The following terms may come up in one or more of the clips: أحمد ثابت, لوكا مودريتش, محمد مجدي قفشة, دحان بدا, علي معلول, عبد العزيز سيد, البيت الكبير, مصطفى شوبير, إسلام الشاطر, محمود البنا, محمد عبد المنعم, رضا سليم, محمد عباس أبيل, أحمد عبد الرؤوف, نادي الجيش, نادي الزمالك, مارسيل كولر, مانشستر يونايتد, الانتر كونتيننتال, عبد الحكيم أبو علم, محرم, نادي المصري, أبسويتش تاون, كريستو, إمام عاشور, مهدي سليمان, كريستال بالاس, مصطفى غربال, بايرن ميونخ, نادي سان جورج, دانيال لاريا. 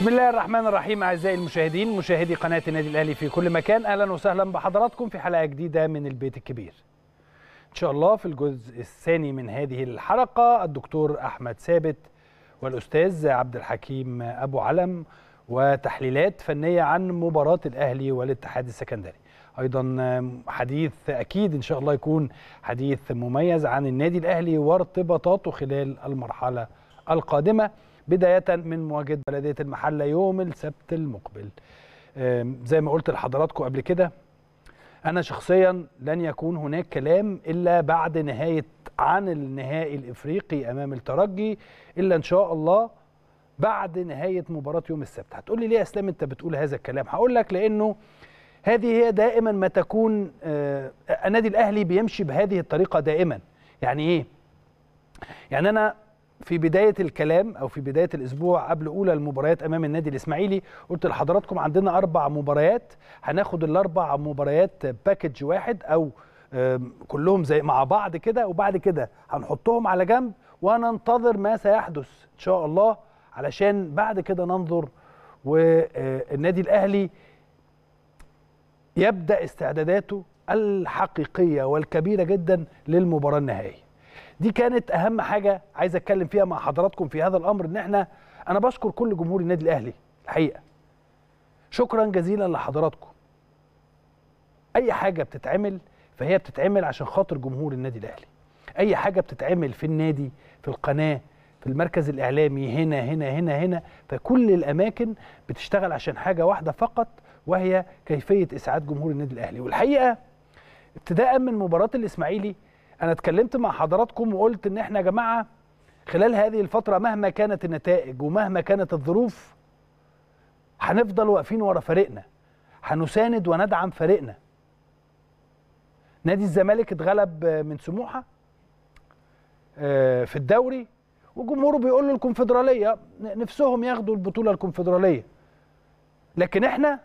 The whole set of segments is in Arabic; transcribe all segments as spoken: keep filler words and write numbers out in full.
بسم الله الرحمن الرحيم. أعزائي المشاهدين، مشاهدي قناة النادي الأهلي في كل مكان، أهلا وسهلا بحضراتكم في حلقة جديدة من البيت الكبير. إن شاء الله في الجزء الثاني من هذه الحلقة الدكتور أحمد ثابت والأستاذ عبد الحكيم أبو علم وتحليلات فنية عن مباراة الأهلي والاتحاد السكندري، أيضا حديث أكيد إن شاء الله يكون حديث مميز عن النادي الأهلي وارتباطاته خلال المرحلة القادمة، بداية من مواجهة بلدية المحلة يوم السبت المقبل. زي ما قلت لحضراتكم قبل كده، أنا شخصيا لن يكون هناك كلام إلا بعد نهاية عن النهائي الإفريقي أمام الترجي، إلا إن شاء الله بعد نهاية مباراة يوم السبت. هتقول لي ليه يا اسلام أنت بتقول هذا الكلام؟ هقول لك لأنه هذه هي دائما ما تكون، النادي الأهلي بيمشي بهذه الطريقة دائما. يعني إيه؟ يعني أنا في بداية الكلام أو في بداية الأسبوع قبل أولى المباريات أمام النادي الإسماعيلي قلت لحضراتكم عندنا أربع مباريات، هناخد الأربع مباريات باكج واحد أو كلهم زي مع بعض كده، وبعد كده هنحطهم على جنب وننتظر ما سيحدث إن شاء الله، علشان بعد كده ننظر والنادي الأهلي يبدأ استعداداته الحقيقية والكبيرة جدا للمباراة النهائية. دي كانت اهم حاجه عايز اتكلم فيها مع حضراتكم في هذا الامر، ان احنا انا بشكر كل جمهور النادي الاهلي الحقيقه، شكرا جزيلا لحضراتكم. اي حاجه بتتعمل فهي بتتعمل عشان خاطر جمهور النادي الاهلي، اي حاجه بتتعمل في النادي، في القناه، في المركز الاعلامي، هنا هنا هنا هنا، فكل الاماكن بتشتغل عشان حاجه واحده فقط، وهي كيفيه اسعاد جمهور النادي الاهلي. والحقيقه ابتداء من مباراه الاسماعيلي أنا اتكلمت مع حضراتكم وقلت إن إحنا يا جماعة خلال هذه الفترة مهما كانت النتائج ومهما كانت الظروف هنفضل واقفين ورا فريقنا، هنساند وندعم فريقنا. نادي الزمالك اتغلب من سموحة في الدوري وجمهوره بيقول له الكونفدرالية، نفسهم ياخدوا البطولة الكونفدرالية، لكن إحنا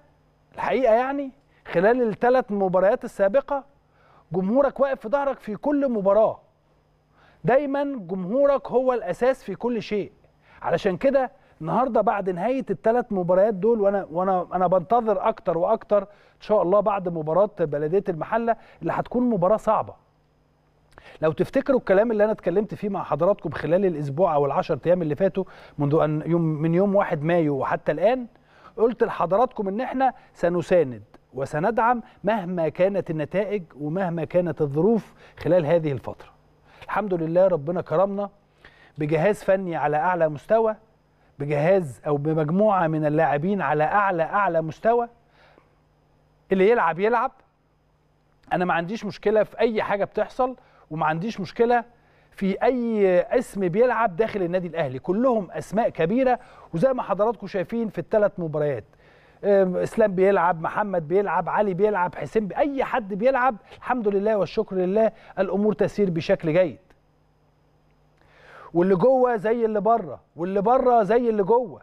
الحقيقة يعني خلال الثلاث مباريات السابقة جمهورك واقف في ظهرك في كل مباراة، دايما جمهورك هو الأساس في كل شيء. علشان كده النهارده بعد نهاية الثلاث مباريات دول، وأنا وأنا أنا بنتظر أكتر وأكتر إن شاء الله بعد مباراة بلدية المحلة اللي هتكون مباراة صعبة. لو تفتكروا الكلام اللي أنا اتكلمت فيه مع حضراتكم خلال الأسبوع أو العشر أيام اللي فاتوا منذ أن يوم من يوم واحد مايو وحتى الآن، قلت لحضراتكم إن إحنا سنساند وسندعم مهما كانت النتائج ومهما كانت الظروف خلال هذه الفترة. الحمد لله ربنا كرمنا بجهاز فني على أعلى مستوى، بجهاز أو بمجموعة من اللاعبين على أعلى أعلى مستوى، اللي يلعب يلعب. أنا ما عنديش مشكلة في أي حاجة بتحصل، وما عنديش مشكلة في أي اسم بيلعب داخل النادي الأهلي، كلهم أسماء كبيرة. وزي ما حضراتكم شايفين في الثلاث مباريات اسلام بيلعب، محمد بيلعب، علي بيلعب، حسين بي... اي حد بيلعب الحمد لله والشكر لله، الامور تسير بشكل جيد، واللي جوه زي اللي بره واللي بره زي اللي جوه.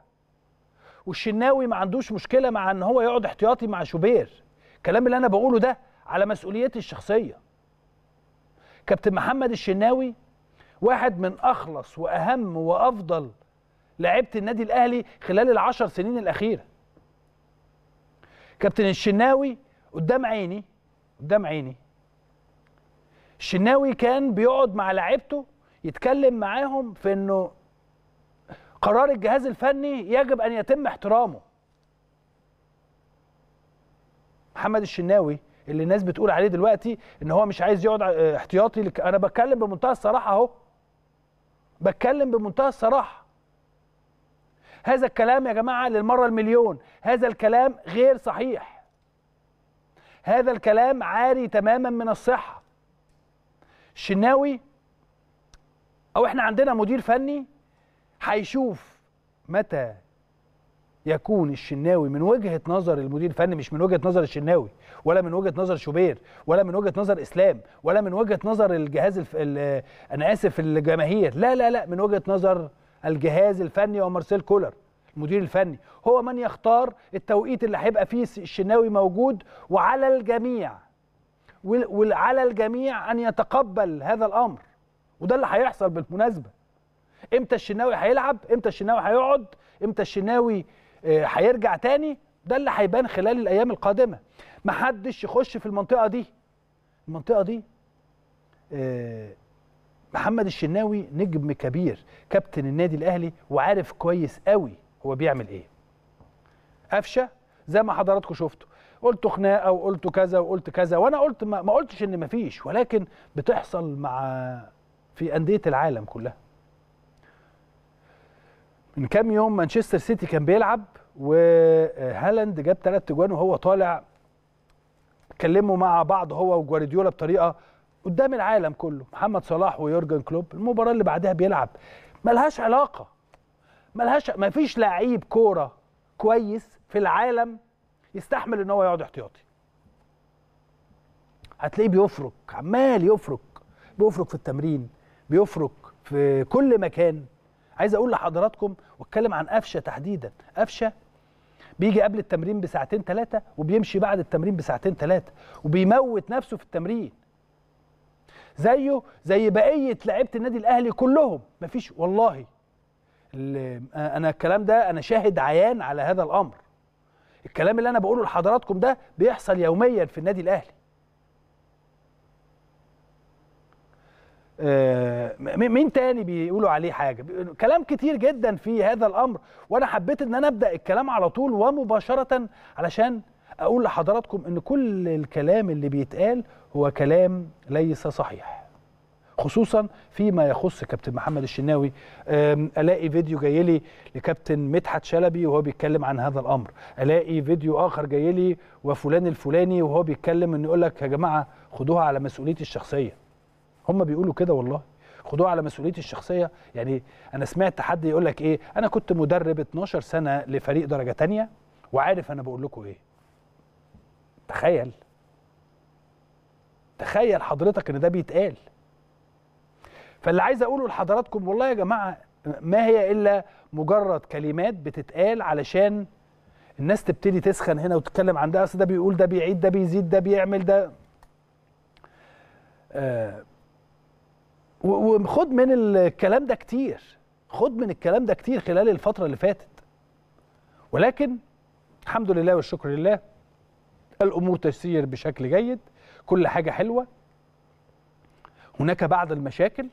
والشناوي ما عندوش مشكله مع ان هو يقعد احتياطي مع شوبير، الكلام اللي انا بقوله ده على مسؤوليتي الشخصيه. كابتن محمد الشناوي واحد من اخلص واهم وافضل لاعيبه النادي الاهلي خلال العشر سنين الاخيره. كابتن الشناوي قدام عيني قدام عيني الشناوي كان بيقعد مع لاعيبته يتكلم معاهم في انه قرار الجهاز الفني يجب ان يتم احترامه. محمد الشناوي اللي الناس بتقول عليه دلوقتي ان هو مش عايز يقعد احتياطي، انا بتكلم بمنتهى الصراحه اهو بتكلم بمنتهى الصراحه. هذا الكلام يا جماعة للمرة المليون، هذا الكلام غير صحيح، هذا الكلام عاري تماما من الصحة. الشناوي أو احنا عندنا مدير فني هيشوف متى يكون الشناوي من وجهة نظر المدير الفني، مش من وجهة نظر الشناوي ولا من وجهة نظر شوبير ولا من وجهة نظر إسلام ولا من وجهة نظر الجهاز الف... ال... أنا آسف الجماهير، لا لا لا، من وجهة نظر الجهاز الفني ومارسيل كولر المدير الفني، هو من يختار التوقيت اللي هيبقى فيه الشناوي موجود، وعلى الجميع وعلى الجميع أن يتقبل هذا الأمر. وده اللي هيحصل بالمناسبة. إمتى الشناوي هيلعب؟ إمتى الشناوي هيقعد؟ إمتى الشناوي هيرجع تاني، ده اللي هيبان خلال الايام القادمه. محدش يخش في المنطقه دي. المنطقه دي محمد الشناوي نجم كبير، كابتن النادي الاهلي، وعارف كويس قوي هو بيعمل ايه. قفشه زي ما حضراتكم شفتوا، قلتوا خناقه وقلتوا كذا وقلت كذا، وانا قلت ما, ما قلتش ان مفيش، ولكن بتحصل مع في انديه العالم كلها. من كام يوم مانشستر سيتي كان بيلعب وهالاند جاب ثلاث اجوان وهو طالع، اتكلموا مع بعض هو وجوارديولا بطريقه قدام العالم كله. محمد صلاح ويورجن كلوب المباراه اللي بعدها بيلعب، ملهاش علاقه، ملهاش، مفيش لعيب كوره كويس في العالم يستحمل ان هو يقعد احتياطي. هتلاقيه بيفرك، عمال يفرك، بيفرك في التمرين، بيفرك في كل مكان. عايز اقول لحضراتكم واتكلم عن قفشه تحديدا، قفشه بيجي قبل التمرين بساعتين ثلاثه وبيمشي بعد التمرين بساعتين ثلاثه وبيموت نفسه في التمرين. زيه زي بقيه لعيبه النادي الاهلي كلهم، مفيش والله. انا الكلام ده انا شاهد عيان على هذا الامر. الكلام اللي انا بقوله لحضراتكم ده بيحصل يوميا في النادي الاهلي. مين تاني بيقولوا عليه حاجه؟ كلام كتير جدا في هذا الامر، وانا حبيت ان انا ابدا الكلام على طول ومباشره علشان اقول لحضراتكم ان كل الكلام اللي بيتقال هو كلام ليس صحيح، خصوصا فيما يخص كابتن محمد الشناوي. الاقي فيديو جاي لي لكابتن مدحت شلبي وهو بيتكلم عن هذا الامر، الاقي فيديو اخر جاي لي وفلان الفلاني وهو بيتكلم انه يقول لك يا جماعه خدوها على مسؤوليتي الشخصيه. هم بيقولوا كده والله، خدوها على مسؤوليتي الشخصيه. يعني انا سمعت حد يقول لك ايه، انا كنت مدرب اتناشر سنه لفريق درجه ثانيه وعارف انا بقول لكم ايه. تخيل تخيل حضرتك ان ده بيتقال. فاللي عايز اقوله لحضراتكم والله يا جماعه ما هي الا مجرد كلمات بتتقال علشان الناس تبتدي تسخن هنا وتتكلم عن ده، اصل ده بيقول، ده بيعيد، ده بيزيد، ده بيعمل، ده آه وخد من الكلام ده كتير، خد من الكلام ده كتير خلال الفترة اللي فاتت. ولكن الحمد لله والشكر لله الأمور تسير بشكل جيد، كل حاجة حلوة. هناك بعض المشاكل،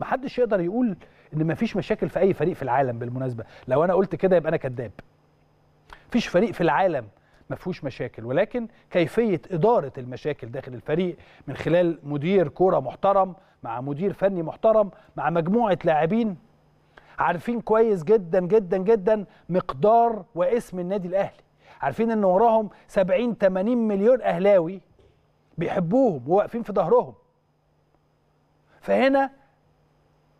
محدش يقدر يقول إن مفيش مشاكل في أي فريق في العالم. بالمناسبة لو أنا قلت كده يبقى أنا كذاب، مفيش فريق في العالم مفهوش مشاكل، ولكن كيفية إدارة المشاكل داخل الفريق من خلال مدير كرة محترم مع مدير فني محترم مع مجموعة لاعبين عارفين كويس جدا جدا جدا مقدار واسم النادي الأهلي، عارفين إن وراهم سبعين تمانين مليون أهلاوي بيحبوهم وواقفين في ظهرهم. فهنا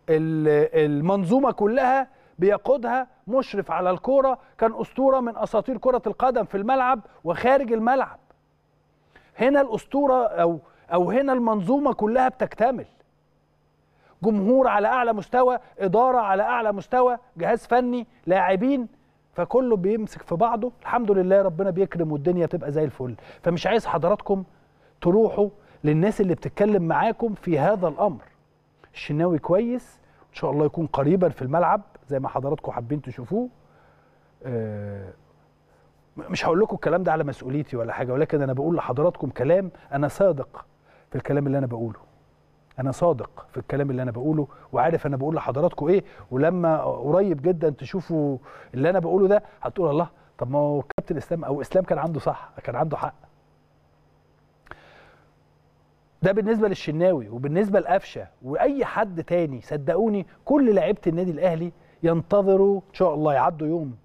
المنظومة كلها بيقودها مشرف على الكورة، كان أسطورة من أساطير كرة القدم في الملعب وخارج الملعب. هنا الأسطورة أو أو هنا المنظومة كلها بتكتمل. جمهور على أعلى مستوى، إدارة على أعلى مستوى، جهاز فني، لاعبين، فكله بيمسك في بعضه. الحمد لله ربنا بيكرم والدنيا بتبقى زي الفل. فمش عايز حضراتكم تروحوا للناس اللي بتتكلم معاكم في هذا الأمر. الشناوي كويس إن شاء الله يكون قريبا في الملعب زي ما حضراتكم حابين تشوفوه. مش هقول لكم الكلام ده على مسؤوليتي ولا حاجه، ولكن انا بقول لحضراتكم كلام، انا صادق في الكلام اللي انا بقوله. انا صادق في الكلام اللي انا بقوله وعارف انا بقول لحضراتكم ايه، ولما قريب جدا تشوفوا اللي انا بقوله ده هتقول الله طب ما هو كابتن اسلام او اسلام كان عنده صح، كان عنده حق. ده بالنسبه للشناوي وبالنسبه لقفشه واي حد تاني. صدقوني كل لعيبه النادي الاهلي ينتظروا ان شاء الله يعدوا يوم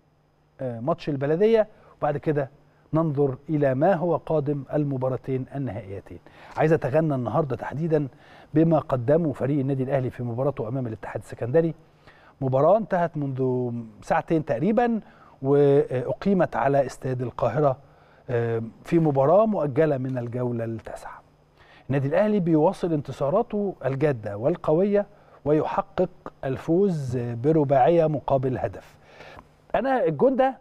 ماتش البلديه وبعد كده ننظر الى ما هو قادم المباراتين النهائيتين. عايز اتغنى النهارده تحديدا بما قدمه فريق النادي الاهلي في مباراته امام الاتحاد السكندري. مباراه انتهت منذ ساعتين تقريبا واقيمت على استاد القاهره في مباراه مؤجله من الجوله التاسعه. النادي الاهلي بيواصل انتصاراته الجاده والقويه ويحقق الفوز برباعيه مقابل هدف. انا الجون ده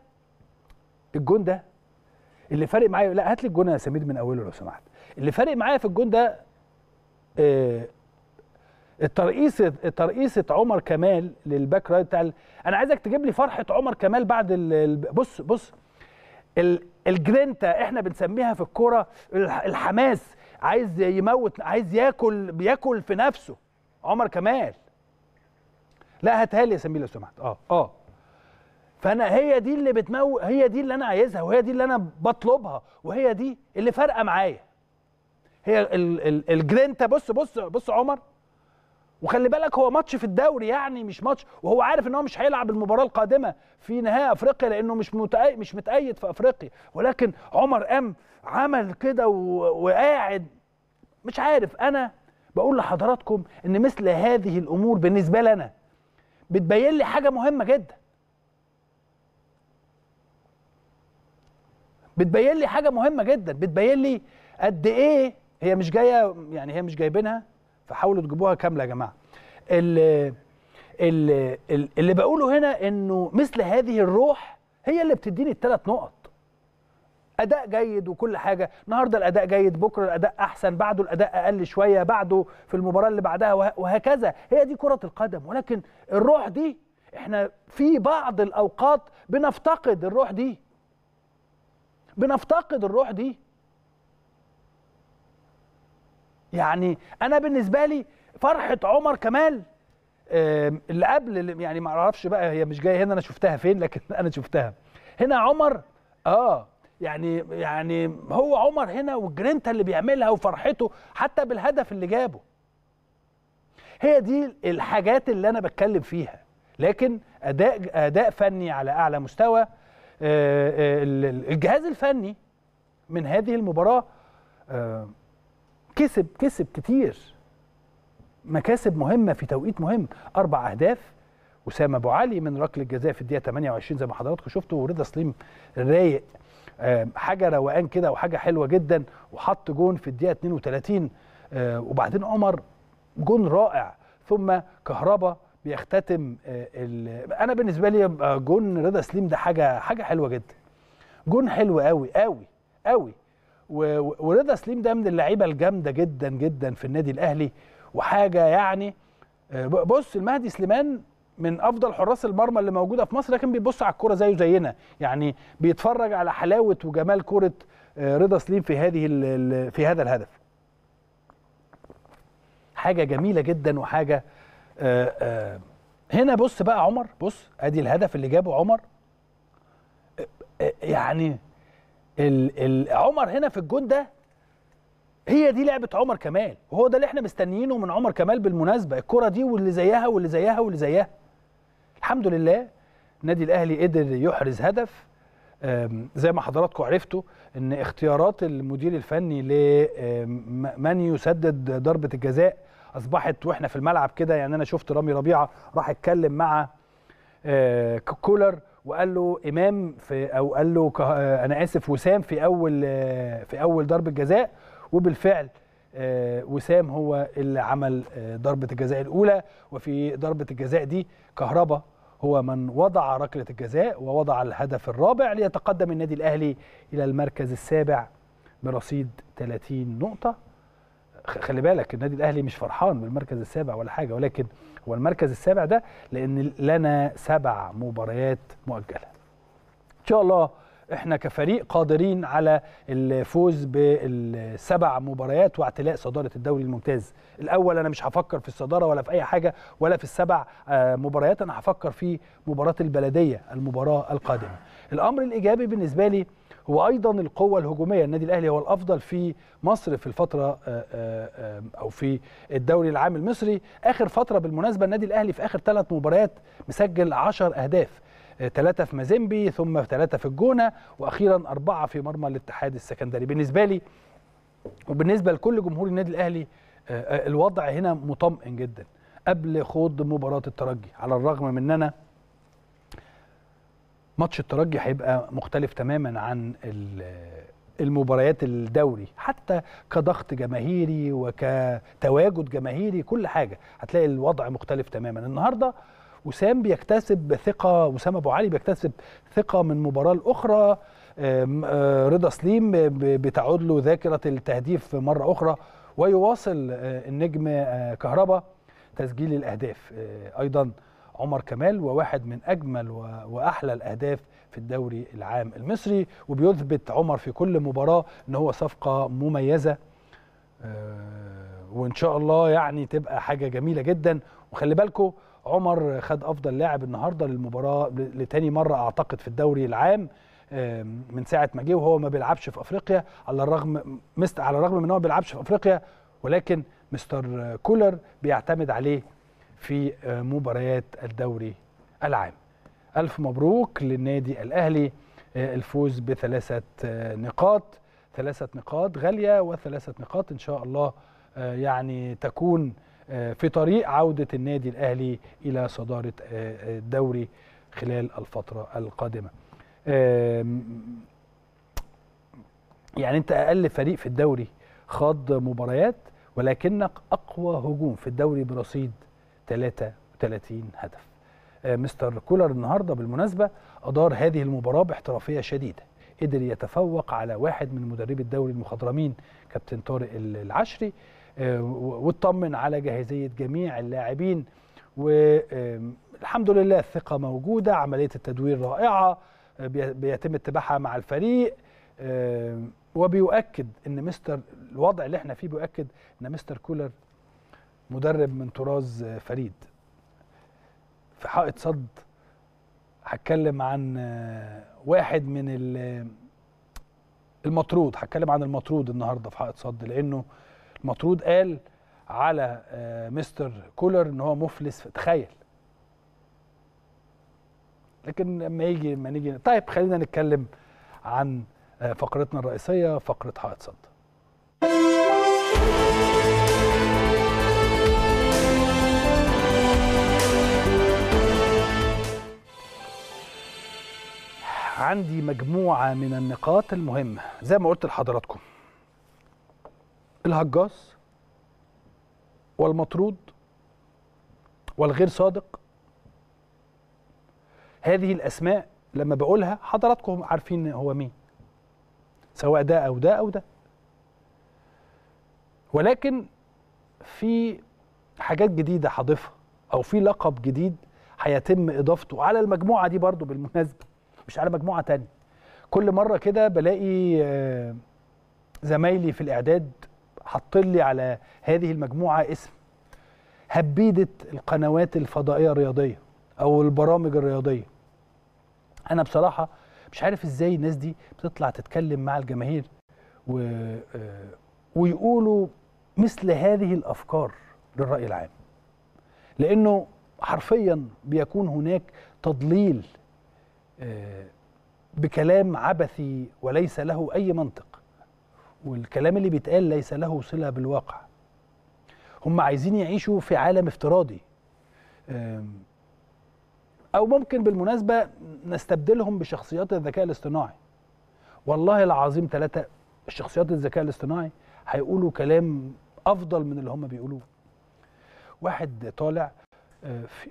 الجون ده اللي فارق معايا، لا هات لي الجون يا سمير من اوله لو سمحت. اللي فارق معايا في الجون ده الترقيصه ترقيصه عمر كمال للباك رايت بتاع ال... انا عايزك تجيب لي فرحه عمر كمال بعد ال... بص بص ال... الجرينتا احنا بنسميها في الكوره، الحماس، عايز يموت، عايز ياكل، بياكل في نفسه عمر كمال. لا هاتها لي يا سمير لو سمحت. اه اه فانا هي دي اللي بتمو هي دي اللي انا عايزها، وهي دي اللي انا بطلبها، وهي دي اللي فارقه معايا. هي ال... ال... الجرينتا. بص بص بص عمر، وخلي بالك هو ماتش في الدوري، يعني مش ماتش، وهو عارف ان هو مش هيلعب المباراه القادمه في نهائي افريقيا لانه مش متأيد مش متأيد في افريقيا، ولكن عمر قام عمل كده وقاعد مش عارف. انا بقول لحضراتكم ان مثل هذه الامور بالنسبه لنا بتبين لي حاجه مهمه جدا، بتبين لي حاجه مهمه جدا بتبين لي قد ايه هي مش جايه، يعني هي مش جايبينها، فحاولوا تجيبوها كامله يا جماعه. اللي, اللي, اللي بقوله هنا انه مثل هذه الروح هي اللي بتديني الثلاث نقط. اداء جيد وكل حاجه، النهارده الاداء جيد، بكره الاداء احسن، بعده الاداء اقل شويه، بعده في المباراه اللي بعدها، وهكذا. هي دي كره القدم، ولكن الروح دي احنا في بعض الاوقات بنفتقد الروح دي. بنفتقد الروح دي. يعني انا بالنسبه لي فرحه عمر كمال اللي قبل اللي يعني ما اعرفش بقى هي مش جايه هنا، انا شفتها فين، لكن انا شفتها هنا. عمر اه يعني يعني هو عمر هنا والجرينتا اللي بيعملها وفرحته حتى بالهدف اللي جابه، هي دي الحاجات اللي انا بتكلم فيها. لكن اداء اداء فني على اعلى مستوى، الجهاز الفني من هذه المباراه كسب كسب كتير، مكاسب مهمه في توقيت مهم. اربع اهداف، وسام ابو علي من ركله جزاء في الدقيقه ثمانية وعشرين زي ما حضراتكم شفتوا، ورضا سليم رايق، حاجه روقان كده وحاجه حلوه جدا، وحط جون في الدقيقه اثنين وثلاثين، وبعدين عمر جون رائع، ثم كهربا بيختتم ال... انا بالنسبه لي جون رضا سليم ده حاجه حاجه حلوه جدا، جون حلو قوي قوي قوي. ورضا سليم ده من اللعيبه الجامده جدا جدا في النادي الاهلي، وحاجه يعني بص المهدي سليمان من افضل حراس المرمى اللي موجوده في مصر، لكن بيبص على الكوره زيه زينا، يعني بيتفرج على حلاوه وجمال كوره رضا سليم في هذه في هذا الهدف. حاجه جميله جدا وحاجه هنا. بص بقى عمر، بص ادي الهدف اللي جابه عمر، يعني عمر هنا في الجون ده، هي دي لعبه عمر كمال، وهو ده اللي احنا مستنيينه من عمر كمال. بالمناسبه الكره دي واللي زيها واللي زيها واللي زيها. الحمد لله النادي الاهلي قدر يحرز هدف. زي ما حضراتكم عرفتوا ان اختيارات المدير الفني لمن يسدد ضربه الجزاء اصبحت واحنا في الملعب كده، يعني انا شفت رامي ربيعه راح اتكلم مع كولر وقال له امام في او قال له انا اسف وسام في اول في اول ضربه جزاء، وبالفعل وسام هو اللي عمل ضربه الجزاء الاولى، وفي ضربه الجزاء دي كهربا هو من وضع ركله الجزاء ووضع الهدف الرابع، ليتقدم النادي الاهلي الى المركز السابع برصيد ثلاثين نقطه. خلي بالك النادي الاهلي مش فرحان بالمركز السابع ولا حاجه، ولكن هو المركز السابع ده لان لنا سبع مباريات مؤجله. ان شاء الله احنا كفريق قادرين على الفوز بالسبع مباريات واعتلاء صداره الدوري الممتاز الاول. انا مش هفكر في الصداره ولا في اي حاجه ولا في السبع مباريات، انا هفكر في مباراه البلديه المباراه القادمه. الامر الايجابي بالنسبه لي وأيضا القوة الهجومية، النادي الأهلي هو الأفضل في مصر في الفترة أو في الدوري العام المصري آخر فترة. بالمناسبة النادي الأهلي في آخر ثلاث مباريات مسجل عشر أهداف، ثلاثة في مازيمبي ثم ثلاثة في الجونة وأخيرا أربعة في مرمى الاتحاد السكندري. بالنسبة لي وبالنسبة لكل جمهور النادي الأهلي الوضع هنا مطمئن جدا قبل خوض مباراة الترجي، على الرغم من أننا ماتش الترجي هيبقى مختلف تماما عن المباريات الدوري، حتى كضغط جماهيري وكتواجد جماهيري كل حاجه هتلاقي الوضع مختلف تماما. النهارده وسام بيكتسب ثقه، وسام ابو علي بيكتسب ثقه من مباراه لاخرى، رضا سليم بتعود له ذاكره التهديف مره اخرى، ويواصل النجم كهربا تسجيل الاهداف. ايضا عمر كمال وواحد من اجمل واحلى الاهداف في الدوري العام المصري، وبيثبت عمر في كل مباراه ان هو صفقه مميزه، وان شاء الله يعني تبقى حاجه جميله جدا. وخلي بالكم عمر خد افضل لاعب النهارده للمباراه لتاني مره اعتقد في الدوري العام من ساعه ما جه، وهو ما بيلعبش في افريقيا، على الرغم مست على الرغم من ان هو ما بيلعبش في افريقيا، ولكن مستر كولر بيعتمد عليه في مباريات الدوري العام. ألف مبروك للنادي الأهلي الفوز بثلاثة نقاط، ثلاثة نقاط غالية وثلاثة نقاط إن شاء الله يعني تكون في طريق عودة النادي الأهلي إلى صدارة الدوري خلال الفترة القادمة. يعني أنت أقل فريق في الدوري خاض مباريات، ولكنك أقوى هجوم في الدوري برصيد ثلاثة وثلاثين هدف. مستر كولر النهارده بالمناسبه ادار هذه المباراه باحترافيه شديده، قدر يتفوق على واحد من مدربي الدوري المخضرمين كابتن طارق العشري، واطمن على جاهزيه جميع اللاعبين، والحمد لله الثقه موجوده، عمليه التدوير رائعه بيتم اتباعها مع الفريق، وبيؤكد ان مستر الوضع اللي احنا فيه بيؤكد ان مستر كولر مدرب من طراز فريد. في حائط صد هتكلم عن واحد من المطرود، هتكلم عن المطرود النهارده في حائط صد، لانه المطرود قال على مستر كولر ان هو مفلس، تخيل. لكن لما يجي لما نيجي طيب خلينا نتكلم عن فقرتنا الرئيسيه، فقره حائط صد. عندي مجموعة من النقاط المهمة زي ما قلت لحضراتكم، الهجاص والمطرود والغير صادق، هذه الأسماء لما بقولها حضراتكم عارفين هو مين، سواء ده أو ده أو ده، ولكن في حاجات جديدة هضيفها، أو في لقب جديد هيتم إضافته على المجموعة دي برضو بالمناسبة، مش على مجموعة تانية. كل مرة كده بلاقي زمايلي في الإعداد حاطين لي على هذه المجموعة اسم هبيدة القنوات الفضائية الرياضية أو البرامج الرياضية. أنا بصراحة مش عارف إزاي الناس دي بتطلع تتكلم مع الجماهير و... ويقولوا مثل هذه الأفكار للرأي العام، لأنه حرفيا بيكون هناك تضليل بكلام عبثي وليس له أي منطق، والكلام اللي بيتقال ليس له صلة بالواقع. هم عايزين يعيشوا في عالم افتراضي، أو ممكن بالمناسبة نستبدلهم بشخصيات الذكاء الاصطناعي. والله العظيم ثلاثة شخصيات الذكاء الاصطناعي هيقولوا كلام أفضل من اللي هم بيقولوه. واحد طالع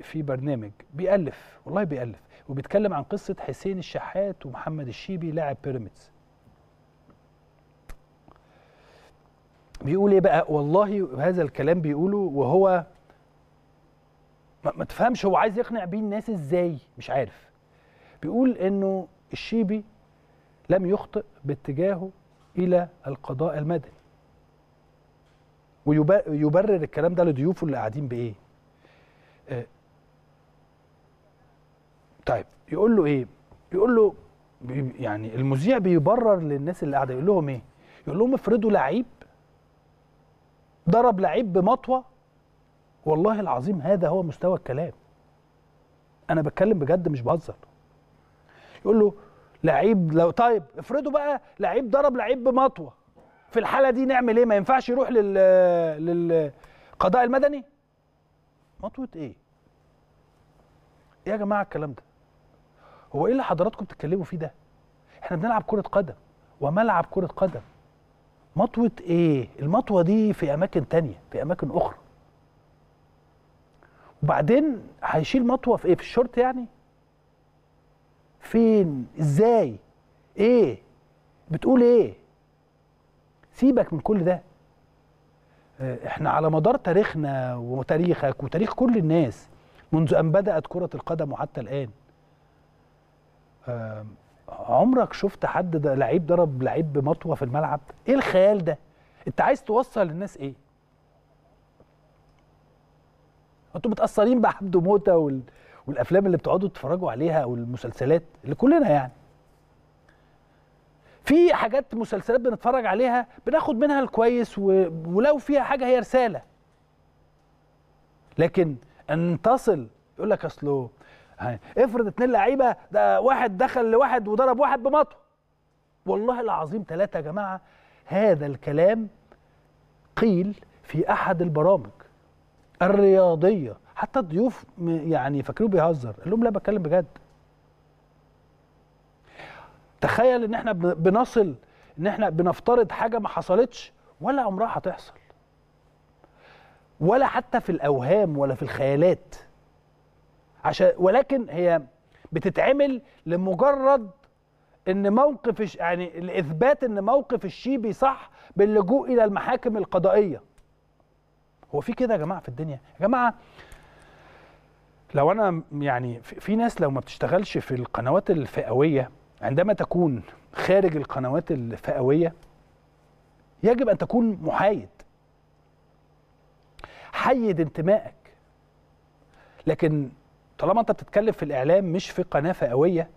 في برنامج بيألف، والله بيألف، وبيتكلم عن قصة حسين الشحات ومحمد الشيبي لاعب بيراميدز. بيقول ايه بقى؟ والله هذا الكلام بيقوله وهو ما تفهمش هو عايز يقنع بيه الناس ازاي، مش عارف. بيقول انه الشيبي لم يخطئ باتجاهه الى القضاء المدني، ويبرر الكلام ده لضيوفه اللي قاعدين بايه. طيب يقول له ايه؟ يقول له يعني المذيع بيبرر للناس اللي قاعده، يقول لهم ايه؟ يقول لهم افرضوا لعيب ضرب لعيب بمطوه، والله العظيم هذا هو مستوى الكلام. انا بتكلم بجد مش بهزر. يقول له لعيب لو طيب افرضوا بقى لعيب ضرب لعيب بمطوه، في الحاله دي نعمل ايه؟ ما ينفعش يروح لل للقضاء المدني؟ مطوه ايه؟ ايه يا جماعه الكلام ده؟ هو ايه اللي حضراتكم بتتكلموا فيه ده؟ احنا بنلعب كرة قدم وملعب كرة قدم. مطوة ايه؟ المطوة دي في اماكن تانية، في اماكن اخرى. وبعدين هيشيل مطوة في ايه؟ في الشورت يعني؟ فين؟ ازاي؟ ايه؟ بتقول ايه؟ سيبك من كل ده. احنا على مدار تاريخنا وتاريخك وتاريخ كل الناس منذ أن بدأت كرة القدم وحتى الآن، عمرك شفت حد ده لعيب ضرب لعيب بمطوة في الملعب؟ ايه الخيال ده؟ انت عايز توصل للناس ايه؟ انتوا متأثرين بعبده موتة وال... والافلام اللي بتقعدوا تتفرجوا عليها والمسلسلات اللي كلنا يعني في حاجات مسلسلات بنتفرج عليها بناخد منها الكويس و... ولو فيها حاجة هي رسالة، لكن ان تصل يقول لك اصله افرض اتنين لعيبه، ده واحد دخل لواحد وضرب واحد بمطوه، والله العظيم ثلاثه يا جماعه. هذا الكلام قيل في احد البرامج الرياضيه، حتى الضيوف يعني فاكروه بيهزر، قال لهم لا بتكلم بجد. تخيل ان احنا بنصل ان احنا بنفترض حاجه ما حصلتش ولا عمرها هتحصل، ولا حتى في الاوهام ولا في الخيالات، عشان ولكن هي بتتعمل لمجرد ان موقف يعني الاثبات ان موقف الشيبي صح باللجوء الى المحاكم القضائيه. هو في كده يا جماعه في الدنيا؟ يا جماعه لو انا يعني في ناس لو ما بتشتغلش في القنوات الفئويه، عندما تكون خارج القنوات الفئويه يجب ان تكون محايد، حيد انتمائك. لكن طالما انت بتتكلم في الاعلام مش في قناه فئويه،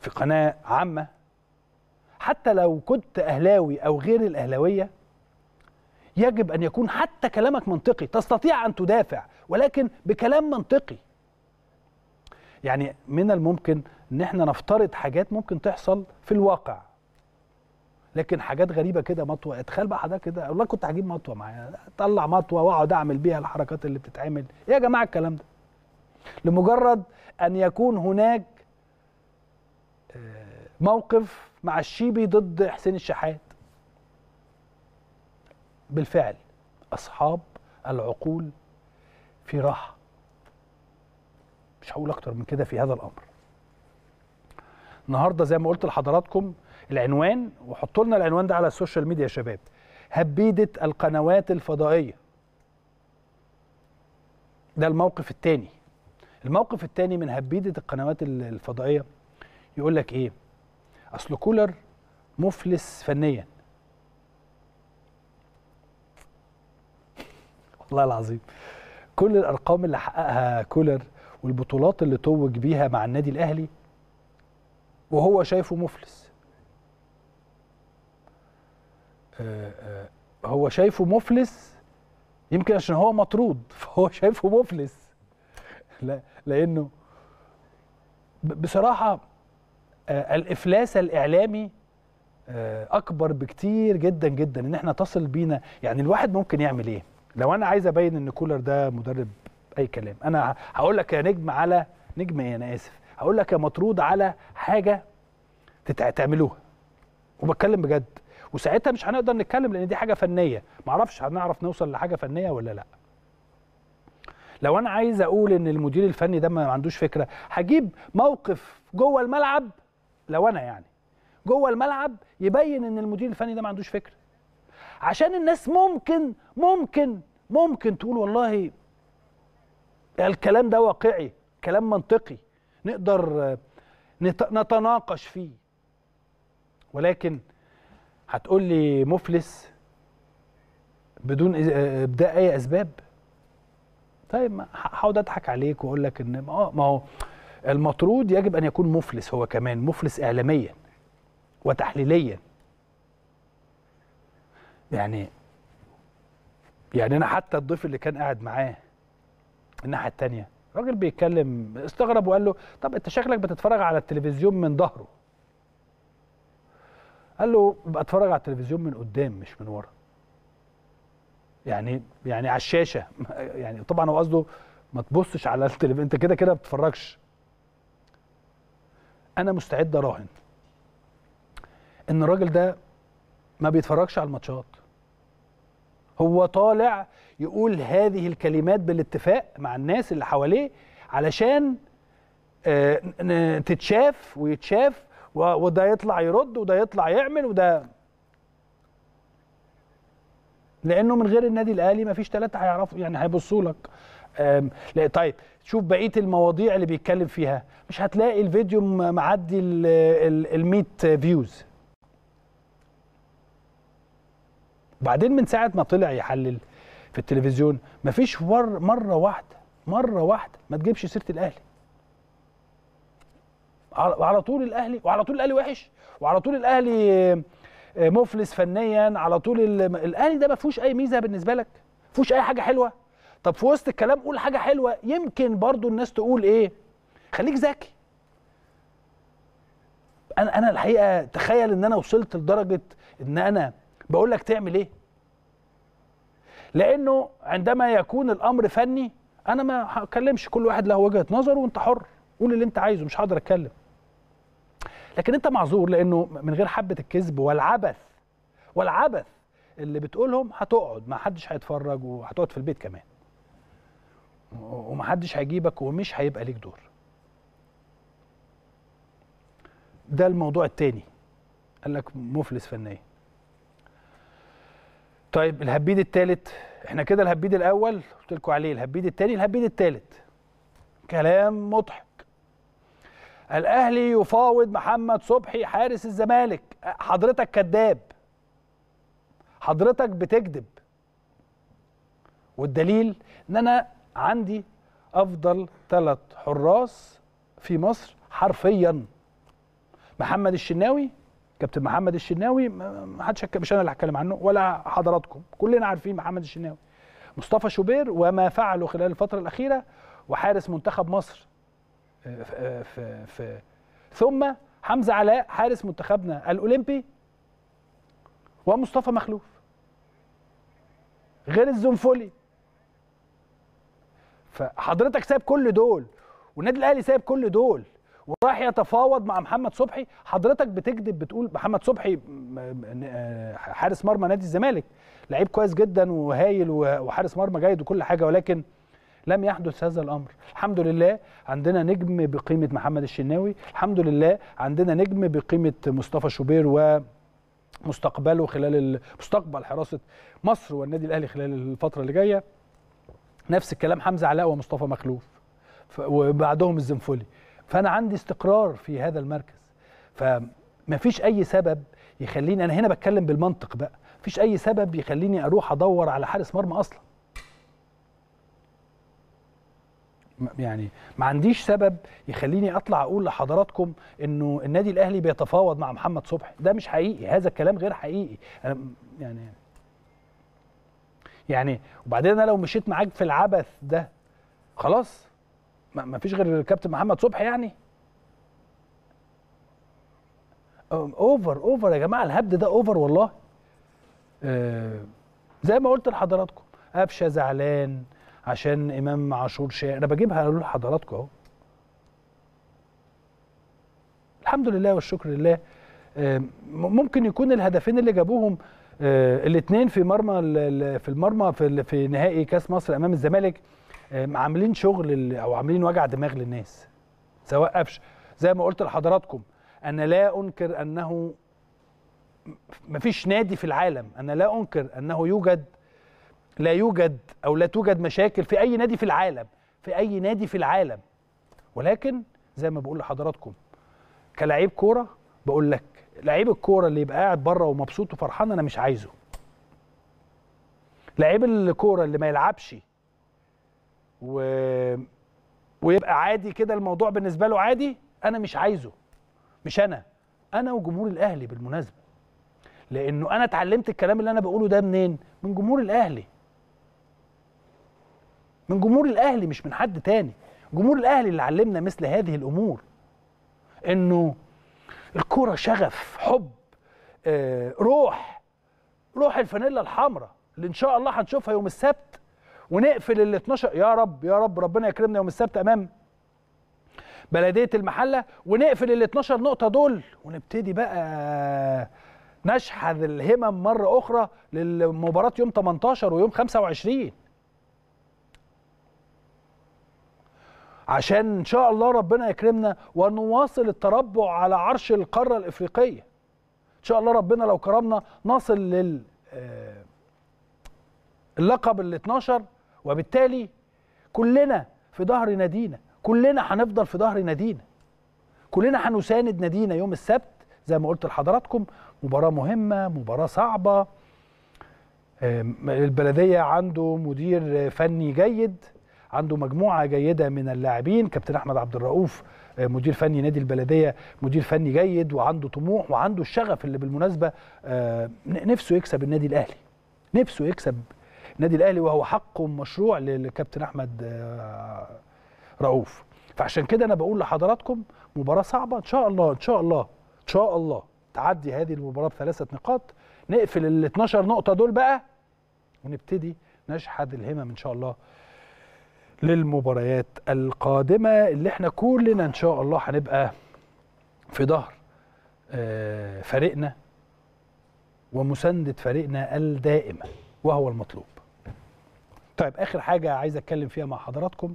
في قناه عامه، حتى لو كنت اهلاوي او غير الاهلاويه يجب ان يكون حتى كلامك منطقي، تستطيع ان تدافع ولكن بكلام منطقي. يعني من الممكن ان احنا نفترض حاجات ممكن تحصل في الواقع، لكن حاجات غريبه كده مطوه، اتخيل بقى حضرتك كده والله كنت هجيب مطوه معايا، اطلع مطوه واقعد اعمل بيها الحركات اللي بتتعمل. ايه يا جماعه الكلام ده؟ لمجرد ان يكون هناك موقف مع الشيبي ضد حسين الشحات. بالفعل اصحاب العقول في راحه، مش هقول اكتر من كده في هذا الامر. النهارده زي ما قلت لحضراتكم العنوان، وحطوا لنا العنوان ده على السوشيال ميديا يا شباب، هبيده القنوات الفضائيه. ده الموقف الثاني. الموقف الثاني من هبيده القنوات الفضائيه يقول لك ايه؟ اصل كولر مفلس فنيا. والله العظيم كل الارقام اللي حققها كولر والبطولات اللي توج بيها مع النادي الاهلي وهو شايفه مفلس، هو شايفه مفلس يمكن عشان هو مطرود فهو شايفه مفلس. لا لانه بصراحه الافلاس الاعلامي اكبر بكتير جدا جدا ان احنا تصل بينا. يعني الواحد ممكن يعمل ايه لو انا عايز ابين ان كولر ده مدرب اي كلام؟ انا هقول لك يا نجم على نجم، ايه انا اسف، هقول لك يا مطرود على حاجه تعملوها، وبتكلم بجد، وساعتها مش هنقدر نتكلم لان دي حاجه فنيه، معرفش هنعرف نوصل لحاجه فنيه ولا لا. لو انا عايز اقول ان المدير الفني ده ما عندوش فكره، هجيب موقف جوه الملعب، لو انا يعني جوه الملعب يبين ان المدير الفني ده ما عندوش فكره، عشان الناس ممكن ممكن ممكن تقول والله الكلام ده واقعي، كلام منطقي نقدر نتناقش فيه. ولكن هتقول لي مفلس بدون ابداء اي اسباب؟ طيب هقعد اضحك عليك واقول لك ان اه ما هو المطرود يجب ان يكون مفلس، هو كمان مفلس اعلاميا وتحليليا. يعني يعني انا حتى الضيف اللي كان قاعد معاه الناحيه الثانيه، راجل بيتكلم استغرب وقال له طب انت شكلك بتتفرج على التلفزيون من ظهره. قال له بتفرج على التلفزيون من قدام مش من ورا. يعني يعني على الشاشه، يعني طبعا هو قصده ما تبصش على التلفزيون، انت كده كده ما بتتفرجش. انا مستعد اراهن ان الراجل ده ما بيتفرجش على الماتشات، هو طالع يقول هذه الكلمات بالاتفاق مع الناس اللي حواليه علشان تتشاف ويتشاف، وده يطلع يرد وده يطلع يعمل وده. لانه من غير النادي الاهلي مفيش ثلاثه هيعرفوا يعني هيبصوا لك. لا طيب شوف بقيه المواضيع اللي بيتكلم فيها، مش هتلاقي الفيديو معدي ال مية فيوز. بعدين من ساعه ما طلع يحلل في التلفزيون مفيش مره واحده مره واحده ما تجيبش سيره الاهلي. على طول الاهلي، وعلى طول الاهلي وحش، وعلى طول الاهلي مفلس فنيا، على طول الاهلي ده ما فيهوش اي ميزه بالنسبه لك، ما فيهوش اي حاجه حلوه. طب في وسط الكلام قول حاجه حلوه يمكن برضو الناس تقول ايه. خليك ذكي. انا انا الحقيقه تخيل ان انا وصلت لدرجه ان انا بقول لك تعمل ايه، لانه عندما يكون الامر فني انا ما هكلمش، كل واحد له وجهه نظر وانت حر قول اللي انت عايزه، مش هقدر اتكلم. لكن انت معذور لانه من غير حبه الكذب والعبث والعبث اللي بتقولهم هتقعد، ما حدش هيتفرج وهتقعد في البيت كمان، ومحدش هيجيبك ومش هيبقى ليك دور. ده الموضوع التاني، قال لك مفلس فنيا. طيب الهبيد التالت، احنا كده الهبيد الاول قلت لكم عليه، الهبيد التاني، الهبيد التالت كلام مضحك. الاهلي يفاوض محمد صبحي حارس الزمالك. حضرتك كذاب، حضرتك بتكذب، والدليل ان انا عندي افضل ثلاث حراس في مصر حرفيا. محمد الشناوي، كابتن محمد الشناوي، ما حدش مش انا اللي هتكلم عنه ولا حضراتكم، كلنا عارفين محمد الشناوي. مصطفى شوبير وما فعله خلال الفتره الاخيره، وحارس منتخب مصر في في في ثم حمزه علاء حارس منتخبنا الاولمبي، ومصطفى مخلوف، غير الزنفولي. فحضرتك سايب كل دول والنادي الاهلي سايب كل دول وراح يتفاوض مع محمد صبحي. حضرتك بتكذب، بتقول محمد صبحي حارس مرمى نادي الزمالك لعيب كويس جدا وهايل وحارس مرمى جيد وكل حاجه، ولكن لم يحدث هذا الامر. الحمد لله عندنا نجم بقيمه محمد الشناوي، الحمد لله عندنا نجم بقيمه مصطفى شوبير ومستقبله خلال مستقبل حراسه مصر والنادي الاهلي خلال الفتره اللي جايه. نفس الكلام حمزه علاء ومصطفى مخلوف وبعدهم الزنفولي. فانا عندي استقرار في هذا المركز، فمفيش اي سبب يخليني انا هنا بتكلم بالمنطق بقى، مفيش اي سبب يخليني اروح ادور على حارس مرمى اصلا. يعني ما عنديش سبب يخليني اطلع اقول لحضراتكم انه النادي الاهلي بيتفاوض مع محمد صبحي، ده مش حقيقي، هذا الكلام غير حقيقي. أنا يعني يعني وبعدين انا لو مشيت معاك في العبث ده خلاص ما فيش غير كابتن محمد صبحي. يعني اوفر اوفر يا جماعه، الهبد ده اوفر والله. آه زي ما قلت لحضراتكم، قفشه زعلان عشان امام عاشور شاء، انا بجيبها اقول لحضراتكم اهو. الحمد لله والشكر لله. ممكن يكون الهدفين اللي جابوهم الاثنين في مرمى في المرمى في في نهائي كاس مصر امام الزمالك عاملين شغل او عاملين وجع دماغ للناس، سواء قفشه. زي ما قلت لحضراتكم، انا لا انكر انه مفيش نادي في العالم، انا لا انكر انه يوجد لا يوجد أو لا توجد مشاكل في أي نادي في العالم، في أي نادي في العالم، ولكن زي ما بقول لحضراتكم كلاعب كورة بقول لك لعيب الكورة اللي يبقى قاعد بره ومبسوط وفرحان أنا مش عايزه. لعيب الكورة اللي ما يلعبش و... ويبقى عادي كده الموضوع بالنسبة له عادي أنا مش عايزه، مش أنا أنا وجمهور الأهلي بالمناسبة، لأنه أنا اتعلمت الكلام اللي أنا بقوله ده منين؟ من جمهور الأهلي، من جمهور الاهلي مش من حد تاني. جمهور الاهلي اللي علمنا مثل هذه الامور، انه الكرة شغف، حب، آه، روح روح الفانيلا الحمراء اللي ان شاء الله هنشوفها يوم السبت ونقفل ال اتناشر، يا رب يا رب ربنا يكرمنا يوم السبت امام بلدية المحلة ونقفل ال اتناشر نقطة دول ونبتدي بقى نشحذ الهمم مرة أخرى للمباراة يوم تمنتاشر ويوم خمسة وعشرين، عشان إن شاء الله ربنا يكرمنا ونواصل التربع على عرش القارة الإفريقية. إن شاء الله ربنا لو كرمنا نصل لل اللقب ال اتناشر، وبالتالي كلنا في ظهر نادينا، كلنا هنفضل في ظهر نادينا، كلنا هنساند نادينا. يوم السبت زي ما قلت لحضراتكم مباراة مهمة، مباراة صعبة، البلدية عنده مدير فني جيد، عنده مجموعة جيدة من اللاعبين، كابتن أحمد عبد الرؤوف مدير فني نادي البلدية مدير فني جيد وعنده طموح وعنده الشغف اللي بالمناسبة نفسه يكسب النادي الأهلي، نفسه يكسب النادي الأهلي وهو حقه مشروع للكابتن أحمد رؤوف. فعشان كده أنا بقول لحضراتكم مباراة صعبة، إن شاء الله إن شاء الله إن شاء الله تعدي هذه المباراة بثلاثة نقاط، نقفل ال اتناشر نقطة دول بقى ونبتدي نشحد الهمم إن شاء الله للمباريات القادمة اللي احنا كلنا إن شاء الله هنبقى في ظهر فريقنا ومساندة فريقنا الدائمة وهو المطلوب. طيب آخر حاجة عايز أتكلم فيها مع حضراتكم،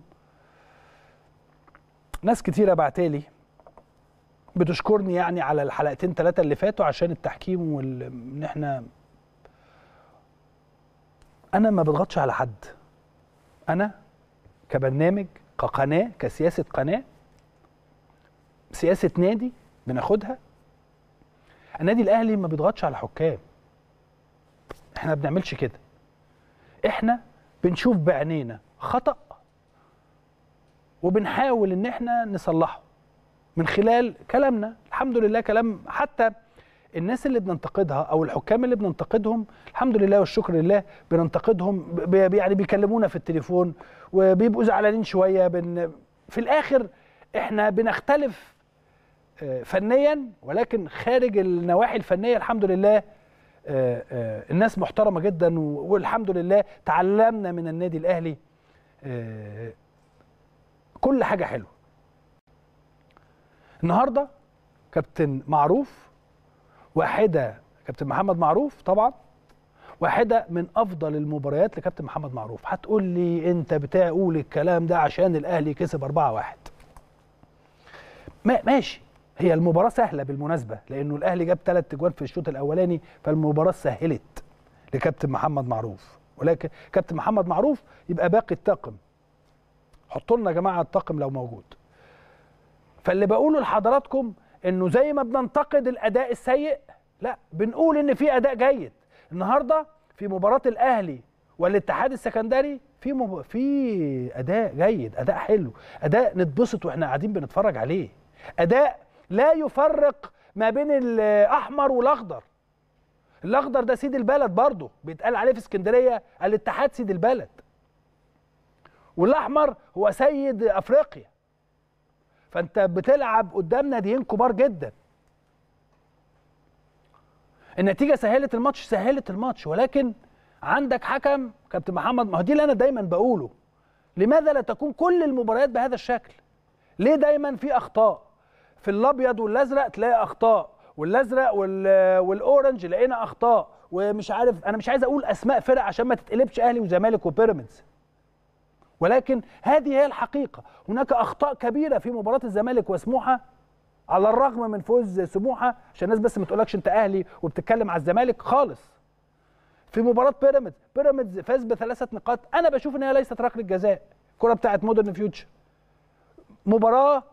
ناس كتيرة بعتالي بتشكرني يعني على الحلقتين ثلاثة اللي فاتوا عشان التحكيم وإن احنا، أنا ما بضغطش على حد، أنا كبرنامج كقناة كسياسة قناة، سياسة نادي بناخدها. النادي الأهلي ما بيضغطش على حكام، احنا ما بنعملش كده، احنا بنشوف بعينينا خطأ وبنحاول ان احنا نصلحه من خلال كلامنا. الحمد لله كلام حتى الناس اللي بننتقدها او الحكام اللي بننتقدهم الحمد لله والشكر لله بننتقدهم، يعني بيكلمونا في التليفون وبيبقوا زعلانين شويه، بن في الاخر احنا بنختلف فنيا، ولكن خارج النواحي الفنيه الحمد لله الناس محترمه جدا، والحمد لله تعلمنا من النادي الاهلي كل حاجه حلوه. النهارده كابتن معروف واحده، كابتن محمد معروف طبعا واحده من افضل المباريات لكابتن محمد معروف. هتقول لي انت بتقول الكلام ده عشان الاهلي كسب اربعة واحد، ماشي، هي المباراه سهله بالمناسبه لانه الاهلي جاب ثلاث اجوان في الشوط الاولاني، فالمباراه سهلت لكابتن محمد معروف. ولكن كابتن محمد معروف يبقى باقي الطاقم، حطوا لنا يا جماعه الطاقم لو موجود. فاللي بقوله لحضراتكم انه زي ما بننتقد الاداء السيء، لا، بنقول ان في اداء جيد. النهارده في مباراه الاهلي والاتحاد السكندري في مب... في اداء جيد، اداء حلو، اداء نتبسط واحنا قاعدين بنتفرج عليه، اداء لا يفرق ما بين الاحمر والاخضر. الاخضر ده سيد البلد برضه بيتقال عليه في اسكندريه الاتحاد سيد البلد، والاحمر هو سيد افريقيا. فانت بتلعب قدام ناديين كبار جدا. النتيجه سهلت الماتش، سهلت الماتش ولكن عندك حكم كابتن محمد، ما هو دي اللي انا دايما بقوله، لماذا لا تكون كل المباريات بهذا الشكل؟ ليه دايما في اخطاء؟ في الابيض والازرق تلاقي اخطاء، والازرق والاورنج لقينا اخطاء، ومش عارف، انا مش عايز اقول اسماء فرق عشان ما تتقلبش اهلي وزمالك وبيراميدز، ولكن هذه هي الحقيقة. هناك أخطاء كبيرة في مباراة الزمالك وسموحة على الرغم من فوز سموحة، عشان الناس بس ما تقولكش أنت أهلي وبتتكلم على الزمالك خالص. في مباراة بيراميدز، بيراميدز فاز بثلاثة نقاط، أنا بشوف إن هي ليست ركلة جزاء، الكرة بتاعت مودرن فيوتشر. مباراة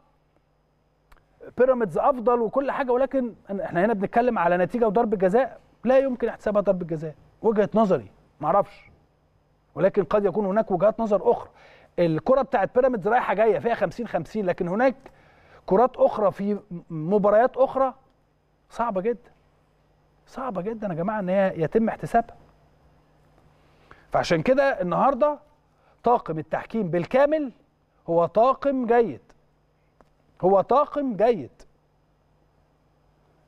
بيراميدز أفضل وكل حاجة، ولكن إحنا هنا بنتكلم على نتيجة وضرب جزاء لا يمكن احتسابها ضرب جزاء، وجهة نظري، معرفش، ولكن قد يكون هناك وجهات نظر اخرى. الكره بتاعت بيراميدز رايحه جايه فيها خمسين خمسين، لكن هناك كرات اخرى في مباريات اخرى صعبه جدا، صعبه جدا يا جماعه ان هي يتم احتسابها. فعشان كده النهارده طاقم التحكيم بالكامل هو طاقم جيد، هو طاقم جيد،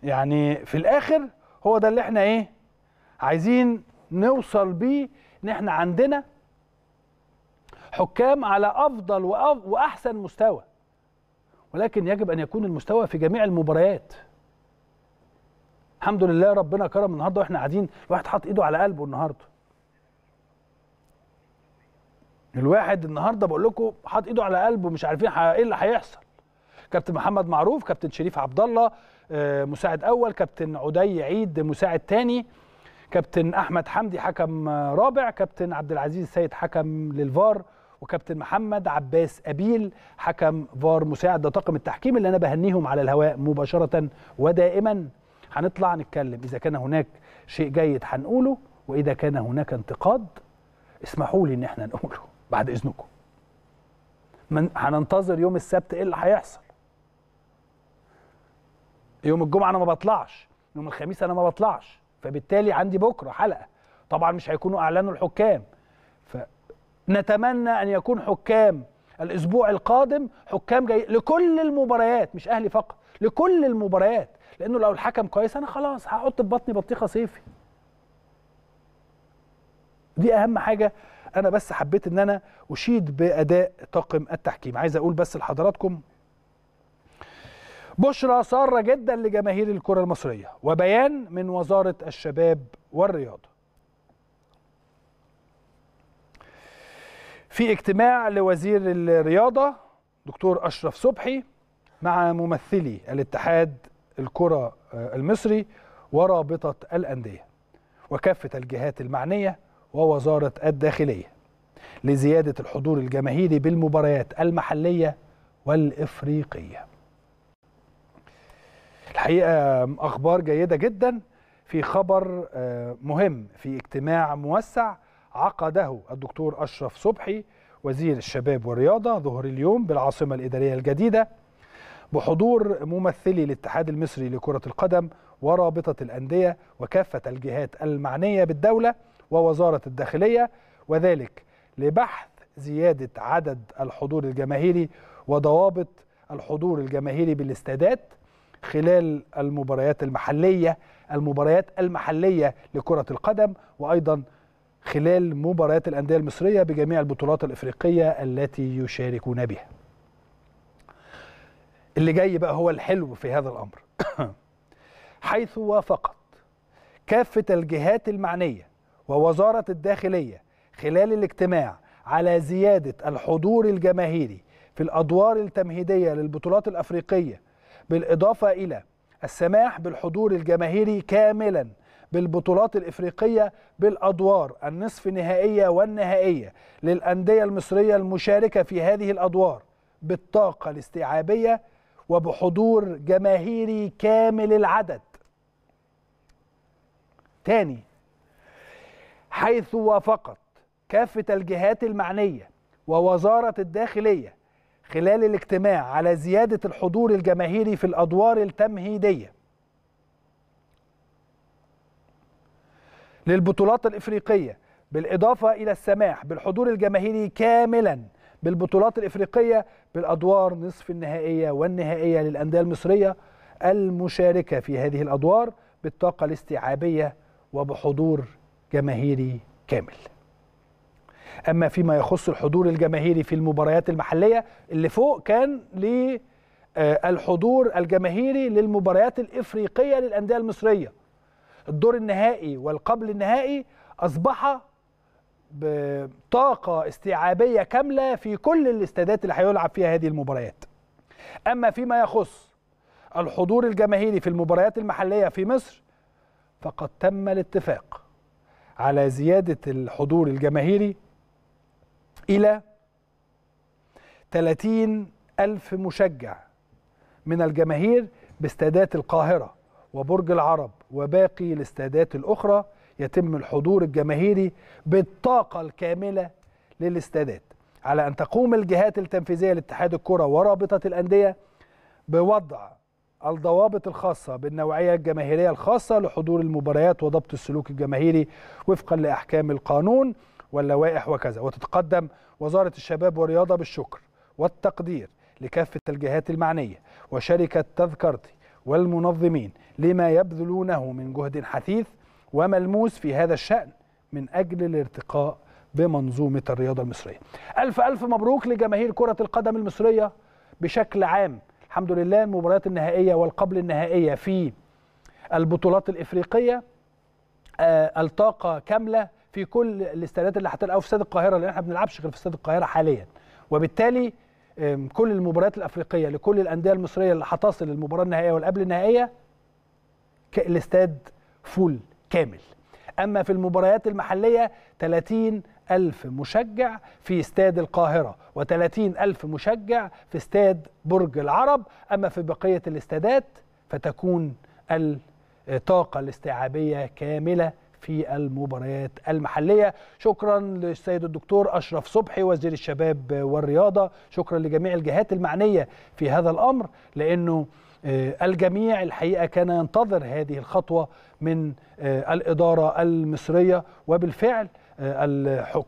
يعني في الاخر هو ده اللي احنا ايه عايزين نوصل بيه، ان احنا عندنا حكام على افضل واحسن مستوى، ولكن يجب ان يكون المستوى في جميع المباريات. الحمد لله ربنا كرم النهارده واحنا قاعدين، الواحد حاط ايده على قلبه النهارده، الواحد النهارده بقول لكم حاط ايده على قلبه، مش عارفين ايه اللي هيحصل. كابتن محمد معروف، كابتن شريف عبد الله مساعد اول، كابتن عدي عيد مساعد ثاني، كابتن احمد حمدي حكم رابع، كابتن عبد العزيز سيد حكم للفار، وكابتن محمد عباس أبيل حكم فار مساعد. ده طاقم التحكيم اللي انا بهنيهم على الهواء مباشره ودائما. هنطلع نتكلم اذا كان هناك شيء جيد هنقوله، واذا كان هناك انتقاد اسمحوا لي ان احنا نقوله بعد اذنكم. هننتظر يوم السبت ايه اللي هيحصل. يوم الجمعه انا ما بطلعش، يوم الخميس انا ما بطلعش، فبالتالي عندي بكره حلقه. طبعا مش هيكونوا اعلنوا الحكام، نتمنى أن يكون حكام الأسبوع القادم حكام جاي لكل المباريات، مش أهلي فقط، لكل المباريات. لأنه لو الحكم كويس أنا خلاص هحط في بطني بطيخة صيفي. دي أهم حاجة. أنا بس حبيت أن أنا أشيد بأداء طاقم التحكيم. عايز أقول بس لحضراتكم بشرى سارة جدا لجماهير الكرة المصرية وبيان من وزارة الشباب والرياضة. في اجتماع لوزير الرياضة دكتور أشرف صبحي مع ممثلي الاتحاد الكرة المصري ورابطة الأندية وكافة الجهات المعنية ووزارة الداخلية لزيادة الحضور الجماهيري بالمباريات المحلية والإفريقية. الحقيقة أخبار جيدة جدا. في خبر مهم في اجتماع موسع عقده الدكتور أشرف صبحي وزير الشباب والرياضة ظهر اليوم بالعاصمة الإدارية الجديدة بحضور ممثلي الاتحاد المصري لكرة القدم ورابطة الأندية وكافة الجهات المعنية بالدولة ووزارة الداخلية، وذلك لبحث زيادة عدد الحضور الجماهيري وضوابط الحضور الجماهيري بالاستادات خلال المباريات المحلية المباريات المحلية لكرة القدم، وأيضا خلال مباريات الأندية المصرية بجميع البطولات الإفريقية التي يشاركون بها. اللي جاي بقى هو الحلو في هذا الأمر. حيث وافقت كافة الجهات المعنية ووزارة الداخلية خلال الاجتماع على زيادة الحضور الجماهيري في الأدوار التمهيدية للبطولات الإفريقية، بالإضافة إلى السماح بالحضور الجماهيري كاملاً بالبطولات الإفريقية بالأدوار النصف النهائية والنهائية للأندية المصرية المشاركة في هذه الأدوار بالطاقة الاستيعابية وبحضور جماهيري كامل العدد. تاني، حيث وافقت كافة الجهات المعنية ووزارة الداخلية خلال الاجتماع على زيادة الحضور الجماهيري في الأدوار التمهيدية للبطولات الإفريقية بالإضافة إلى السماح بالحضور الجماهيري كاملا بالبطولات الإفريقية بالأدوار نصف النهائية والنهائية للأندية المصرية المشاركة في هذه الأدوار بالطاقة الاستيعابية وبحضور جماهيري كامل. أما فيما يخص الحضور الجماهيري في المباريات المحلية اللي فوق كان للحضور الجماهيري للمباريات الإفريقية للأندية المصرية الدور النهائي والقبل النهائي أصبح بطاقة استيعابية كاملة في كل الاستادات اللي هيلعب فيها هذه المباريات. أما فيما يخص الحضور الجماهيري في المباريات المحلية في مصر فقد تم الاتفاق على زيادة الحضور الجماهيري إلى ثلاثين ألف مشجع من الجماهير باستادات القاهرة وبرج العرب وباقي الاستادات الأخرى يتم الحضور الجماهيري بالطاقة الكاملة للاستادات، على أن تقوم الجهات التنفيذية لاتحاد الكرة ورابطة الأندية بوضع الضوابط الخاصة بالنوعية الجماهيرية الخاصة لحضور المباريات وضبط السلوك الجماهيري وفقا لأحكام القانون واللوائح وكذا. وتتقدم وزارة الشباب والرياضة بالشكر والتقدير لكافة الجهات المعنية وشركة تذكرتي والمنظمين لما يبذلونه من جهد حثيث وملموس في هذا الشأن من أجل الارتقاء بمنظومة الرياضة المصرية. ألف ألف مبروك لجماهير كرة القدم المصرية بشكل عام. الحمد لله المباريات النهائية والقبل النهائية في البطولات الإفريقية آه الطاقة كاملة في كل الاستادات اللي هتلعبوا في استاد القاهرة، لأن احنا ما بنلعبش غير في استاد القاهرة حاليا، وبالتالي كل المباريات الافريقيه لكل الانديه المصريه اللي هتصل للمباراه النهائيه والقبل النهائيه الاستاد فول كامل. أما في المباريات المحلية ثلاثين ألف مشجع في استاد القاهرة وثلاثين ألف مشجع في استاد برج العرب. أما في بقية الاستادات فتكون الطاقة الاستيعابية كاملة في المباريات المحلية. شكرا للسيد الدكتور أشرف صبحي وزير الشباب والرياضة، شكرا لجميع الجهات المعنية في هذا الأمر، لأنه الجميع الحقيقة كان ينتظر هذه الخطوة من الإدارة المصرية، وبالفعل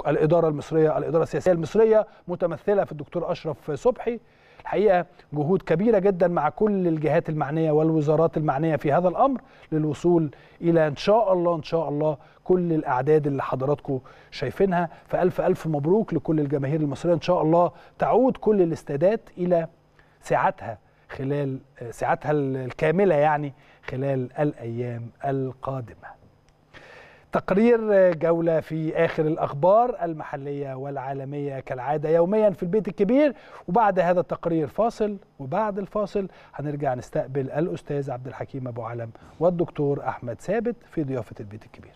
الإدارة المصرية الإدارة السياسية المصرية متمثلة في الدكتور أشرف صبحي. الحقيقة جهود كبيرة جدا مع كل الجهات المعنية والوزارات المعنية في هذا الأمر للوصول إلى إن شاء الله إن شاء الله كل الأعداد اللي حضراتكم شايفينها. فألف ألف مبروك لكل الجماهير المصرية، إن شاء الله تعود كل الاستادات إلى سعتها خلال ساعتها الكاملة يعني خلال الأيام القادمة. تقرير جولة في آخر الأخبار المحلية والعالمية كالعادة يوميا في البيت الكبير، وبعد هذا التقرير فاصل، وبعد الفاصل هنرجع نستقبل الأستاذ عبد الحكيم أبو علم والدكتور أحمد ثابت في ضيافة البيت الكبير.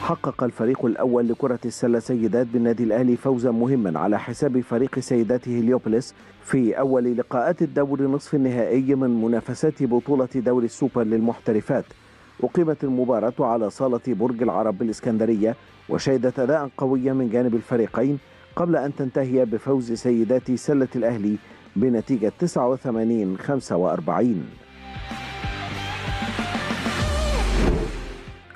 حقق الفريق الأول لكرة السلة سيدات بالنادي الأهلي فوزا مهما على حساب فريق سيداته هليوبلس في أول لقاءات الدور نصف النهائي من منافسات بطولة دوري السوبر للمحترفات. أقيمت المباراة على صالة برج العرب بالإسكندرية وشهدت أداء قويا من جانب الفريقين قبل أن تنتهي بفوز سيدات سلة الأهلي بنتيجة تسعة وثمانين خمسة وأربعين.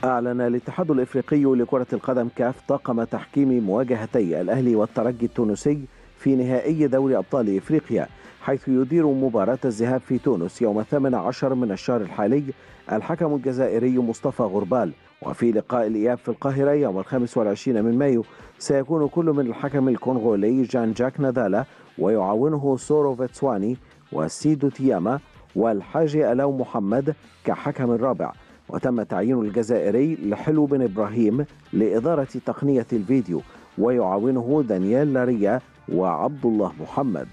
أعلن الاتحاد الإفريقي لكرة القدم كاف طاقم تحكيم مواجهتي الأهلي والترجي التونسي في نهائي دوري أبطال إفريقيا، حيث يدير مباراة الذهاب في تونس يوم الثامن عشر من الشهر الحالي الحكم الجزائري مصطفى غربال، وفي لقاء الإياب في القاهرة يوم الخامس والعشرين من مايو سيكون كل من الحكم الكونغولي جان جاك نادالا ويعاونه سورو فيتسواني وسيدو تياما والحاجي ألاو محمد كحكم الرابع. وتم تعيين الجزائري لحلو بن إبراهيم لإدارة تقنية الفيديو ويعاونه دانيال لاريا وعبد الله محمد.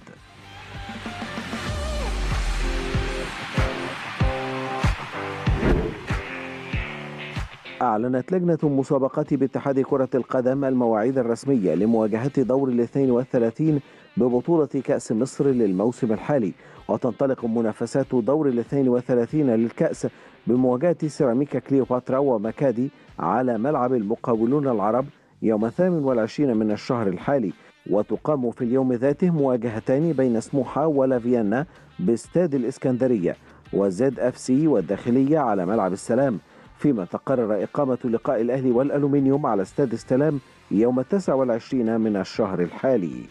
أعلنت لجنة مسابقات باتحاد كرة القدم المواعيد الرسمية لمواجهة دور الاثنين والثلاثين ببطولة كأس مصر للموسم الحالي، وتنطلق منافسات دور الاثنين والثلاثين للكأس بمواجهة سيراميكا كليوباترا ومكادي على ملعب المقاولون العرب يوم الثامن والعشرين من الشهر الحالي، وتقام في اليوم ذاته مواجهتان بين سموحة ولا فيينا باستاد الإسكندرية وزد اف سي والداخلية على ملعب السلام، فيما تقرر إقامة لقاء الأهلي والألومنيوم على استاد السلام يوم التاسع والعشرين من الشهر الحالي.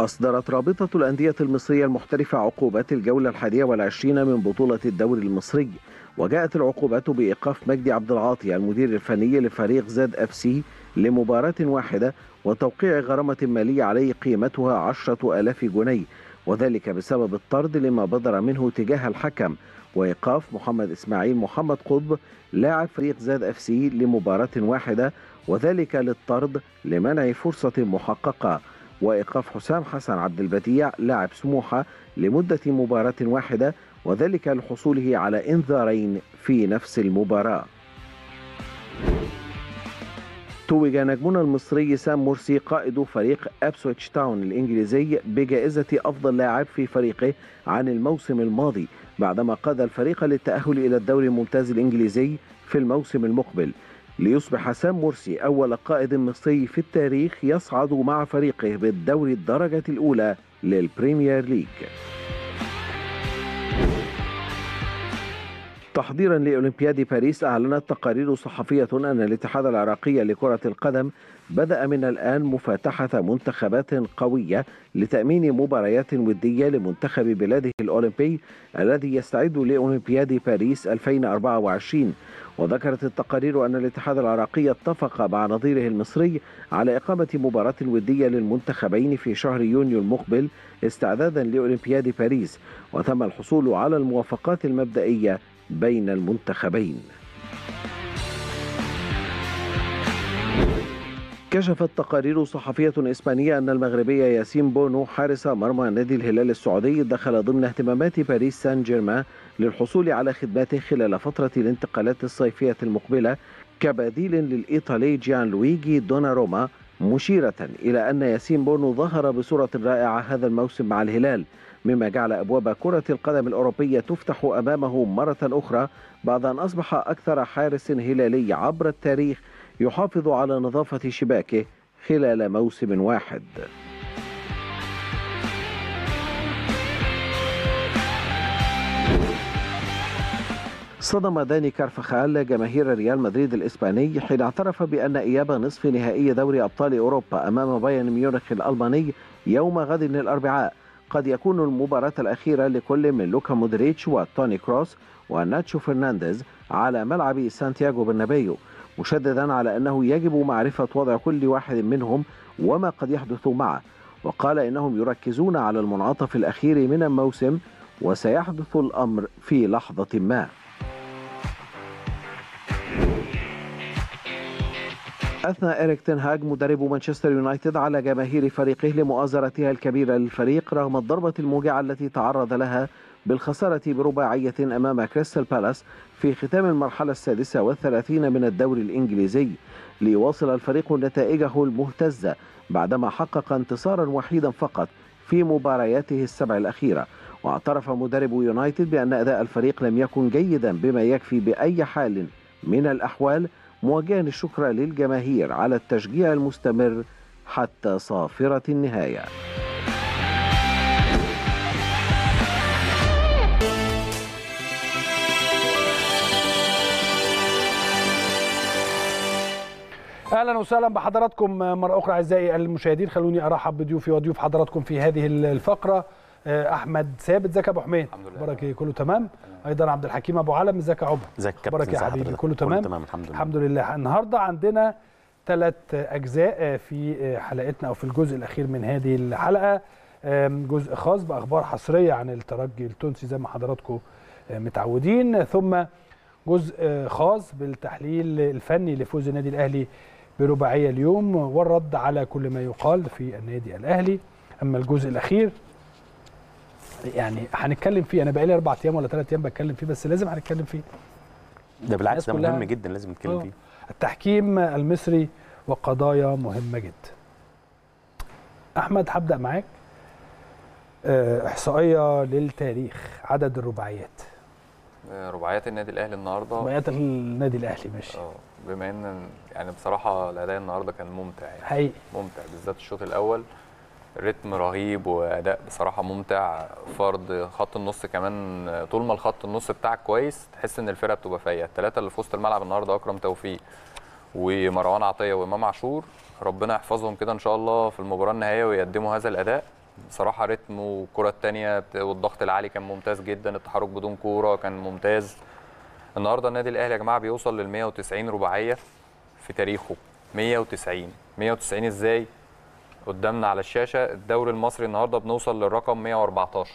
أصدرت رابطة الأندية المصرية المحترفة عقوبات الجولة الحادية والعشرين من بطولة الدوري المصري، وجاءت العقوبات بإيقاف مجدي عبد العاطي المدير الفني لفريق زد اف سي لمباراة واحدة وتوقيع غرامة مالية عليه قيمتها عشرة آلاف جنيه، وذلك بسبب الطرد لما بدر منه تجاه الحكم، وإيقاف محمد إسماعيل محمد قطب لاعب فريق زد اف سي لمباراة واحدة وذلك للطرد لمنع فرصة محققة، وإيقاف حسام حسن عبد البديع لاعب سموحة لمدة مباراة واحدة وذلك لحصوله على إنذارين في نفس المباراة. توج نجمنا المصري سام مرسي قائد فريق أبسويتش تاون الإنجليزي بجائزة أفضل لاعب في فريقه عن الموسم الماضي، بعدما قاد الفريق للتأهل إلى الدوري الممتاز الإنجليزي في الموسم المقبل، ليصبح سام مرسي أول قائد مصري في التاريخ يصعد مع فريقه بالدوري الدرجة الأولى للبريمير ليج. تحضيرا لأولمبياد باريس، أعلنت تقارير صحفية أن الاتحاد العراقي لكرة القدم بدأ من الآن مفتحة منتخبات قوية لتأمين مباريات ودية لمنتخب بلاده الأولمبي الذي يستعد لأولمبياد باريس ألفين وأربعة وعشرين. وذكرت التقارير أن الاتحاد العراقي اتفق مع نظيره المصري على إقامة مباراة ودية للمنتخبين في شهر يونيو المقبل استعدادا لأولمبياد باريس، وتم الحصول على الموافقات المبدئية بين المنتخبين. كشفت تقارير صحفية إسبانية أن المغربية ياسين بونو حارس مرمى نادي الهلال السعودي دخل ضمن اهتمامات باريس سان جيرمان للحصول على خدماته خلال فترة الانتقالات الصيفية المقبلة كبديل للإيطالي جيان لويجي دوناروما، مشيرة إلى أن ياسين بونو ظهر بصورة رائعة هذا الموسم مع الهلال، مما جعل أبواب كرة القدم الأوروبية تفتح أمامه مرة أخرى بعد أن أصبح أكثر حارس هلالي عبر التاريخ يحافظ على نظافة شباكه خلال موسم واحد. صدم داني كارفخال جماهير ريال مدريد الإسباني حين اعترف بأن إياب نصف نهائي دوري أبطال أوروبا أمام بايرن ميونخ الألماني يوم غد الأربعاء قد يكون المباراة الأخيرة لكل من لوكا مودريتش وتوني كروس وناتشو فرنانديز على ملعب سانتياغو برنابيو، مشددا على أنه يجب معرفة وضع كل واحد منهم وما قد يحدث معه. وقال إنهم يركزون على المنعطف الأخير من الموسم وسيحدث الأمر في لحظة ما. أثنى إيريك تين هاج مدرب مانشستر يونايتد على جماهير فريقه لمؤازرتها الكبيرة للفريق رغم الضربة الموجعة التي تعرض لها بالخسارة برباعية أمام كريستال بالاس في ختام المرحلة السادسة والثلاثين من الدوري الإنجليزي، ليواصل الفريق نتائجه المهتزة بعدما حقق انتصارا وحيدا فقط في مبارياته السبع الأخيرة. واعترف مدرب يونايتد بأن أداء الفريق لم يكن جيدا بما يكفي بأي حال من الأحوال، موجها الشكر للجماهير على التشجيع المستمر حتى صافرة النهاية. اهلا وسهلا بحضراتكم مره اخرى اعزائي المشاهدين. خلوني ارحب بضيوفي وضيوف حضراتكم في هذه الفقره. احمد ثابت، ازيك يا ابو حميد؟ الحمد لله، اخبارك ايه؟ كله تمام؟ ايضا عبد الحكيم ابو علم، ازيك يا عبد؟ اخبارك يا حبيبي؟ كله تمام؟ كله تمام الحمد لله. الحمد لله. النهارده عندنا ثلاث اجزاء في حلقتنا او في الجزء الاخير من هذه الحلقه، جزء خاص باخبار حصريه عن الترجي التونسي زي ما حضراتكم متعودين، ثم جزء خاص بالتحليل الفني لفوز النادي الاهلي برباعية اليوم والرد على كل ما يقال في النادي الأهلي. أما الجزء الأخير يعني هنتكلم فيه، أنا بقالي أربع أيام ولا ثلاث أيام بتكلم فيه، بس لازم هنتكلم فيه. ده بالعكس ده مهم جدا، لازم نتكلم فيه. التحكيم المصري وقضايا مهمة جدا. أحمد هبدأ معاك. إحصائية للتاريخ، عدد الرباعيات. رباعيات النادي الاهلي النهارده رباعيات النادي الاهلي ماشي. اه بما ان يعني بصراحه الاداء النهارده كان ممتع، يعني حقيقي ممتع، بالذات الشوط الاول رتم رهيب واداء بصراحه ممتع. فرض خط النص كمان، طول ما الخط النص بتاعك كويس تحس ان الفرقه بتبقى فايقه. الثلاثه اللي في وسط الملعب النهارده اكرم توفيق ومروان عطيه وامام عاشور، ربنا يحفظهم كده ان شاء الله في المباراه النهائيه ويقدموا هذا الاداء. بصراحه رتم والكره الثانيه والضغط العالي كان ممتاز جدا، التحرك بدون كوره كان ممتاز. النهارده النادي الاهلي يا جماعه بيوصل لل مئة وتسعين رباعيه في تاريخه. مئة وتسعين مئة وتسعين ازاي؟ قدامنا على الشاشه الدوري المصري النهارده بنوصل للرقم مئة وأربعتاشر،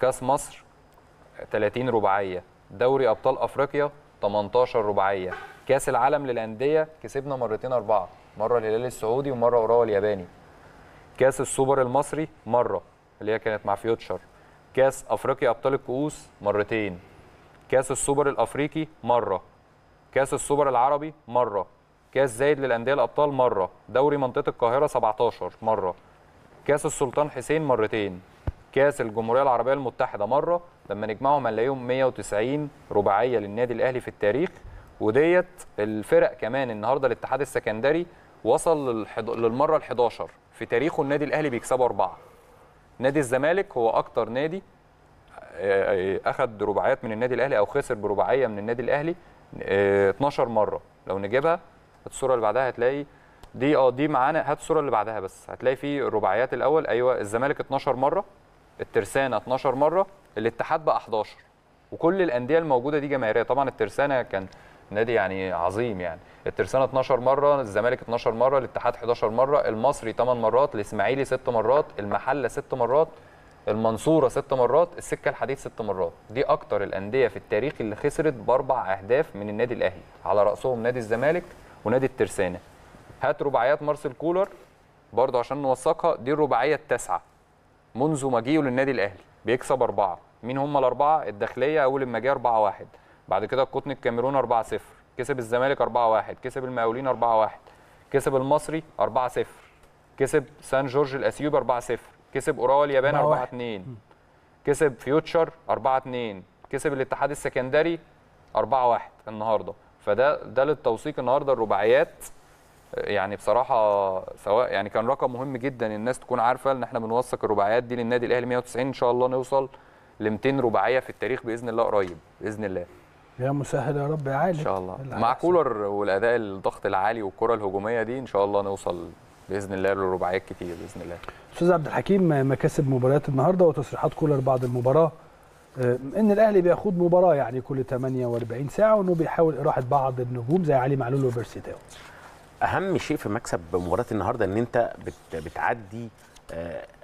كاس مصر ثلاثين رباعيه، دوري ابطال افريقيا ثمنتاشر رباعيه، كاس العالم للانديه كسبنا مرتين اربعه، مره الهلال السعودي ومره اوراوا الياباني، كاس السوبر المصري مره اللي هي كانت مع فيوتشر، كاس افريقيا ابطال الكؤوس مرتين، كاس السوبر الافريقي مره، كاس السوبر العربي مره، كاس زايد للانديه الابطال مره، دوري منطقه القاهره سبعتاشر مره، كاس السلطان حسين مرتين، كاس الجمهوريه العربيه المتحده مره. لما نجمعهم هنلاقيهم مئة وتسعين رباعيه للنادي الاهلي في التاريخ. وديت الفرق كمان النهارده الاتحاد السكندري وصل للمره الحداشر في تاريخه، النادي الاهلي بيكسبه اربعه. نادي الزمالك هو اكتر نادي اخذ رباعيات من النادي الاهلي او خسر برباعيه من النادي الاهلي اتناشر مره. لو نجيبها الصوره اللي بعدها هتلاقي دي اه دي معانا، هات الصوره اللي بعدها بس هتلاقي في الرباعيات الاول. ايوه الزمالك اتناشر مره، الترسانه اتناشر مره، الاتحاد بقى حداشر، وكل الانديه الموجوده دي جماهيريه. طبعا الترسانه كان نادي يعني عظيم، يعني الترسانه اتناشر مره، الزمالك اتناشر مره، الاتحاد حداشر مره، المصري ثمان مرات، الاسماعيلي ست مرات، المحله ست مرات، المنصوره ست مرات، السكه الحديد ست مرات. دي اكتر الانديه في التاريخ اللي خسرت باربع اهداف من النادي الاهلي، على راسهم نادي الزمالك ونادي الترسانه. هات رباعيات مارسيل كولر برضه عشان نوثقها. دي الرباعيه التاسعه منذ مجيئه للنادي الاهلي، بيكسب اربعه. مين هم الاربعه؟ الداخليه اول لما جه اربعه واحد، بعد كده القطن الكاميرون اربعه صفر، كسب الزمالك اربعه واحد، كسب المقاولين اربعه واحد، كسب المصري اربعه صفر، كسب سان جورج الاسيوب اربعه صفر، كسب اوراوا اليابان اربعه اثنين، كسب فيوتشر اربعه اثنين، كسب الاتحاد السكندري اربعه واحد النهارده. فده ده للتوثيق النهارده الرباعيات. يعني بصراحه سواء يعني كان رقم مهم جدا الناس تكون عارفه ان احنا بنوثق الرباعيات دي للنادي الاهلي مئه وتسعين، ان شاء الله نوصل ل مئتين رباعيه في التاريخ باذن الله قريب باذن الله. يا مسهل يا رب يا عالي ان شاء الله مع كولر والاداء الضغط العالي والكره الهجوميه دي ان شاء الله نوصل باذن الله للرباعيات كتير باذن الله. استاذ عبد الحكيم، مكاسب مباريات النهارده وتصريحات كولر بعد المباراه ان الاهلي بياخد مباراه يعني كل ثمانيه واربعين ساعه، وانه بيحاول اراحه بعض النجوم زي علي معلول وبيرسيتاو. اهم شيء في مكسب مباراه النهارده ان انت بتعدي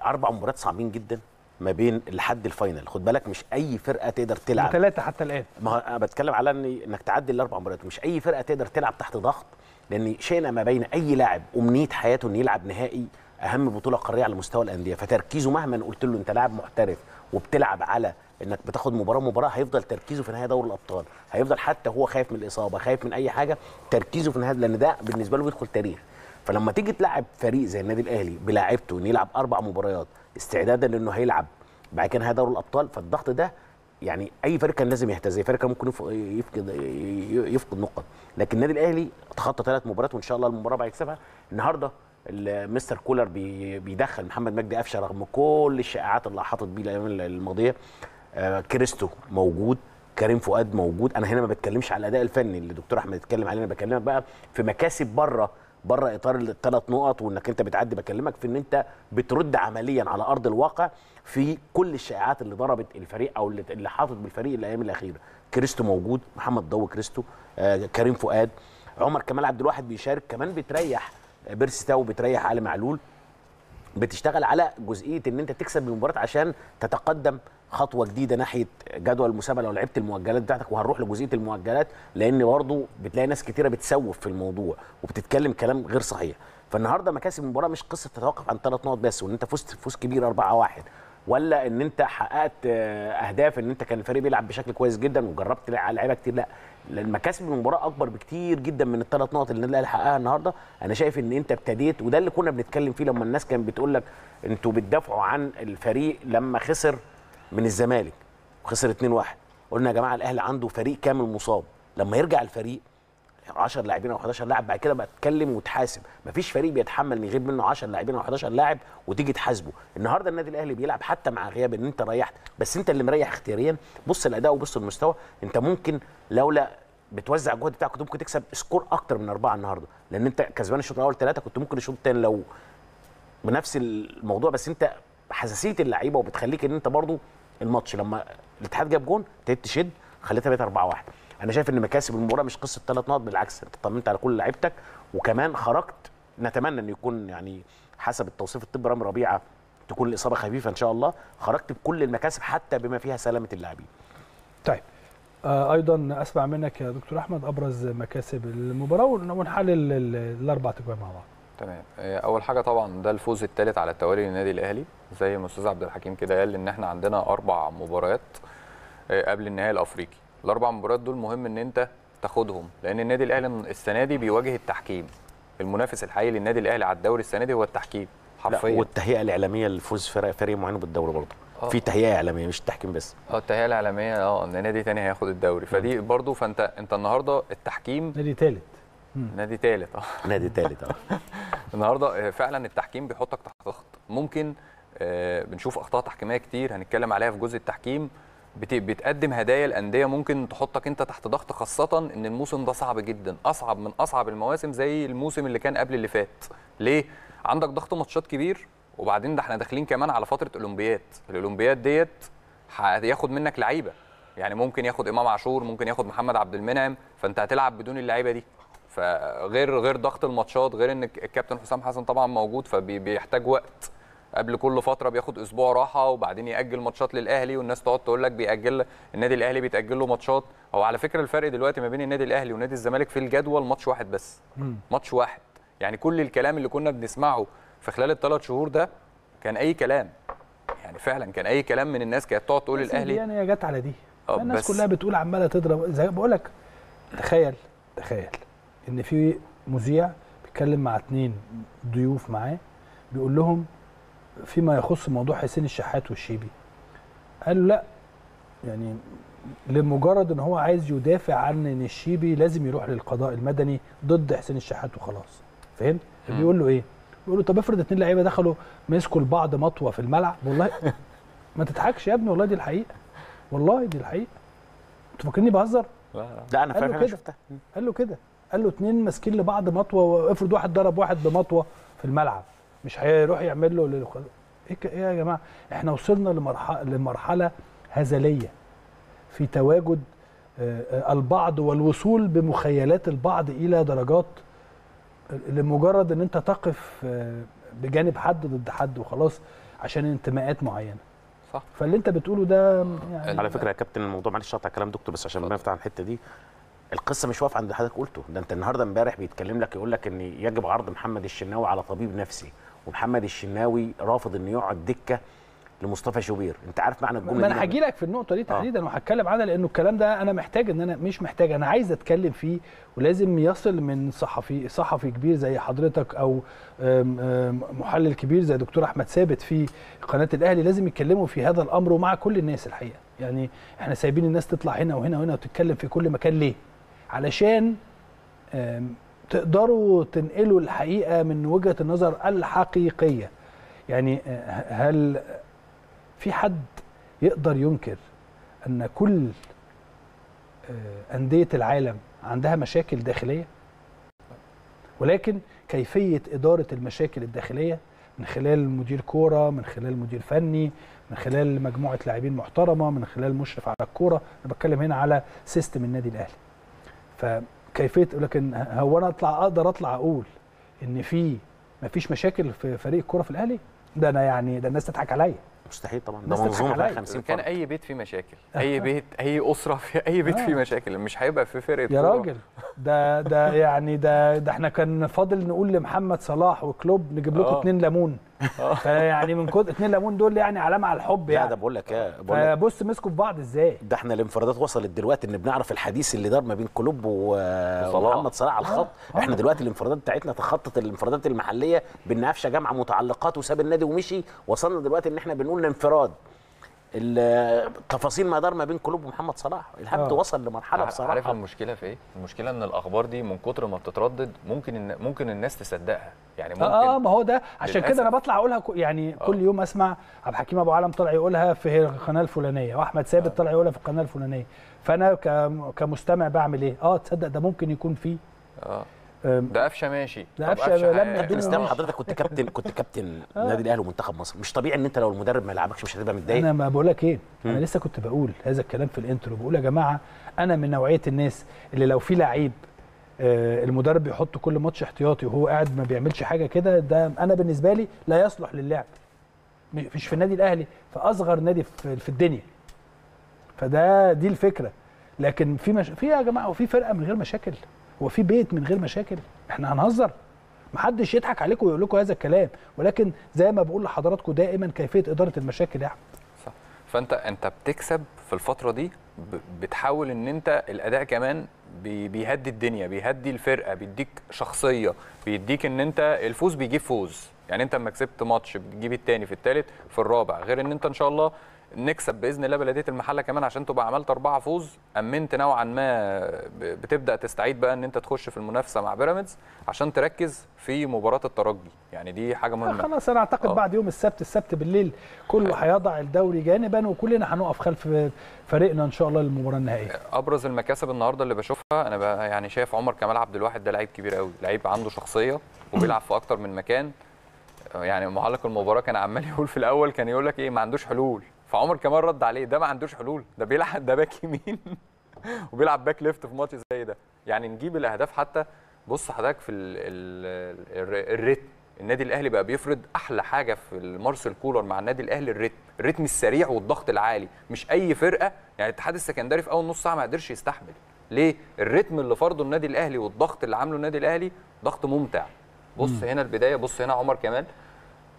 اربع مباريات صعبين جدا ما بين لحد الفاينل، خد بالك مش اي فرقه تقدر تلعب ثلاثه حتى الان. ما انا بتكلم على ان انك تعدي الاربع مباريات، مش اي فرقه تقدر تلعب تحت ضغط، لان شئنا ما بين اي لاعب امنيه حياته ان يلعب نهائي اهم بطوله قاريه على مستوى الانديه، فتركيزه مهما قلت له انت لاعب محترف وبتلعب على انك بتاخد مباراه مباراه، هيفضل تركيزه في نهايه دوري الابطال، هيفضل حتى هو خايف من الاصابه، خايف من اي حاجه، تركيزه في نهايه، لان ده بالنسبه له بيدخل تاريخ. فلما تيجي تلعب فريق زي النادي الاهلي بلاعبته انه يلعب اربع مباريات استعدادا لانه هيلعب بعد كده نهايه دوري الابطال، فالضغط ده يعني اي فريق كان لازم يهتز، فريق كان ممكن يفقد يفقد نقط، لكن النادي الاهلي تخطى ثلاث مباريات وان شاء الله المباراه بقى يكسبها. النهارده المستر كولر بيدخل محمد مجدي قفشه رغم كل الشائعات اللي حاطط بيه الايام الماضيه. آه كريستو موجود، كريم فؤاد موجود. انا هنا ما بتكلمش على الاداء الفني اللي الدكتور احمد اتكلم عليه، انا بكلمك بقى في مكاسب بره بره اطار الثلاث نقط وانك انت بتعدي، بكلمك في ان انت بترد عمليا على ارض الواقع في كل الشائعات اللي ضربت الفريق او اللي حاطط بالفريق الايام الاخيره. كريستو موجود، محمد ضو كريستو، آه كريم فؤاد، عمر كمال عبد الواحد بيشارك كمان، بتريح بيرسيتاو، بتريح علي معلول، بتشتغل على جزئيه ان انت تكسب المباراه عشان تتقدم خطوه جديده ناحيه جدول المسابقه لو لعبت المؤجلات بتاعتك. وهنروح لجزئيه المؤجلات لان برضه بتلاقي ناس كتيره بتسوف في الموضوع وبتتكلم كلام غير صحيح. فالنهارده مكاسب المباراه مش قصه تتوقف عن ثلاث نقط بس وان انت فزت فوز كبير اربعه واحد، ولا ان انت حققت اهداف ان انت كان الفريق بيلعب بشكل كويس جدا وجربت لعيبه كتير، لا، المكاسب المباراه اكبر بكتير جدا من الثلاث نقط اللي الاهلي حققها النهارده. انا شايف ان انت ابتديت، وده اللي كنا بنتكلم فيه لما الناس كانت بتقول لك انتوا بتدافعوا عن الفريق لما خسر من الزمالك وخسر اتنين واحد، قلنا يا جماعه الاهلي عنده فريق كامل مصاب، لما يرجع الفريق عشره لاعبين او حداشر لاعب بعد كده بقى تتكلم وتحاسب، مفيش فريق بيتحمل يغيب منه عشره لاعبين او حداشر لاعب وتيجي تحاسبه. النهارده النادي الاهلي بيلعب حتى مع غياب ان انت ريحت، بس انت اللي مريح اختياريا. بص الاداء وبص المستوى، انت ممكن لولا بتوزع الجهد بتاعك كنت ممكن تكسب سكور اكتر من اربعه النهارده، لان انت كسبان الشوط الاول ثلاثه، كنت ممكن الشوط الثاني لو بنفس الموضوع، بس انت حساسيه اللعيبه وبتخليك ان انت برضو الماتش لما الاتحاد جاب جون ابتديت تشد خليتها بقت اربعه واحد. انا شايف ان مكاسب المباراه مش قصه ثلاث نقط، بالعكس انت طمنت على كل لعيبتك، وكمان خرجت نتمنى ان يكون يعني حسب التوصيف الطبي رامي ربيعه تكون الاصابه خفيفه ان شاء الله، خرجت بكل المكاسب حتى بما فيها سلامه اللاعبين. طيب آه ايضا اسمع منك يا دكتور احمد ابرز مكاسب المباراه ونحلل الاربع تجوان مع بعض. تمام. اول حاجه طبعا ده الفوز الثالث على التوالي للنادي الاهلي، زي ما الاستاذ عبد الحكيم كده قال ان احنا عندنا اربع مباريات قبل النهائي الافريقي، الاربع مباريات دول مهم ان انت تاخدهم، لان النادي الاهلي السنه دي بيواجه التحكيم. المنافس الحقيقي للنادي الاهلي على الدوري السنه دي هو التحكيم حرفيا، والتهيئه الاعلاميه لفوز فريق فريق معين بالدوري برضه. آه. في تهيئه اعلاميه مش التحكيم بس. اه التهيئه الاعلاميه اه ان نادي ثاني هياخد الدوري، فدي برضه فانت انت النهارده التحكيم نادي ثالث نادي ثالث اه نادي ثالث اه النهارده فعلا التحكيم بيحطك تحت ضغط. ممكن آه بنشوف اخطاء تحكيميه كتير هنتكلم عليها في جزء التحكيم، بتقدم هدايا الانديه ممكن تحطك انت تحت ضغط، خاصه ان الموسم ده صعب جدا، اصعب من اصعب المواسم زي الموسم اللي كان قبل اللي فات. ليه؟ عندك ضغط ماتشات كبير، وبعدين ده احنا داخلين كمان على فتره اولمبياد، الاولمبياد ديت هياخد منك لعيبه، يعني ممكن ياخد امام عاشور، ممكن ياخد محمد عبد المنعم، فانت هتلعب بدون اللعيبه دي، فغير غير ضغط الماتشات، غير ان الكابتن حسام حسن طبعا موجود فبيحتاج وقت، قبل كل فتره بياخد اسبوع راحه وبعدين ياجل ماتشات للاهلي، والناس تقعد تقول لك بياجل النادي الاهلي بيتاجل له ماتشات. هو على فكره الفرق دلوقتي ما بين النادي الاهلي ونادي الزمالك في الجدول ماتش واحد بس، ماتش واحد يعني كل الكلام اللي كنا بنسمعه في خلال الثلاث شهور ده كان اي كلام، يعني فعلا كان اي كلام من الناس، كانت تقعد تقول الاهلي يعني هي جت على دي، الناس كلها بتقول عماله تضرب. زي بقول لك تخيل تخيل ان في مذيع بيتكلم مع اثنين ضيوف معاه بيقول لهم فيما يخص موضوع حسين الشحات والشيبي، قالوا لا يعني لمجرد ان هو عايز يدافع عن ان الشيبي لازم يروح للقضاء المدني ضد حسين الشحات وخلاص، فهمت؟ بيقول له ايه؟ بيقول له طب افرض اتنين لعيبه دخلوا مسكوا لبعض مطوه في الملعب، والله ما تضحكش يا ابني، والله دي الحقيقه، والله دي الحقيقه، انتوا فاكريني بهزر؟ لا لا انا فاهم، انا شفتها. قال له كده، قال له اتنين ماسكين لبعض مطوه، وافرض واحد ضرب واحد بمطوه في الملعب مش هيروح يعمل له للقضاء؟ ايه يا جماعه، احنا وصلنا لمرحله لمرحله هزليه في تواجد البعض والوصول بمخيلات البعض إلى درجات لمجرد أن أنت تقف بجانب حد ضد حد وخلاص عشان انتماءات معينة. صح. فاللي أنت بتقوله ده يعني على فكرة يا كابتن الموضوع، معلش قطع كلام دكتور بس عشان بنفتح الحتة دي، القصة مش واقفة عند اللي حضرتك قلته ده، أنت النهاردة امبارح بيتكلم لك يقول لك أن يجب عرض محمد الشناوي على طبيب نفسي، ومحمد الشناوي رافض أن يقعد دكة لمصطفى شوبير. انت عارف معنى الجمله دي؟ انا هجي لك في النقطه دي تحديدا وهتكلم عنها، لانه الكلام ده انا محتاج ان انا مش محتاج انا عايز اتكلم فيه، ولازم يصل من صحفي صحفي كبير زي حضرتك او محلل كبير زي دكتور احمد ثابت في قناه الاهلي، لازم يتكلموا في هذا الامر ومع كل الناس الحقيقه. يعني احنا سايبين الناس تطلع هنا وهنا وهنا وتتكلم في كل مكان ليه؟ علشان تقدروا تنقلوا الحقيقه من وجهه النظر الحقيقيه. يعني هل في حد يقدر ينكر أن كل أندية العالم عندها مشاكل داخلية؟ ولكن كيفية إدارة المشاكل الداخلية من خلال مدير كورة، من خلال مدير فني، من خلال مجموعة لاعبين محترمة، من خلال مشرف على الكورة، أنا بتكلم هنا على سيستم النادي الأهلي. فكيفية، لكن هو أنا أطلع أقدر أطلع أقول إن في مفيش مشاكل في فريق الكورة في الأهلي؟ ده أنا يعني ده الناس تضحك عليا. مستحيل طبعا، ده منظومه فيها خمسين فرد. كان اي بيت فيه مشاكل، اي بيت، اي اسره في اي بيت آه. فيه مشاكل، مش هيبقى في فرقه يا راجل. ده ده يعني ده ده احنا كان فاضل نقول لمحمد صلاح وكلوب نجيب لكم اتنين ليمون، فيعني من كتر اتنين ليمون دول يعني علامه على الحب يعني. لا ده بقول لك ايه، بص مسكوا في بعض ازاي، ده احنا الانفرادات وصلت دلوقتي ان بنعرف الحديث اللي دار ما بين كلوب ومحمد صلاح على الخط. آه. احنا دلوقتي الانفرادات بتاعتنا تخطت الانفرادات المحليه، بنناقش جامعه متعلقات وساب النادي ومشي، وصلنا دلوقتي ان احنا بنقول الانفراد التفاصيل ما دار ما بين كلوب ومحمد صلاح. الهبد وصل لمرحله بصراحه. عارف المشكله في ايه؟ المشكله ان الاخبار دي من كتر ما بتتردد ممكن ممكن الناس تصدقها، يعني ممكن اه ما هو ده عشان كده انا بطلع اقولها يعني آه. كل يوم اسمع عبد الحكيم ابو علم طلع يقولها في القناه الفلانيه، واحمد ثابت آه. طلع يقولها في القناه الفلانيه، فانا كمستمع بعمل ايه؟ اه تصدق ده ممكن يكون فيه اه ده قفشه ماشي، ده قفشه لما تستنى. حضرتك كنت كابتن كنت كابتن نادي الاهلي ومنتخب مصر، مش طبيعي ان انت لو المدرب ما يلعبكش مش هتبقى متضايق. انا ما بقول لك ايه، انا لسه كنت بقول هذا الكلام في الانترو، بقول يا جماعه انا من نوعيه الناس اللي لو في لعيب آه المدرب بيحط كل ماتش احتياطي وهو قاعد ما بيعملش حاجه كده، ده انا بالنسبه لي لا يصلح للعب، مش في النادي الاهلي، في اصغر نادي في, في الدنيا. فده دي الفكره. لكن في مش... في يا جماعه، وفي فرقه من غير مشاكل، وفي بيت من غير مشاكل، احنا هنهزر؟ محدش يضحك عليكم ويقول لكم هذا الكلام، ولكن زي ما بقول لحضراتكم دائما كيفيه اداره المشاكل يا احمد. صح. فانت انت بتكسب في الفتره دي، بتحاول ان انت الاداء كمان بيهدي الدنيا، بيهدي الفرقه، بيديك شخصيه، بيديك ان انت الفوز بيجيب فوز، يعني انت لما كسبت ماتش بتجيب الثاني في الثالث في الرابع، غير ان انت ان شاء الله نكسب باذن الله بلديه المحله كمان عشان تبقى عملت اربعه فوز، امنت نوعا ما، بتبدا تستعيد بقى ان انت تخش في المنافسه مع بيراميدز عشان تركز في مباراه الترجي، يعني دي حاجه مهمه. خلاص انا اعتقد أوه. بعد يوم السبت السبت بالليل كله هيضع الدوري جانبا، وكلنا هنقف خلف فريقنا ان شاء الله للمباراه النهائيه. ابرز المكاسب النهارده اللي بشوفها انا يعني شايف عمر كمال عبد الواحد، ده لعيب كبير قوي، لعيب عنده شخصيه وبيلعب في اكتر من مكان. يعني معلق المباراه كان عمال يقول في الاول، كان يقول لك ايه ما عندوش حلول، فعمر كمان رد عليه ده ما عندوش حلول، ده بيلعب ده باك يمين وبيلعب باك ليفت في ماتش زي ده، يعني نجيب الاهداف حتى. بص حضرتك في الريتم، النادي الاهلي بقى بيفرض احلى حاجه في مارسيل كولر مع النادي الاهلي، الريتم، الريتم السريع والضغط العالي، مش اي فرقه يعني الاتحاد السكندري في اول نص ساعه ما قدرش يستحمل، ليه؟ الريتم اللي فرضه النادي الاهلي والضغط اللي عامله النادي الاهلي ضغط ممتع، بص مم. هنا البدايه، بص هنا عمر كمال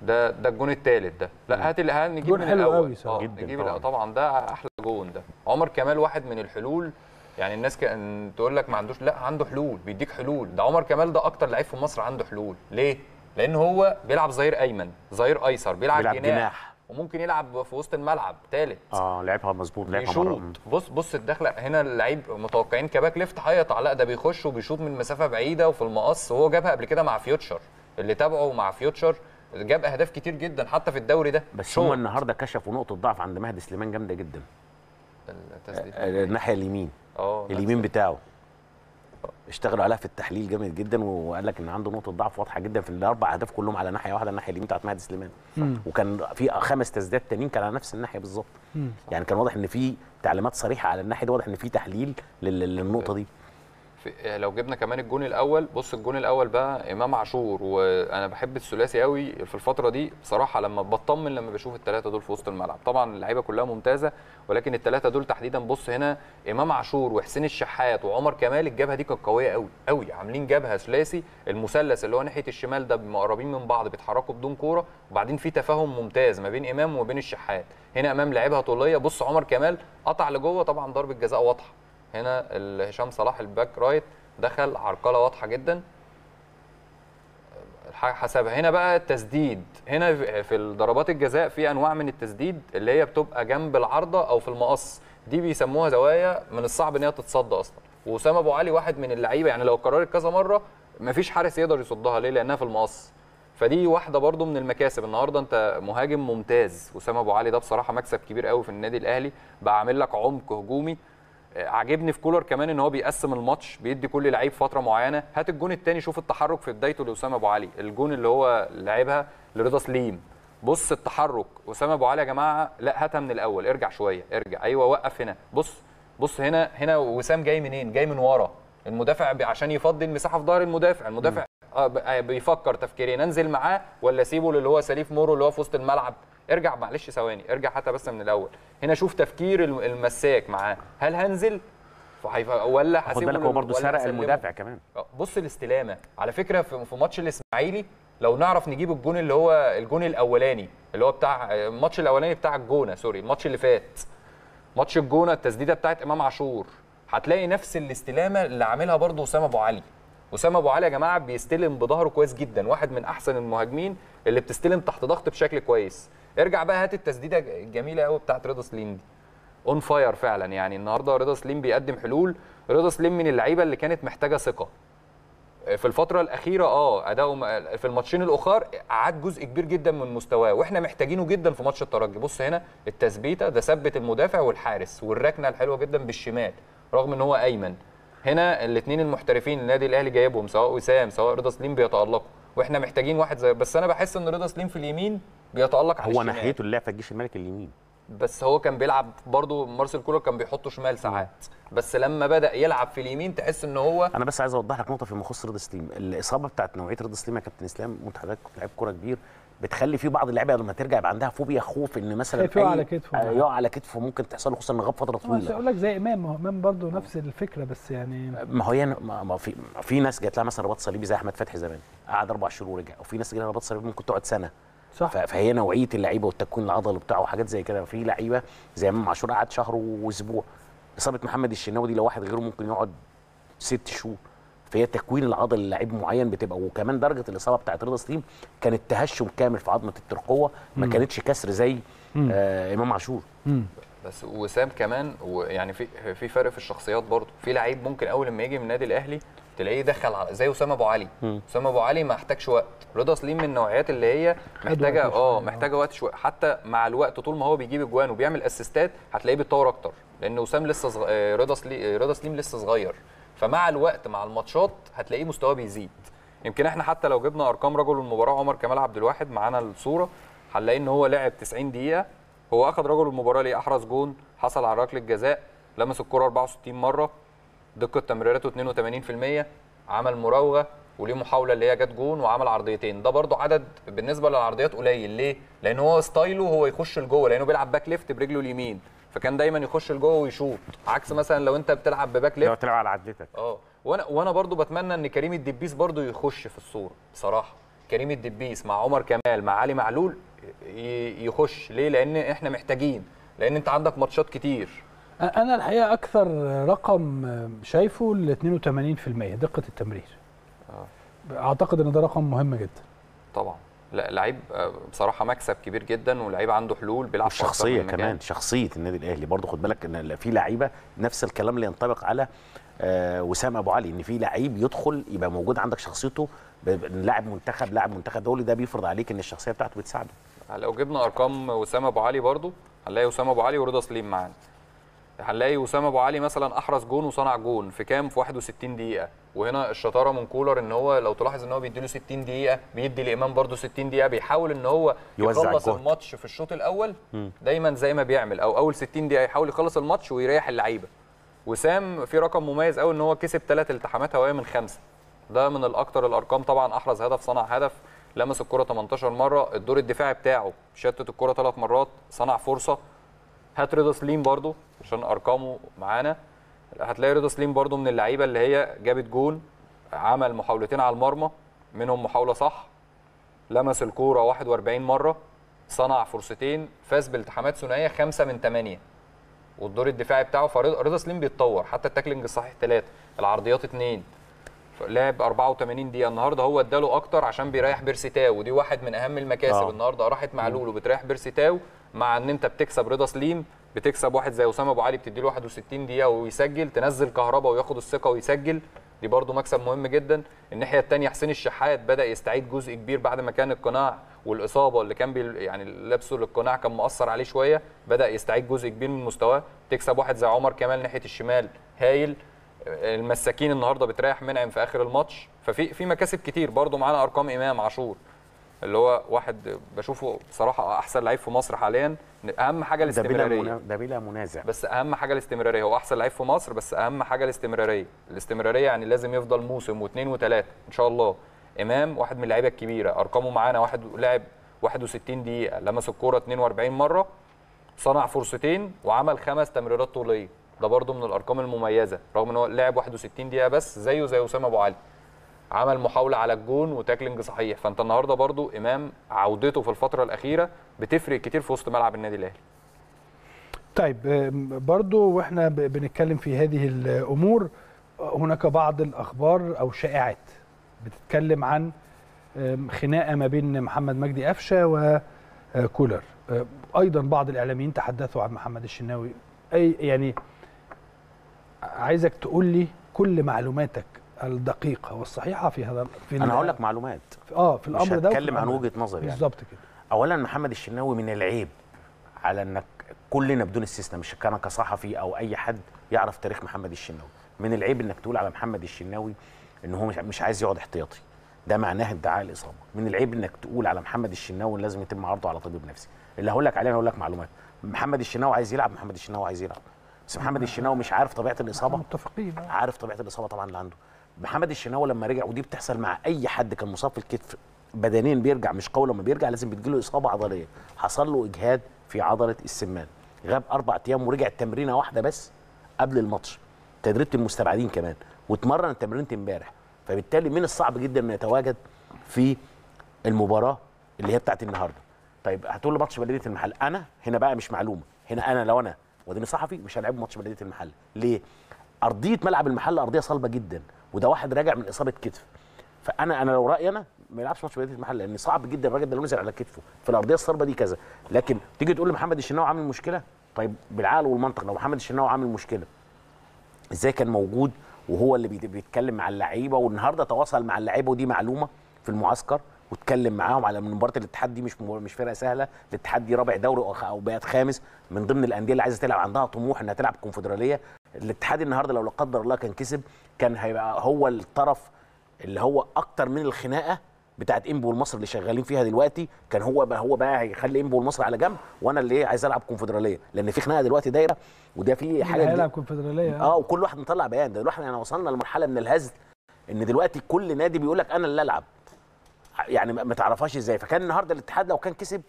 ده ده الجون الثالث ده، لا هات اللي هنجيب من الاول اه نجيب طبعا. طبعا ده احلى جون ده، عمر كمال واحد من الحلول، يعني الناس كان تقول لك ما عندوش، لا عنده حلول، بيديك حلول، ده عمر كمال ده اكتر لعيب في مصر عنده حلول، ليه؟ لان هو بيلعب ظهير ايمن، ظهير ايسر، بيلعب, بيلعب جناح, جناح وممكن يلعب في وسط الملعب ثالث. اه لعبها مظبوط، لعبها مظبوط. بص بص الدخله هنا، اللعيب متوقعين كباك ليفت هيقطع، لا ده بيخش وبيشوط من مسافه بعيده وفي المقص، وهو جابها قبل كده مع فيوتشر، اللي تابعه مع فيوتشر جاب اهداف كتير جدا حتى في الدوري ده. بس هم النهارده كشفوا نقطه ضعف عند مهدي سليمان جامده جدا. الناحيه اليمين اه اليمين بتاعه اشتغلوا عليها في التحليل جامد جدا، وقال لك ان عنده نقطه ضعف واضحه جدا في الاربع اهداف كلهم على ناحيه واحده، الناحيه اليمين بتاعت مهدي سليمان، وكان في خمس تسديدات تانيين كان على نفس الناحيه بالظبط. يعني كان واضح ان في تعليمات صريحه على الناحيه دي، واضح ان في تحليل للنقطه دي. لو جبنا كمان الجون الاول، بص الجون الاول بقى امام عاشور، وانا بحب الثلاثي قوي في الفتره دي بصراحه، لما بطمن لما بشوف الثلاثه دول في وسط الملعب. طبعا اللعيبه كلها ممتازه، ولكن الثلاثه دول تحديدا، بص هنا امام عاشور وحسين الشحات وعمر كمال، الجبهه دي كانت قويه قوي قوي، عاملين جبهه ثلاثي المثلث اللي هو ناحيه الشمال ده، مقربين من بعض، بيتحركوا بدون كوره، وبعدين في تفاهم ممتاز ما بين امام وما بين الشحات. هنا امام لعبها طوليه، بص عمر كمال قطع لجوه، طبعا ضربه جزاء واضحه. هنا هشام صلاح الباك رايت دخل عرقله واضحه جدا حسبها. هنا بقى التسديد، هنا في ضربات الجزاء في انواع من التسديد اللي هي بتبقى جنب العارضه او في المقص، دي بيسموها زوايا، من الصعب ان هي تتصد اصلا. واسامه ابو علي واحد من اللعيبه، يعني لو اتكررت كذا مره مفيش حارس يقدر يصدها، ليه؟ لانها في المقص. فدي واحده برضو من المكاسب النهارده، انت مهاجم ممتاز اسامه ابو علي ده بصراحه مكسب كبير قوي في النادي الاهلي، بقى عامل لك عمق هجومي. عاجبني في كولر كمان ان هو بيقسم الماتش، بيدي كل لعيب فتره معينه. هات الجون الثاني، شوف التحرك في بدايته لاسامه ابو علي، الجون اللي هو لعبها لرضا سليم، بص التحرك اسامه ابو علي يا جماعه، لا هاتها من الاول، ارجع شويه، ارجع، ايوه وقف هنا، بص بص هنا هنا وسام جاي منين؟ جاي من ورا المدافع عشان يفضي المساحه في ظهر المدافع، المدافع بيفكر تفكيرين، انزل معاه ولا اسيبه اللي هو سليف مورو اللي هو في وسط الملعب؟ ارجع معلش ثواني، ارجع حتى بس من الاول. هنا شوف تفكير المساك معاه، هل هنزل ولا هسيبه؟ خد بالك هو برضه سرق المدافع كمان. بص الاستلامه على فكره في ماتش الاسماعيلي، لو نعرف نجيب الجون اللي هو الجون الاولاني اللي هو بتاع الماتش الاولاني بتاع الجونه، سوري الماتش اللي فات، ماتش الجونه، التسديده بتاعت امام عاشور، هتلاقي نفس الاستلامه اللي عاملها برضه اسامه ابو علي. اسامه ابو علي يا جماعه بيستلم بظهره كويس جدا، واحد من احسن المهاجمين اللي بتستلم تحت ضغط بشكل كويس. ارجع بقى هات التسديده الجميله قوي بتاعت رضا سليم دي، اون فاير فعلا، يعني النهارده رضا سليم بيقدم حلول. رضا سليم من اللعيبه اللي كانت محتاجه ثقه في الفتره الاخيره، اه اداؤه في الماتشين الاخر عاد جزء كبير جدا من مستواه، واحنا محتاجينه جدا في ماتش الترجي. بص هنا التثبيته ده، ثبت المدافع والحارس، والركنه الحلوه جدا بالشمال رغم ان هو ايمن. هنا الاثنين المحترفين النادي الاهلي جايبهم، سواء وسام سواء رضا سليم بيتالقوا، واحنا محتاجين واحد زي، بس انا بحس ان رضا سليم في اليمين بيتالق على هو ناحيته اللي لعب في الجيش الملكي اليمين، بس هو كان بيلعب برضه مارسيل كولر كان بيحطه شمال ساعات، بس لما بدا يلعب في اليمين تحس ان هو. انا بس عايز اوضح لك نقطه فيما يخص رضا سليم، الاصابه بتاعت نوعيه رضا سليم يا كابتن اسلام، وانت حضرتك لعيب كوره كبير، بتخلي في بعض اللعيبه لما ترجع يبقى عندها فوبيا، خوف ان مثلا يقع على كتفه، يقع على كتفه ممكن تحصل له، خصوصا ان غاب فتره طويله. بس اقول لك زي امام، ما هو امام برضه نفس الفكره، بس يعني ما هو يعني ما في في ناس جات لها مثلا رباط صليبي زي احمد فتحي زمان قعد اربع شهور ورجع، وفي ناس جات لها رباط صليبي ممكن تقعد سنه. صح. فهي نوعيه اللعيبه والتكوين العضلي بتاعه وحاجات زي كده، في لعيبه زي امام عاشور قعد شهر واسبوع. اصابه محمد الشناوي دي لو واحد غيره ممكن يقعد ست شهور، فهي تكوين العضل للاعيب معين بتبقى، وكمان درجه الاصابه بتاعت رضا سليم كانت تهشم كامل في عظمه الترقوه، ما كانتش كسر زي آه امام عاشور. مم. بس وسام كمان، ويعني في في فرق في الشخصيات برضه، في لعيب ممكن اول لما يجي من النادي الاهلي تلاقيه دخل زي اسامه ابو علي، اسامه ابو علي ما احتاجش وقت، رضا سليم من النوعيات اللي هي محتاجه اه محتاجه وقت شويه، حتى مع الوقت طول ما هو بيجيب اجوان وبيعمل اسيستات هتلاقيه بيتطور اكتر، لان وسام لسه صغ... رضا سليم رضا سليم لسه صغير، فمع الوقت مع الماتشات هتلاقيه مستواه بيزيد. يمكن احنا حتى لو جبنا ارقام رجل المباراه عمر كمال عبد الواحد معانا الصوره، هنلاقي ان هو لعب تسعين دقيقه، هو اخذ رجل المباراه ليه؟ احرز جون، حصل على ركله جزاء، لمس الكره اربعة وستين مره، دقه تمريراته اثنين وثمانين بالمية، عمل مراوغه وليه محاوله اللي هي جت جون، وعمل عرضيتين. ده برضو عدد بالنسبه للعرضيات قليل، ليه؟ لان هو ستايله هو يخش لجوه، لانه بيلعب باك ليفت برجله اليمين، فكان دايما يخش لجوه ويشوط، عكس مثلا لو انت بتلعب بباك ليفت، لو بتلعب على عدلتك. اه وانا وانا برضو بتمنى ان كريم الدبيس برضو يخش في الصوره بصراحه. كريم الدبيس مع عمر كمال مع علي معلول يخش ليه؟ لان احنا محتاجين، لان انت عندك ماتشات كتير. انا الحقيقه اكثر رقم شايفه ال اثنين وثمانين بالمئة دقه التمرير. اه اعتقد ان ده رقم مهم جدا. طبعا لا، لعيب بصراحه مكسب كبير جدا، ولعيب عنده حلول، بيلعب شخصيه كمان. شخصيه النادي الاهلي برضه خد بالك ان في لعيبه، نفس الكلام اللي ينطبق على وسام ابو علي، ان في لعيب يدخل يبقى موجود عندك شخصيته. لاعب منتخب، لاعب منتخب دولي، ده بيفرض عليك ان الشخصيه بتاعته بتساعده. لو جبنا ارقام وسام ابو علي برضه هنلاقي وسام ابو علي ورضا سليم معانا. هنلاقي وسام ابو علي مثلا احرز جون وصنع جون في كام؟ في واحد وستين دقيقه. وهنا الشطاره من كولر ان هو لو تلاحظ ان هو بيديله ستين دقيقه، بيدي لامام برده ستين دقيقه، بيحاول ان هو يخلص الماتش في الشوط الاول دايما زي ما بيعمل، او اول ستين دقيقه يحاول يخلص الماتش ويريح اللعيبه. وسام في رقم مميز قوي ان هو كسب ثلاث التحامات هوائيه من خمسه، ده من الاكثر الارقام طبعا. احرز هدف، صنع هدف، لمس الكره ثمنتاشر مره، الدور الدفاعي بتاعه شتت الكره ثلاث مرات، صنع فرصه. هات رضا سليم برضو عشان ارقامه معانا. هتلاقي رضا سليم برضو من اللعيبه اللي هي جابت جون، عمل محاولتين على المرمى منهم محاوله صح، لمس الكوره واحد واربعين مره، صنع فرصتين، فاز بالتحامات ثنائيه خمسة من ثمانية، والدور الدفاعي بتاعه. فرضا سليم بيتطور، حتى التاكلينج الصحيح ثلاثة، العرضيات اثنين، لعب اربعة وثمانين دقيقه النهارده. هو اداله اكتر عشان بيريح بيرسيتاو، ودي واحد من اهم المكاسب. آه. النهارده راحت معلول وبتريح بيرسيتاو، مع ان انت بتكسب رضا سليم، بتكسب واحد زي اسامه ابو علي، بتديله واحد وستين دقيقه ويسجل، تنزل كهربا وياخد الثقه ويسجل، دي برده مكسب مهم جدا. الناحيه الثانيه حسين الشحات بدا يستعيد جزء كبير بعد ما كان القناع والاصابه اللي كان بي يعني لابسه للقناع كان مؤثر عليه شويه، بدا يستعيد جزء كبير من مستواه. تكسب واحد زي عمر كمال ناحيه الشمال هايل. المساكين النهارده بتريح منعم في اخر الماتش. ففي في مكاسب كتير برده معانا. ارقام امام عاشور اللي هو واحد بشوفه بصراحه احسن لعيب في مصر حاليا. اهم حاجه الاستمراريه، ده بلا منازع، بس اهم حاجه الاستمراريه. هو احسن لعيب في مصر، بس اهم حاجه الاستمراريه. الاستمراريه يعني لازم يفضل موسم واثنين وثلاثه ان شاء الله. امام واحد من اللعيبه الكبيره، ارقامه معانا، واحد لعب واحد وستين دقيقه، لمس الكوره اثنين واربعين مره، صنع فرصتين، وعمل خمس تمريرات طوليه. ده برضه من الارقام المميزه، رغم ان هو لعب واحد وستين دقيقه بس، زيه زي اسامه ابو علي. عمل محاوله على الجون وتاكلينج صحيح. فانت النهارده برضو امام عودته في الفتره الاخيره بتفرق كتير في وسط ملعب النادي الاهلي. طيب برضو واحنا بنتكلم في هذه الامور، هناك بعض الاخبار او شائعات بتتكلم عن خناقه ما بين محمد مجدي قفشه وكولر. ايضا بعض الاعلاميين تحدثوا عن محمد الشناوي. اي يعني عايزك تقول لي كل معلوماتك الدقيقة والصحيحة في هذا. في أنا هقول لك معلومات اه في الأمر ده، مش هتكلم عن وجهة نظري يعني. بالظبط كده. أولا محمد الشناوي من العيب على إنك كلنا بدون استثناء، مش أنا كصحفي أو أي حد يعرف تاريخ محمد الشناوي، من العيب إنك تقول على محمد الشناوي إن هو مش عايز يقعد احتياطي، ده معناه ادعاء الإصابة. من العيب إنك تقول على محمد الشناوي لازم يتم عرضه على طبيب نفسي. اللي هقول لك عليه، هقول لك معلومات. محمد الشناوي عايز يلعب، محمد الشناوي عايز يلعب، بس محمد الشناوي مش عارف طبيعة الإصابة. متفقين. عارف طبيعة الإصابة طبعا اللي عنده. محمد الشناوي لما رجع، ودي بتحصل مع اي حد كان مصاب في الكتف بدنيا، بيرجع مش قوي، لما بيرجع لازم بتجيله اصابه عضليه. حصل له اجهاد في عضله السمان، غاب اربع ايام ورجع تمرينه واحده بس قبل الماتش، تدريبه المستبعدين كمان، واتمرن تمرينه امبارح. فبالتالي من الصعب جدا انه يتواجد في المباراه اللي هي بتاعت النهارده. طيب هتقول له ماتش بلديه المحله، انا هنا بقى مش معلومه، هنا انا لو انا وديني صحفي مش هلعب ماتش بلديه المحله. ليه؟ ارضيه ملعب المحله ارضيه صلبه جدا، وده واحد راجع من اصابه كتف. فانا انا لو رايي انا ما يلعبش ماتش بلديه المحله، لان صعب جدا الراجل ده لو نزل على كتفه في الارضيه الصلبه دي كذا. لكن تيجي تقول لمحمد الشناوي عامل مشكله، طيب بالعقل والمنطق لو محمد الشناوي عامل مشكله ازاي كان موجود وهو اللي بيتكلم مع اللعيبه؟ والنهارده تواصل مع اللعيبه، ودي معلومه في المعسكر، واتكلم معاهم على ان مباراه الاتحاد دي مش مش فرقه سهله، الاتحاد دي رابع دوري او بقت خامس، من ضمن الانديه اللي عايزه تلعب، عندها طموح انها تلعب كونفدراليه. الاتحاد النهارده لو لا قدر الله كان كسب، كان هيبقى هو الطرف اللي هو اكتر من الخناقه بتاعت انبي والمصري اللي شغالين فيها دلوقتي، كان هو بقى هو بقى هيخلي انبي والمصري على جنب، وانا اللي عايز العب كونفدراليه، لان في خناقه دلوقتي دايره، وده في حاجه هيلعب كونفدراليه. اه وكل واحد مطلع بيان. ده احنا وصلنا لمرحله من الهزل، ان دلوقتي كل نادي بيقول لك انا اللي العب، يعني ما تعرفهاش ازاي. فكان النهارده الاتحاد لو كان كسب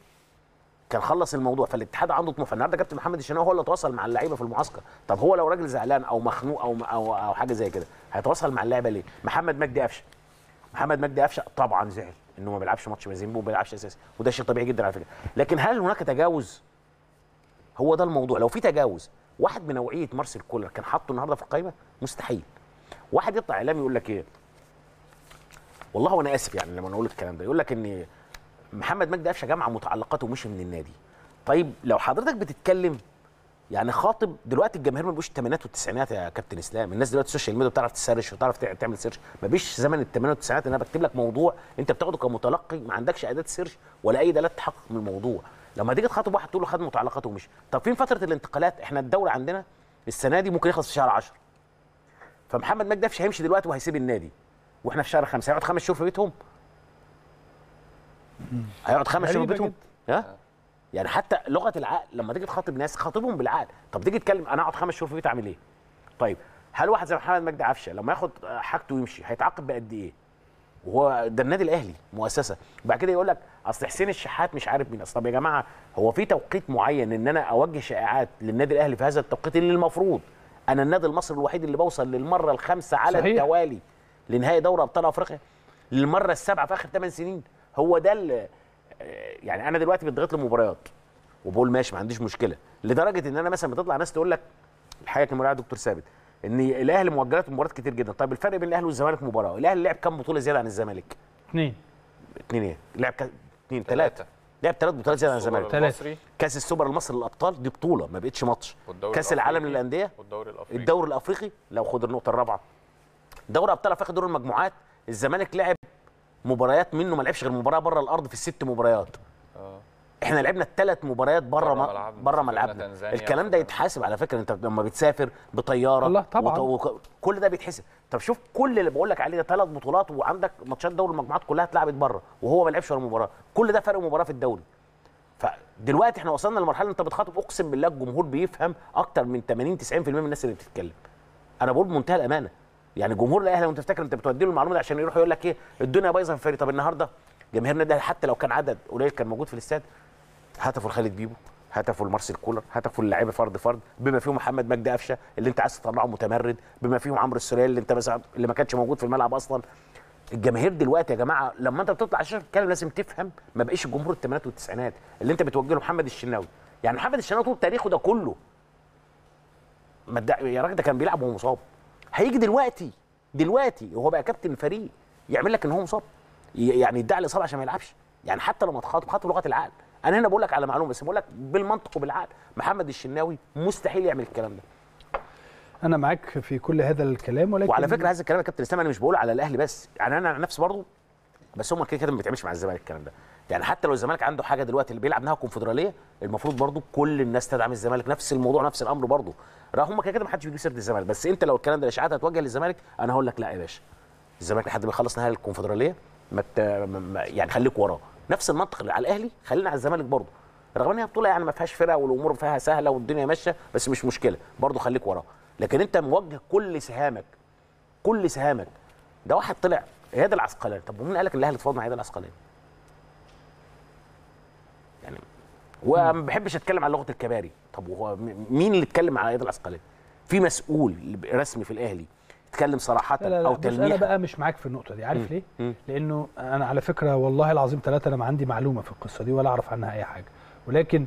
كان خلص الموضوع. فالاتحاد عنده طموح. فالنهارده كابتن محمد الشناوي هو اللي تواصل مع اللعيبه في المعسكر. طب هو لو راجل زعلان او مخنوق او او, أو حاجه زي كده هيتواصل مع اللعيبه ليه؟ محمد مجدي قفشه محمد مجدي قفشه طبعا زعل انه ما بيلعبش ماتش مازيمبو وما بيلعبش اساسي، وده شيء طبيعي جدا على فكره. لكن هل هناك تجاوز؟ هو ده الموضوع. لو في تجاوز واحد من نوعيه مارسيل كولر كان حاطه النهارده في القائمه مستحيل. واحد يطلع اعلامي يقول لك ايه؟ والله وانا اسف يعني لما اقول الكلام ده، يقول لك ان محمد مجدي قفشه جمع متعلقاته ومشي من النادي. طيب لو حضرتك بتتكلم يعني خاطب دلوقتي الجماهير ما بقوش الثمانينات والتسعينات يا كابتن اسلام، الناس دلوقتي السوشيال ميديا بتعرف تسرش وتعرف تعمل سيرش، ما بيش زمن الثمانينات والتسعينات ان انا بكتب لك موضوع انت بتاخده كمتلقي ما عندكش اداه سيرش ولا اي دلالات تحقق من الموضوع. لما تيجي تخاطب واحد تقول له خد متعلقاته ومشي. طب فين فتره الانتقالات؟ احنا الدوري عندنا السنه دي ممكن يخلص في شهر عشرة. فمحمد مجدي قفشه هيمشي دلوقتي وهيسيب النادي واحنا في شهر خمسة، هيقعد خمس شهور في بيتهم. هيقعد خمس شهور في بيتهم. ها؟ يعني حتى لغه العقل لما تيجي تخاطب ناس خاطبهم بالعقل. طب تيجي تتكلم انا اقعد خمس شهور في بيتي اعمل ايه؟ طيب هل واحد زي محمد مجدي قفشه لما ياخد حاجته ويمشي هيتعاقب بقد ايه؟ وهو ده النادي الاهلي مؤسسه. بعد كده يقول لك اصل حسين الشحات مش عارف مين اصل. طب يا جماعه هو في توقيت معين ان انا اوجه شائعات للنادي الاهلي في هذا التوقيت اللي المفروض انا النادي المصري الوحيد اللي بوصل للمره الخامسه على صحيح. التوالي لنهائي دوري ابطال افريقيا للمره السابعه في اخر ثمان سنين. هو ده يعني انا دلوقتي بتضغط لمباريات وبقول ماشي ما عنديش مشكله، لدرجه ان انا مثلا بتطلع ناس تقول لك الحقيقه كان مراعي دكتور ثابت ان الاهلي موجهات مباريات كتير جدا. طيب الفرق بين الاهلي والزمالك مباراه، الاهلي لعب كام بطوله زياده عن الزمالك؟ اثنين اثنين ايه؟ لعب ك... اثنين ثلاثه لعب ثلاث بطولات زياده عن الزمالك. ثلاثه كاس السوبر المصري للابطال دي بطوله ما بقتش ماتش، كاس العالم للانديه والدوري الافريقي الدوري الافريقي لو خد النقطه الرابعه، دوري ابطال افريقيا دور المجموعات الزمالك لعب مباريات منه ما لعبش غير مباراه بره الارض في الست مباريات. اه احنا لعبنا الثلاث مباريات بره بره ملعبنا. الكلام ده يتحاسب على فكره، انت لما بتسافر بطياره الله طبعا وط... كل ده بيتحسب. طب شوف كل اللي بقول لك عليه ده ثلاث بطولات وعندك ماتشات دوري المجموعات كلها اتلعبت بره وهو ما لعبش ولا مباراه، كل ده فرق مباراه في الدوري. فدلوقتي احنا وصلنا لمرحله انت بتخاطب اقسم بالله الجمهور بيفهم اكتر من ثمانين تسعين بالمئة من الناس اللي بتتكلم. انا بقول بمنتهى الامانه يعني جمهور الاهلي وانت بتفتكر انت بتودي له المعلومه دي عشان يروح يقول لك ايه الدنيا بايظه في الفريق. طب النهارده جماهير النادي حتى لو كان عدد قليل كان موجود في الاستاد، هتفوا لخالد بيبو، هتفوا لمارسيل كولر، هتفوا للاعيبه فرد فرد بما فيهم محمد مجدي قفشه اللي انت عايز تطلعه متمرد، بما فيهم عمرو السوليه اللي انت مثلا اللي ما كانش موجود في الملعب اصلا. الجماهير دلوقتي يا جماعه لما انت بتطلع عشان تتكلم لازم تفهم ما بقاش الجمهور الثمانينات والتسعينات اللي انت بتوجه له محمد الشناوي. يعني محمد الشناوي طول تاريخه ده كله يا راجل ده كان بيلعب وهو مصاب، هيجي دلوقتي دلوقتي وهو بقى كابتن فريق يعمل لك ان هو مصاب، يعني يدعي الاصابه عشان ما يلعبش. يعني حتى لما تخاطب خاطب لغه العقل. انا هنا بقول لك على معلومه بس بقول لك بالمنطق وبالعقل. محمد الشناوي مستحيل يعمل الكلام ده. انا معاك في كل هذا الكلام، ولكن وعلى فكره هذا الكلام يا كابتن اسلام انا مش بقوله على الاهلي بس، يعني انا على نفسي برضه بس هم كده كده ما بيتعملش مع الزمالك الكلام ده. يعني حتى لو الزمالك عنده حاجه دلوقتي اللي بيلعب نهائي الكونفدراليه المفروض برضه كل الناس تدعم الزمالك، نفس الموضوع نفس الامر برضه. رغم هم كده كده ما حدش بيجيب سيره الزمالك، بس انت لو الكلام ده اشاعات هتوجه للزمالك انا هقول لك لا يا باشا الزمالك لحد ما يخلص نهائي الكونفدراليه مت... يعني خليك وراه. نفس المنطق اللي على الاهلي خلينا على الزمالك برضه، رغم ان هي بطوله يعني ما فيهاش فرقه والامور فيها سهله والدنيا ماشيه بس مش مشكله برضه خليك وراه. لكن انت موجه كل سهامك كل سهامك ده واحد طلع اياد العسقلاني. طب ومين قال لك الاهلي اتفاوض مع اياد العسقلاني؟ يعني وما بحبش اتكلم على لغه الكباري. طب وهو مين اللي اتكلم على اياد العسقلاني؟ في مسؤول رسمي في الاهلي اتكلم صراحه لا لا لا او تلميح؟ انا بقى مش معاك في النقطه دي، عارف ليه؟ مم. لانه انا على فكره والله العظيم ثلاثه انا ما عندي معلومه في القصه دي ولا اعرف عنها اي حاجه، ولكن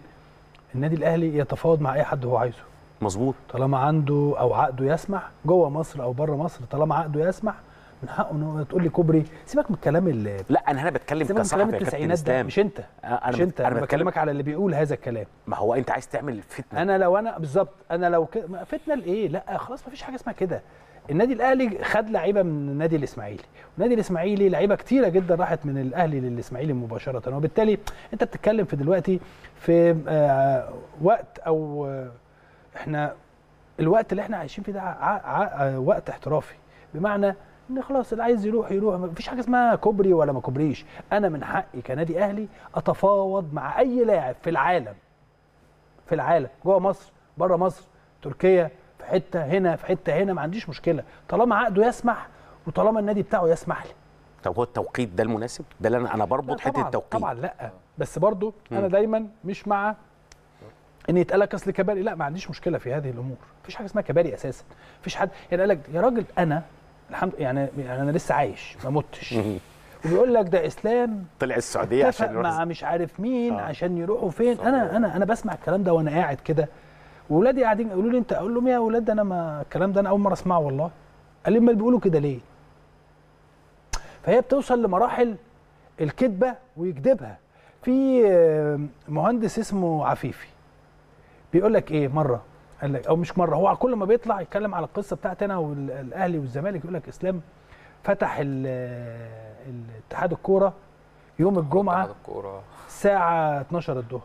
النادي الاهلي يتفاوض مع اي حد هو عايزه. مظبوط. طالما عنده او عقده يسمح جوه مصر او بره مصر، طالما عقده يسمح من حقه انه تقول لي كوبري. سيبك من الكلام اللي لا انا هنا بتكلم كصحفي يا كابتن اسلام، مش انت أنا مش انت انا, أنا بكلمك على اللي بيقول هذا الكلام. ما هو انت عايز تعمل فتنه. انا لو انا بالظبط انا لو ك... فتنه لايه؟ لا خلاص ما فيش حاجه اسمها كده. النادي الاهلي خد لعيبه من نادي الاسماعيلي، ونادي الاسماعيلي لعيبه كتيره جدا راحت من الاهلي للاسماعيلي مباشره، وبالتالي انت بتتكلم في دلوقتي في آه وقت او آه احنا الوقت اللي احنا عايشين فيه ده ع... ع... وقت احترافي، بمعنى ان خلاص اللي عايز يروح يروح، مفيش حاجه اسمها كوبري ولا ما كوبريش. انا من حقي كنادي اهلي اتفاوض مع اي لاعب في العالم في العالم جوه مصر بره مصر تركيا في حته هنا في حته هنا، ما عنديش مشكله طالما عقده يسمح وطالما النادي بتاعه يسمح لي. طب هو التوقيت ده المناسب؟ ده اللي انا انا بربط حته التوقيت. طبعا لا بس برضو م. انا دايما مش مع ان يتقال لك اصل كباري، لا ما عنديش مشكله في هذه الامور، مفيش حاجه اسمها كباري اساسا، مفيش حد يعني قال لك يا راجل انا الحمد يعني انا لسه عايش ما متش، وبيقول لك ده اسلام طلع السعوديه عشان يروح مع مش عارف مين آه. عشان يروحوا فين. انا انا انا بسمع الكلام ده وانا قاعد كده، واولادي قاعدين يقولوا لي انت، اقول لهم يا اولاد انا ما الكلام ده انا اول مره اسمعه والله. قال لي امال بيقولوا كده ليه؟ فهي بتوصل لمراحل الكذبه ويكذبها. في مهندس اسمه عفيفي بيقول لك ايه مره، قال لك او مش مره، هو كل ما بيطلع يتكلم على القصه بتاعتي انا والاهلي والزمالك، يقول لك اسلام فتح الاتحاد الكوره يوم الجمعه الساعه اتناشر الظهر،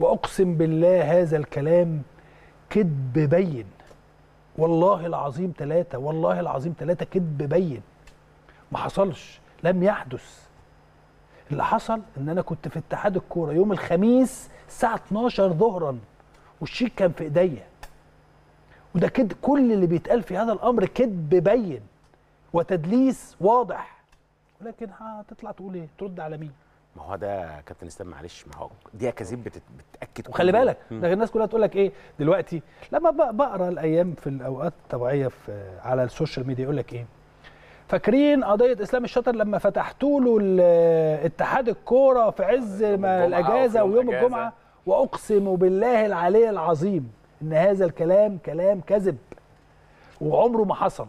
واقسم بالله هذا الكلام كذب بين، والله العظيم ثلاثه والله العظيم ثلاثه كذب بين، ما حصلش، لم يحدث. اللي حصل ان انا كنت في اتحاد الكوره يوم الخميس الساعه اتناشر ظهرا والشيك كان في ايديا، وده كده كل اللي بيتقال في هذا الامر كذب بين وتدليس واضح. ولكن هتطلع تقول ايه؟ ترد على مين؟ ما هو ده كابتن اسلام، معلش ما هو دي اكاذيب بتاكد. وخلي بالك ده الناس كلها تقول لك ايه دلوقتي، لما بقرا الايام في الاوقات الطبيعيه في على السوشيال ميديا يقول لك ايه؟ فاكرين قضيه اسلام الشاطر لما فتحتوا له اتحاد الكوره في عز الاجازه ويوم الجمعه، واقسم بالله العلي العظيم ان هذا الكلام كلام كذب وعمره ما حصل.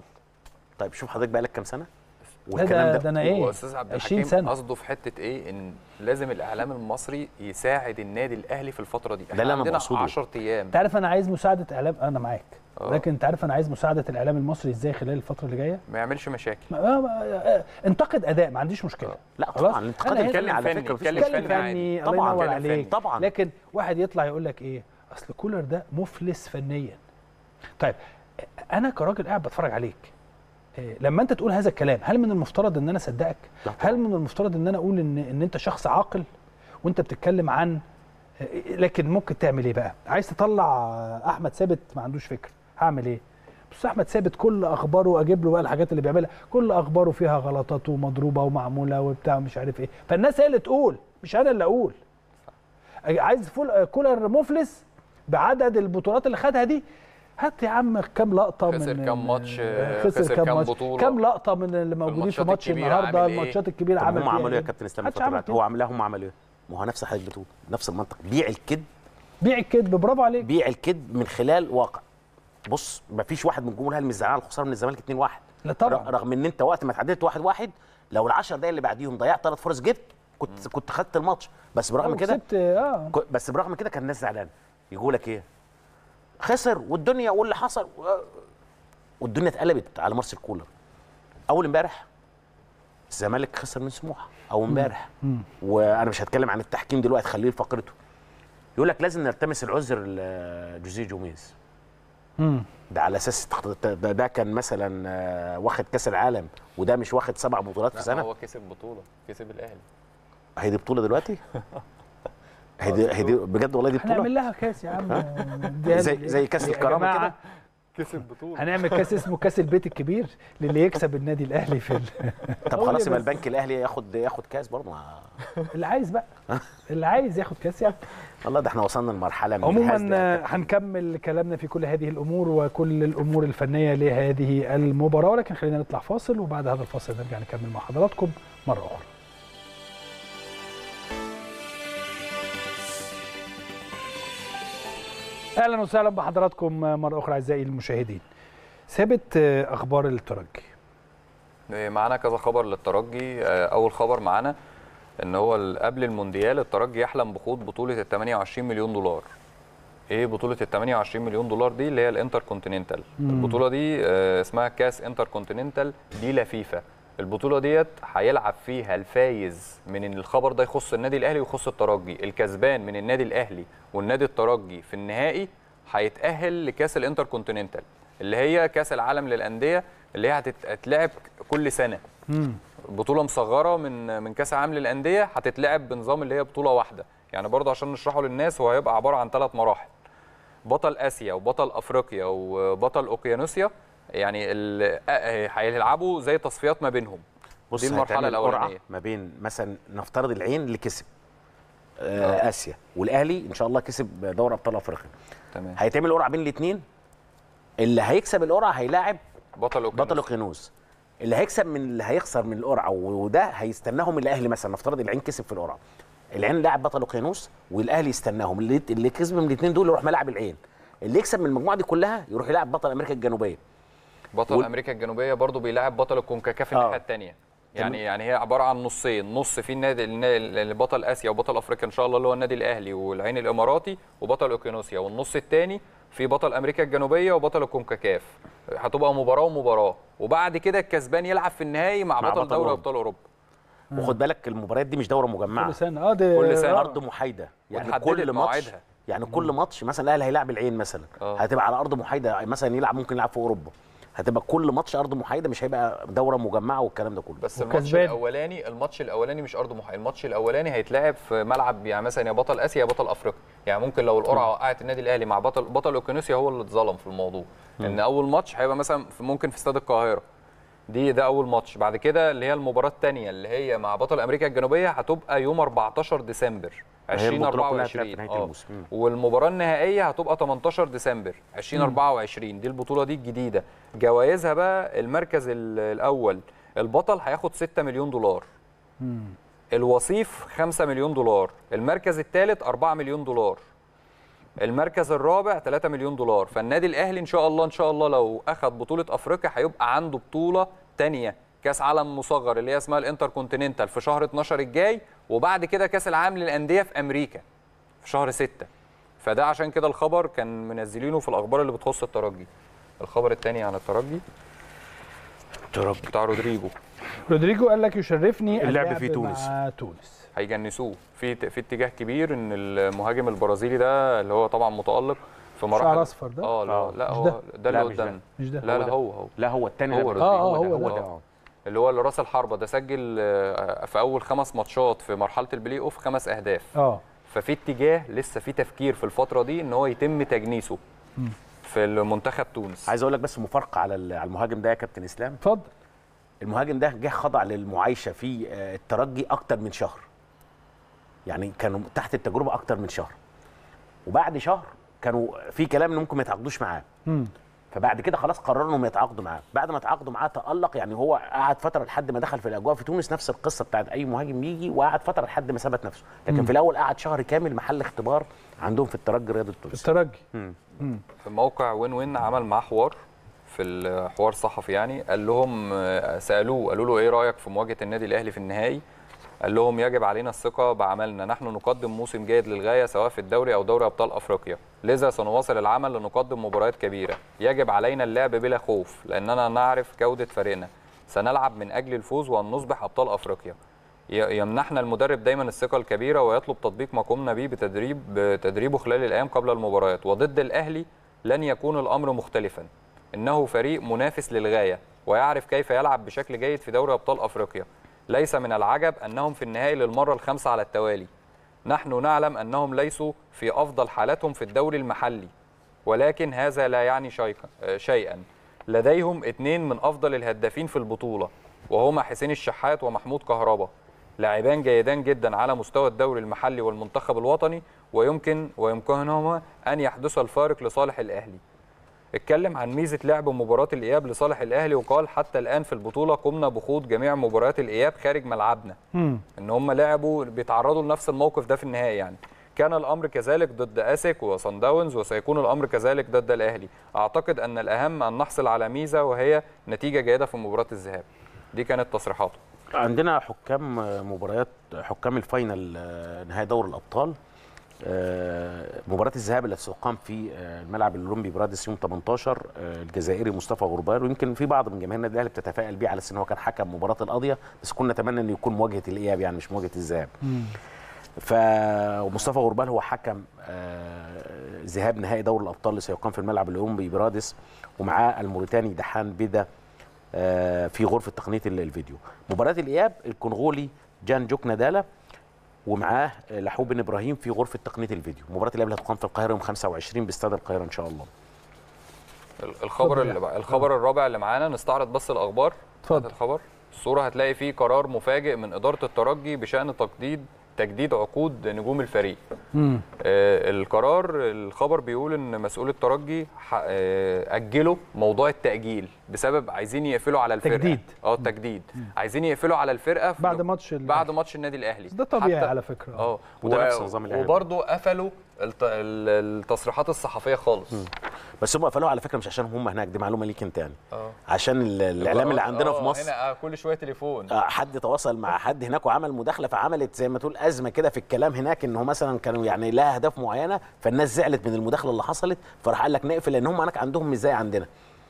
طيب شوف حضرتك بقالك كام سنه والكلام ده، ده انا ايه استاذ عبد الحكيم قصده في حته ايه، ان لازم الاعلام المصري يساعد النادي الاهلي في الفتره دي. ده اللي انا مقصوده. عشرة ايام انت عارف انا عايز مساعده اعلام، انا معاك أوه. لكن انت عارف انا عايز مساعده الاعلام المصري ازاي خلال الفتره اللي جايه؟ ما يعملش مشاكل، ما ما ما انتقد اداء، ما عنديش مشكله أوه. لا طبعا الانتقاد اتكلم على فكره اتكلم فني الله ينور عليك طبعا، لكن واحد يطلع يقول لك ايه اصل كولر ده مفلس فنيا. طيب انا كراجل قاعد بتفرج عليك لما انت تقول هذا الكلام، هل من المفترض ان انا اصدقك؟ هل من المفترض ان انا اقول ان ان انت شخص عاقل وانت بتتكلم عن؟ لكن ممكن تعمل ايه بقى؟ عايز تطلع احمد ثابت ما عندوش فكر، هعمل ايه؟ بس احمد ثابت كل اخباره اجيب له بقى الحاجات اللي بيعملها، كل اخباره فيها غلطات ومضروبه ومعموله وبتاع ومش عارف ايه، فالناس هي اللي تقول مش انا اللي اقول. عايز فول كولر مفلس بعدد البطولات اللي خدها دي، هات يا عم كام لقطه من خسر كام ماتش، خسر كام بطوله، كام لقطه من اللي موجودين في ماتش النهارده، الماتشات الكبيره عمل ايه؟ هم عملوا ايه يا كابتن اسلام الفترات؟ هو عملها هم عملوا ايه؟ ما هو نفس حضرتك بتقول، نفس المنطق، بيع الكذب، بيع الكذب، برافو عليك، بيع الكذب من خلال واقع. بص ما فيش واحد من جمهور الاهلي مش زعلان على الخساره من الزمالك اتنين واحد، لا طبعا، رغم ان انت وقت ما اتعادلت واحد واحد لو العشر دقايق اللي بعديهم ضيعت ثلاث فرص جبت كنت كنت خدت الماتش، بس برغم كده اه بس برغم كده كان الناس زعلانه، يقول لك ايه؟ خسر والدنيا واللي حصل، والدنيا اتقلبت على مارسيل كولر. اول امبارح الزمالك خسر من سموحه، او امبارح، وانا مش هتكلم عن التحكيم دلوقتي خليه لفقرته. يقول لك لازم نلتمس العذر لجوزيه جوميز. امم ده على اساس ده, ده كان مثلا واخد كاس العالم، وده مش واخد سبع بطولات في سنه. هو كسب بطوله، كسب الاهلي. هي دي بطوله دلوقتي؟ هي هي بجد والله دي بطوله، هنعمل لها كاس يا عم زي زي كاس الكرامه كده، كسب بطوله، هنعمل كاس اسمه كاس البيت الكبير للي يكسب النادي الاهلي في ال... طب خلاص يبقى البنك الاهلي ياخد ياخد كاس برضه، اللي عايز بقى اللي عايز ياخد كاس يعني. والله ده احنا وصلنا لمرحله من عموما هنكمل كلامنا في كل هذه الامور وكل الامور الفنيه لهذه المباراه، ولكن خلينا نطلع فاصل، وبعد هذا الفاصل نرجع نكمل مع حضراتكم مره اخرى. اهلا وسهلا بحضراتكم مره اخرى اعزائي المشاهدين. ثابت اخبار الترجي. معانا كذا خبر للترجي، اول خبر معانا ان هو قبل المونديال الترجي يحلم بخوض بطوله ال تمنية وعشرين مليون دولار. ايه بطوله ال تمنية وعشرين مليون دولار دي؟ اللي هي الانتر كونتيننتال. البطوله دي اسمها كاس انتر كونتيننتال دي لا فيفا. البطوله ديت هيلعب فيها الفايز من الخبر ده، يخص النادي الاهلي ويخص الترجي، الكسبان من النادي الاهلي والنادي الترجي في النهائي هيتاهل لكاس الانتر كونتيننتال اللي هي كاس العالم للانديه اللي هي هتتلعب كل سنه. امم بطوله مصغره من من كاس العالم للانديه، هتتلعب بنظام اللي هي بطوله واحده، يعني برضه عشان نشرحه للناس هو هيبقى عباره عن ثلاث مراحل، بطل اسيا وبطل افريقيا وبطل اوقيانوسيا، يعني هيلعبوا زي تصفيات ما بينهم. بص دي المرحله الاولانيه ما بين مثلا نفترض العين اللي كسب اسيا، والاهلي ان شاء الله كسب دوري ابطال افريقيا. تمام. هيتعمل قرعه بين الاثنين، اللي هيكسب القرعه هيلاعب بطل القنوز. بطل القنوز اللي هيكسب من اللي هيخسر من القرعه، وده هيستناهم الاهلي. مثلا نفترض العين كسب في القرعه، العين لاعب بطل القنوز والاهلي يستناهم، اللي اللي كسب من الاثنين دول يروح ملعب العين، اللي يكسب من المجموعه دي كلها يروح يلاعب بطل امريكا الجنوبيه. بطل و... امريكا الجنوبيه برضو بيلاعب بطل الكونكاكاف الناحيه الثانيه. يعني يعني هي عباره عن نصين، نص في النادي اللي بطل اسيا وبطل افريقيا ان شاء الله اللي هو النادي الاهلي والعين الاماراتي وبطل اوقيانوسيا، والنص الثاني في بطل امريكا الجنوبيه وبطل الكونكاكاف. هتبقى مباراه ومباراه، وبعد كده الكسبان يلعب في النهائي مع, مع بطل, بطل دوري ابطال اوروبا. وخد بالك المباريات دي مش دوره مجمعه، كل سنه اه دي كل سنه ارض محايده، يعني كل ماتش يعني كل مم. ماتش مثلا الاهلي هيلاعب العين مثلا أوه. هتبقى على ارض محايده، مثلا يلعب ممكن يلعب في اوروبا، هتبقى كل ماتش ارض محايده، مش هيبقى دوره مجمعه والكلام ده كله. بس الماتش الاولاني الماتش الاولاني مش ارض محايده، الماتش الاولاني هيتلعب في ملعب يعني مثلا يا بطل اسيا يا بطل افريقيا. يعني ممكن لو القرعه وقعت النادي الاهلي مع بطل بطل اوقيانوسيا هو اللي اتظلم في الموضوع، مم. ان اول ماتش هيبقى مثلا ممكن في استاد القاهره، دي ده اول ماتش. بعد كده اللي هي المباراه الثانيه اللي هي مع بطل امريكا الجنوبيه هتبقى يوم اربعتاشر ديسمبر الفين واربعه وعشرين اه والمباراه النهائيه هتبقى تمنتاشر ديسمبر الفين واربعه وعشرين. دي البطوله دي الجديده، جوائزها بقى المركز الاول البطل هياخد ستة مليون دولار، مم. الوصيف خمسة مليون دولار، المركز الثالث اربعة مليون دولار، المركز الرابع ثلاثة مليون دولار. فالنادي الاهلي ان شاء الله ان شاء الله لو اخذ بطوله افريقيا هيبقى عنده بطوله ثانيه، كاس عالم مصغر اللي هي اسمها الانتر كونتيننتال في شهر اتناشر الجاي، وبعد كده كاس العالم للانديه في امريكا في شهر ستة. فده عشان كده الخبر كان منزلينه في الاخبار اللي بتخص الترجي. الخبر الثاني عن الترجي الترجي بتاع رودريجو رودريجو قال لك يشرفني اللعب في تونس. تونس هيجنسوه في في اتجاه كبير ان المهاجم البرازيلي ده اللي هو طبعا متالق في مراحل شعر اصفر ده اه لا لا هو ده اللي قدامنا، مش ده. لا لا هو هو لا هو الثاني هو اه هو هو ده اللي هو اللي راس الحربه ده، سجل في اول خمس ماتشات في مرحله البلاي اوف خمس اهداف. اه ففي اتجاه لسه في تفكير في الفتره دي ان هو يتم تجنيسه في المنتخب تونس. عايز اقول لك بس مفارقه على المهاجم ده يا كابتن اسلام. اتفضل. المهاجم ده جه خضع للمعايشه في الترجي اكتر من شهر، يعني كانوا تحت التجربه اكتر من شهر، وبعد شهر كانوا في كلام ان ممكن ما يتعاقدوش معاه، فبعد كده خلاص قرروا انهم يتعاقدوا معاه. بعد ما اتعاقدوا معاه تالق، يعني هو قعد فتره لحد ما دخل في الاجواء في تونس، نفس القصه بتاعت اي مهاجم يجي وقعد فتره لحد ما ثبت نفسه، لكن مم. في الاول قعد شهر كامل محل اختبار عندهم في الترجي رياضه تونس. الترجي في موقع وين وين عمل معاه حوار، في الحوار صحفي يعني، قال لهم سالوه قالوا له ايه رايك في مواجهه النادي الاهلي في النهائي؟ قال لهم يجب علينا الثقه بعملنا، نحن نقدم موسم جيد للغايه سواء في الدوري او دوري ابطال افريقيا، لذا سنواصل العمل لنقدم مباريات كبيره، يجب علينا اللعب بلا خوف لاننا نعرف جوده فريقنا، سنلعب من اجل الفوز وان نصبح ابطال افريقيا. يمنحنا المدرب دايما الثقه الكبيره ويطلب تطبيق ما قمنا به بتدريب بتدريبه خلال الايام قبل المباريات، وضد الاهلي لن يكون الامر مختلفا، انه فريق منافس للغايه ويعرف كيف يلعب بشكل جيد في دوري ابطال افريقيا. ليس من العجب أنهم في النهائي للمرة الخامسة على التوالي، نحن نعلم أنهم ليسوا في أفضل حالاتهم في الدوري المحلي، ولكن هذا لا يعني شيئا، لديهم اثنين من أفضل الهدافين في البطولة وهما حسين الشحات ومحمود كهربا، لاعبان جيدان جدا على مستوى الدوري المحلي والمنتخب الوطني، ويمكن ويمكنهما أن يحدث الفارق لصالح الأهلي. اتكلم عن ميزه لعب مباراه الاياب لصالح الاهلي، وقال حتى الان في البطوله قمنا بخوض جميع مباريات الاياب خارج ملعبنا، مم. ان هم لعبوا بيتعرضوا لنفس الموقف ده في النهائي، يعني كان الامر كذلك ضد اسك وصن داونز وسيكون الامر كذلك ضد الاهلي. اعتقد ان الاهم ان نحصل على ميزه وهي نتيجه جيده في مباراه الذهاب. دي كانت تصريحاته. عندنا حكام مباريات حكام الفاينل نهائي دوري الابطال، مباراة الذهاب اللي هتقام في الملعب الاولمبي برادس يوم تمنتاشر، الجزائري مصطفى غربال، ويمكن في بعض من جماهير النادي الاهلي بتتفائل بيه على اساس ان هو كان حكم مباراة القاضية، بس كنا نتمنى انه يكون مواجهة الاياب يعني مش مواجهة الذهاب. فمصطفى غربال هو حكم ذهاب نهائي دوري الابطال اللي سيقام في الملعب الاولمبي برادس، ومعاه الموريتاني دحان بدا في غرفة تقنية الفيديو. مباراة الاياب الكونغولي جان جاك نادالا ومعاه لحوب بن ابراهيم في غرفه تقنيه الفيديو. مباراه الاهلي هتقام في القاهره يوم خمسة وعشرين باستاد القاهره ان شاء الله. الخبر اللي الخبر الرابع اللي معانا نستعرض بس الاخبار. اتفضل. الخبر الصوره هتلاقي فيه قرار مفاجئ من اداره الترجي بشان تجديد تجديد عقود نجوم الفريق. آه القرار الخبر بيقول ان مسؤول الترجي آه اجله موضوع التاجيل بسبب عايزين يقفلوا على الفرقه. تجديد اه تجديد عايزين يقفلوا على الفرقه بعد ماتش بعد ماتش النادي الاهلي. ده طبيعي على فكره. اه وده نفس نظام الاهلي. وبرضه قفلوا التصريحات الصحفيه خالص. مم. بس هم قفلوها على فكره مش عشان هم هناك، دي معلومه ليك انت يعني. أوه. عشان الاعلام اللي عندنا في مصر هنا كل شويه تليفون، حد تواصل مع حد هناك وعمل مداخله، فعملت زي ما تقول ازمه كده في الكلام هناك، ان هو مثلا كانوا يعني لها اهداف معينه، فالناس زعلت من المداخله اللي حصلت، فراح قال لك نقفل، لان هم هناك عندهم مش زي عندنا.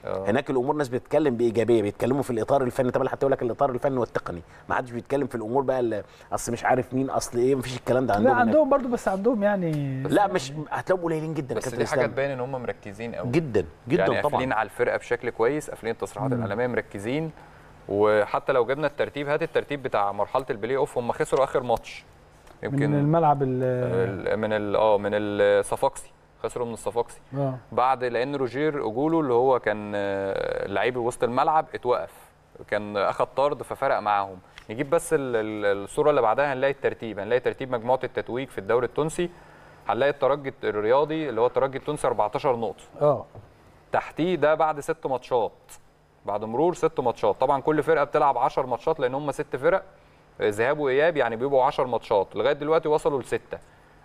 أوه. هناك الامور ناس بتتكلم بايجابيه، بيتكلموا في الاطار الفني، طب حتى يقول لك الاطار الفني والتقني، ما حدش بيتكلم في الامور بقى اصل مش عارف مين اصل ايه، ما فيش الكلام ده عندهم. لا عندهم برضو بس عندهم يعني بس لا مش هتلاقوا قليلين جدا. بس دي حاجه تبين ان هم مركزين قوي جدا جدا يعني، طبعا قافلين على الفرقه بشكل كويس، قافلين التصريحات الاعلاميه، مركزين. وحتى لو جبنا الترتيب، هات الترتيب بتاع مرحله البلاي اوف، هم خسروا اخر ماتش يمكن من الملعب ال من اه من الصفاقسي، خسروا من الصفاقسي بعد، لان روجير اجولو اللي هو كان لعيب وسط الملعب اتوقف، كان اخذ طرد ففرق معاهم. نجيب بس الصوره اللي بعدها هنلاقي الترتيب، هنلاقي ترتيب مجموعه التتويج في الدوري التونسي، هنلاقي الترجي الرياضي اللي هو الترجي التونسي أربعتاشر نقطه، اه تحتيه ده بعد ست ماتشات، بعد مرور ست ماتشات. طبعا كل فرقه بتلعب عشر ماتشات، لان هم ست فرق ذهاب واياب، يعني بيبقوا عشر ماتشات. لغايه دلوقتي وصلوا لسته.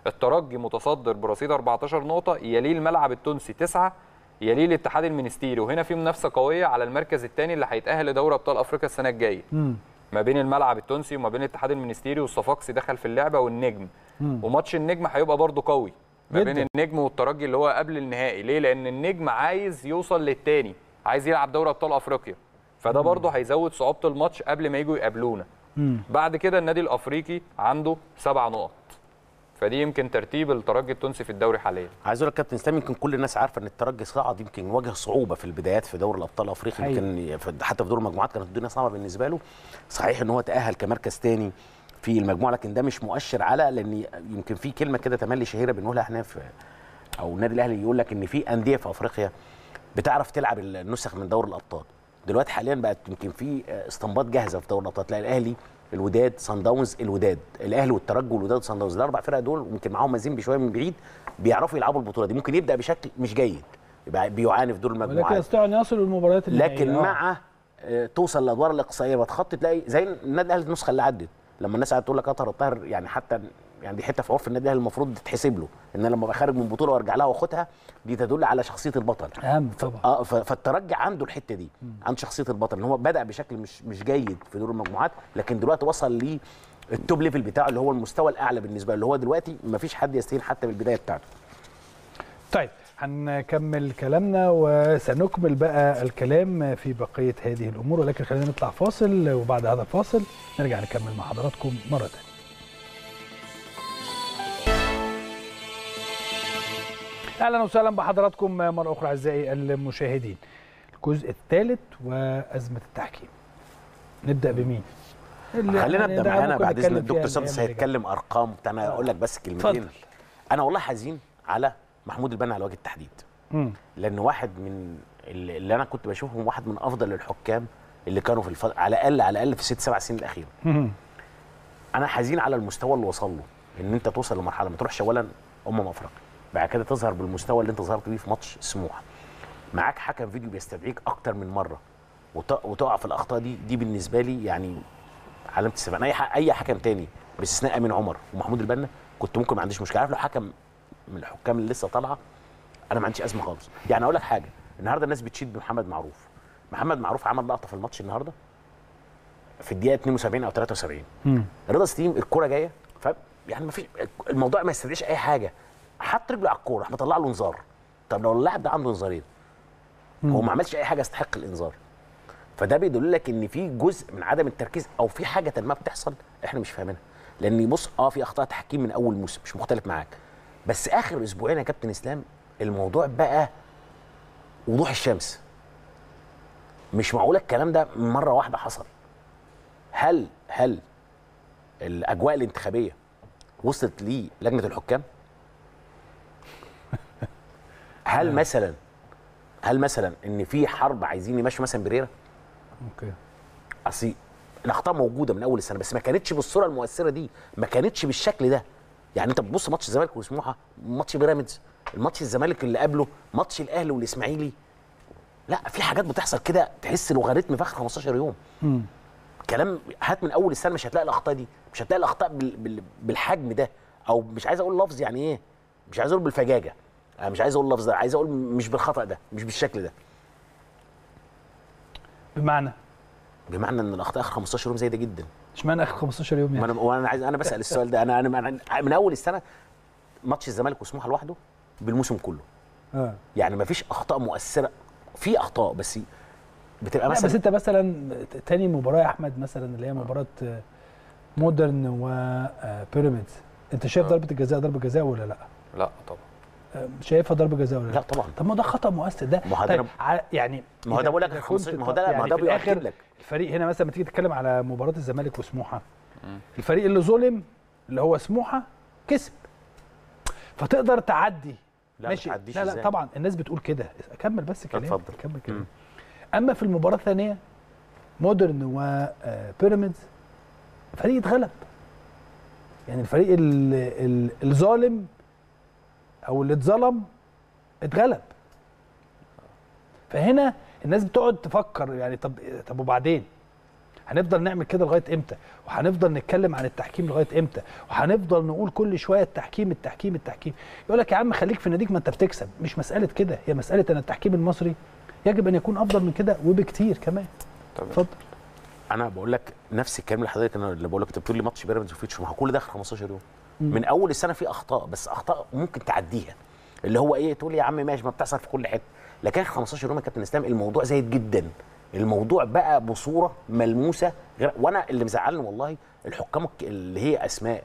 الترجي متصدر برصيد أربعتاشر نقطه، يليه الملعب التونسي تسعه، يليه الاتحاد المنستيري، وهنا في منافسه قويه على المركز الثاني اللي هيتاهل لدوري ابطال افريقيا السنه الجايه ما بين الملعب التونسي وما بين الاتحاد المنستيري والصفاقسي دخل في اللعبه والنجم. مم. وماتش النجم هيبقى برضو قوي ما بين النجم والترجي اللي هو قبل النهائي. ليه؟ لان النجم عايز يوصل للثاني، عايز يلعب دوري ابطال افريقيا، فده برضو هيزود صعوبه الماتش قبل ما يجوا يقابلونا. مم. بعد كده النادي الافريقي عنده سبع نقط، فدي يمكن ترتيب الترجي التونسي في الدوري حاليا. عايز اقول لك يا كابتن اسلام، يمكن كل الناس عارفه ان الترجي صعد، يمكن واجه صعوبه في البدايات في دوري الابطال الافريقي، يمكن حتى في دور المجموعات كانت الدنيا صعبه بالنسبه له. صحيح ان هو تاهل كمركز ثاني في المجموعه، لكن ده مش مؤشر على، لان يمكن في كلمه كده تملي شهيره بنقولها احنا في او النادي الاهلي، يقول لك ان في انديه في افريقيا بتعرف تلعب النسخ من دوري الابطال. دلوقتي حاليا بقت يمكن في اسطمبات جاهزه في دوري الابطال، تلاقي الاهلي، الوداد، صن داونز، الوداد، الاهلي والترجي والوداد وصن داونز، الاربع فرق دول ممكن معاهم مزيم بشويه من بعيد بيعرفوا يلعبوا البطوله دي. ممكن يبدا بشكل مش جيد، يبقى بيعاني في دور المجموعات، ولكن يستطيع ان يصل للمباريات النهائيه، لكن مع توصل للادوار الاقصائيه بتخطط، تلاقي زي النادي الاهلي النسخه اللي عدت، لما الناس قاعده تقول لك اطهر الطاهر، يعني حتى يعني دي حته في عرف النادي الاهلي المفروض تتحسب له، ان انا لما ابقى خارج من بطوله وارجع لها واخدها، دي تدل على شخصيه البطل. اهم طبعا. اه فالترجي عنده الحته دي، عنده شخصيه البطل، ان هو بدا بشكل مش مش جيد في دور المجموعات، لكن دلوقتي وصل للتوب ليفل بتاعه اللي هو المستوى الاعلى بالنسبه له، اللي هو دلوقتي ما فيش حد يستهين حتى بالبدايه بتاعته. طيب هنكمل كلامنا وسنكمل بقى الكلام في بقيه هذه الامور، ولكن خلينا نطلع فاصل، وبعد هذا الفاصل نرجع نكمل مع حضراتكم مره ثانيه. اهلا وسهلا بحضراتكم مره اخرى اعزائي المشاهدين. الجزء الثالث وازمه التحكيم. نبدا بمين؟ خلينا نبدا معانا بعد اذن الدكتور سامس، هيتكلم ارقام بتاع. انا اقول لك بس كلمتين. انا والله حزين على محمود البنا على وجه التحديد، لانه واحد من اللي انا كنت بشوفهم واحد من افضل الحكام اللي كانوا في الفضل، على الاقل على الاقل في الست سبع سنين الاخيره. انا حزين على المستوى اللي وصل له، ان انت توصل لمرحله ما تروحش اولا امم افريقيا، بعد كده تظهر بالمستوى اللي انت ظهرت بيه في ماتش سموحه، معاك حكم فيديو بيستدعيك اكتر من مره، وتقع في الاخطاء دي. دي بالنسبه لي يعني علامه استفهام. اي اي حكم تاني باستثناء امين عمر ومحمود البنا كنت ممكن ما عنديش مشكله، عارف لو حكم من الحكام اللي لسه طالعه انا ما عنديش ازمه خالص. يعني اقول لك حاجه، النهارده الناس بتشيد بمحمد معروف، محمد معروف عمل لقطه في الماتش النهارده في الدقيقه اتنين وسبعين او تلاتة وسبعين، رضا سليم الكوره جايه، ف يعني ما فيش، الموضوع ما يستدعيش اي حاجه، حط رجله على الكوره، مطلع له انذار. طب لو اللاعب ده عنده انذارين، هو ما عملش اي حاجه يستحق الانذار، فده بيدل لك ان في جزء من عدم التركيز، او في حاجه ما بتحصل احنا مش فاهمينها. لان بص، اه في اخطاء تحكيم من اول موسم مش مختلف معاك، بس اخر اسبوعين يا كابتن اسلام الموضوع بقى وضوح الشمس. مش معقوله الكلام ده مره واحده حصل. هل هل الاجواء الانتخابيه وصلت للجنه الحكام؟ هل مثلا هل مثلا ان في حرب عايزين يمشوا مثلا بريرة؟ اوكي، اصل الاخطاء موجوده من اول السنه بس ما كانتش بالصوره المؤثره دي، ما كانتش بالشكل ده. يعني انت بتبص ماتش الزمالك وسموحه، ماتش بيراميدز، الماتش الزمالك اللي قبله، ماتش الاهلي والاسماعيلي، لا في حاجات بتحصل كده تحس لوغاريتم في اخر خمستاشر يوم. امم كلام هات من اول السنه، مش هتلاقي الاخطاء دي، مش هتلاقي الاخطاء بالحجم ده، او مش عايز اقول لفظ يعني ايه، مش عايز اقول بالفجاجه، انا مش عايز اقول لفظ ده، عايز اقول مش بالخطا ده، مش بالشكل ده. بمعنى بمعنى ان الاخطاء اخر خمستاشر يوم زايده جدا. اشمعنى اخر خمستاشر يوم يعني؟ وانا عايز انا بسال السؤال ده، انا انا من اول السنه ماتش الزمالك وسموحه لوحده بالموسم كله. اه يعني ما فيش اخطاء مؤثره، في اخطاء بس بتبقى مثلا، بس انت مثلا تاني مباراه يا احمد مثلا اللي هي مباراه مودرن وبيراميدز، انت شايف ضربه الجزاء ضربه جزاء ولا لا؟ لا طبعا. شايفها ضربه جزاء ولا لا؟ لا طبعا. طب ما ده خطا مؤثر ده. طيب يعني ما هو ده بقول لك ما هو ده ما هو ده بيؤكد لك الفريق هنا. مثلا لما تيجي تتكلم على مباراه الزمالك وسموحه، الفريق اللي ظلم اللي هو سموحه كسب، فتقدر تعدي. لا ماشي. لا لا زي. طبعا الناس بتقول كده. اكمل بس كلامي. اتفضل كمل كلامي. اما في المباراه الثانيه مودرن وبيراميدز، فريق اتغلب. يعني الفريق الظالم او اللي اتظلم اتغلب. فهنا الناس بتقعد تفكر يعني طب طب وبعدين هنفضل نعمل كده لغايه امتى؟ وهنفضل نتكلم عن التحكيم لغايه امتى؟ وهنفضل نقول كل شويه التحكيم التحكيم التحكيم. يقول لك يا عم خليك في ناديك، ما انت بتكسب. مش مساله كده، هي مساله ان التحكيم المصري يجب ان يكون افضل من كده وبكتير كمان. اتفضل. انا بقول لك نفس الكلام اللي حضرتك، انا اللي بقول لك انت بتقول لي ماتش بيراميدز وفيتشر، ما هو كل ده اخر خمستاشر يوم. مم. من اول السنه في اخطاء، بس اخطاء ممكن تعديها، اللي هو ايه تقول يا عم ماشي ما بتحصل في كل حته، لكن خمستاشر يوم يا كابتن اسلام الموضوع زايد جدا. الموضوع بقى بصوره ملموسه غير. وانا اللي مزعلني والله الحكام اللي هي اسماء،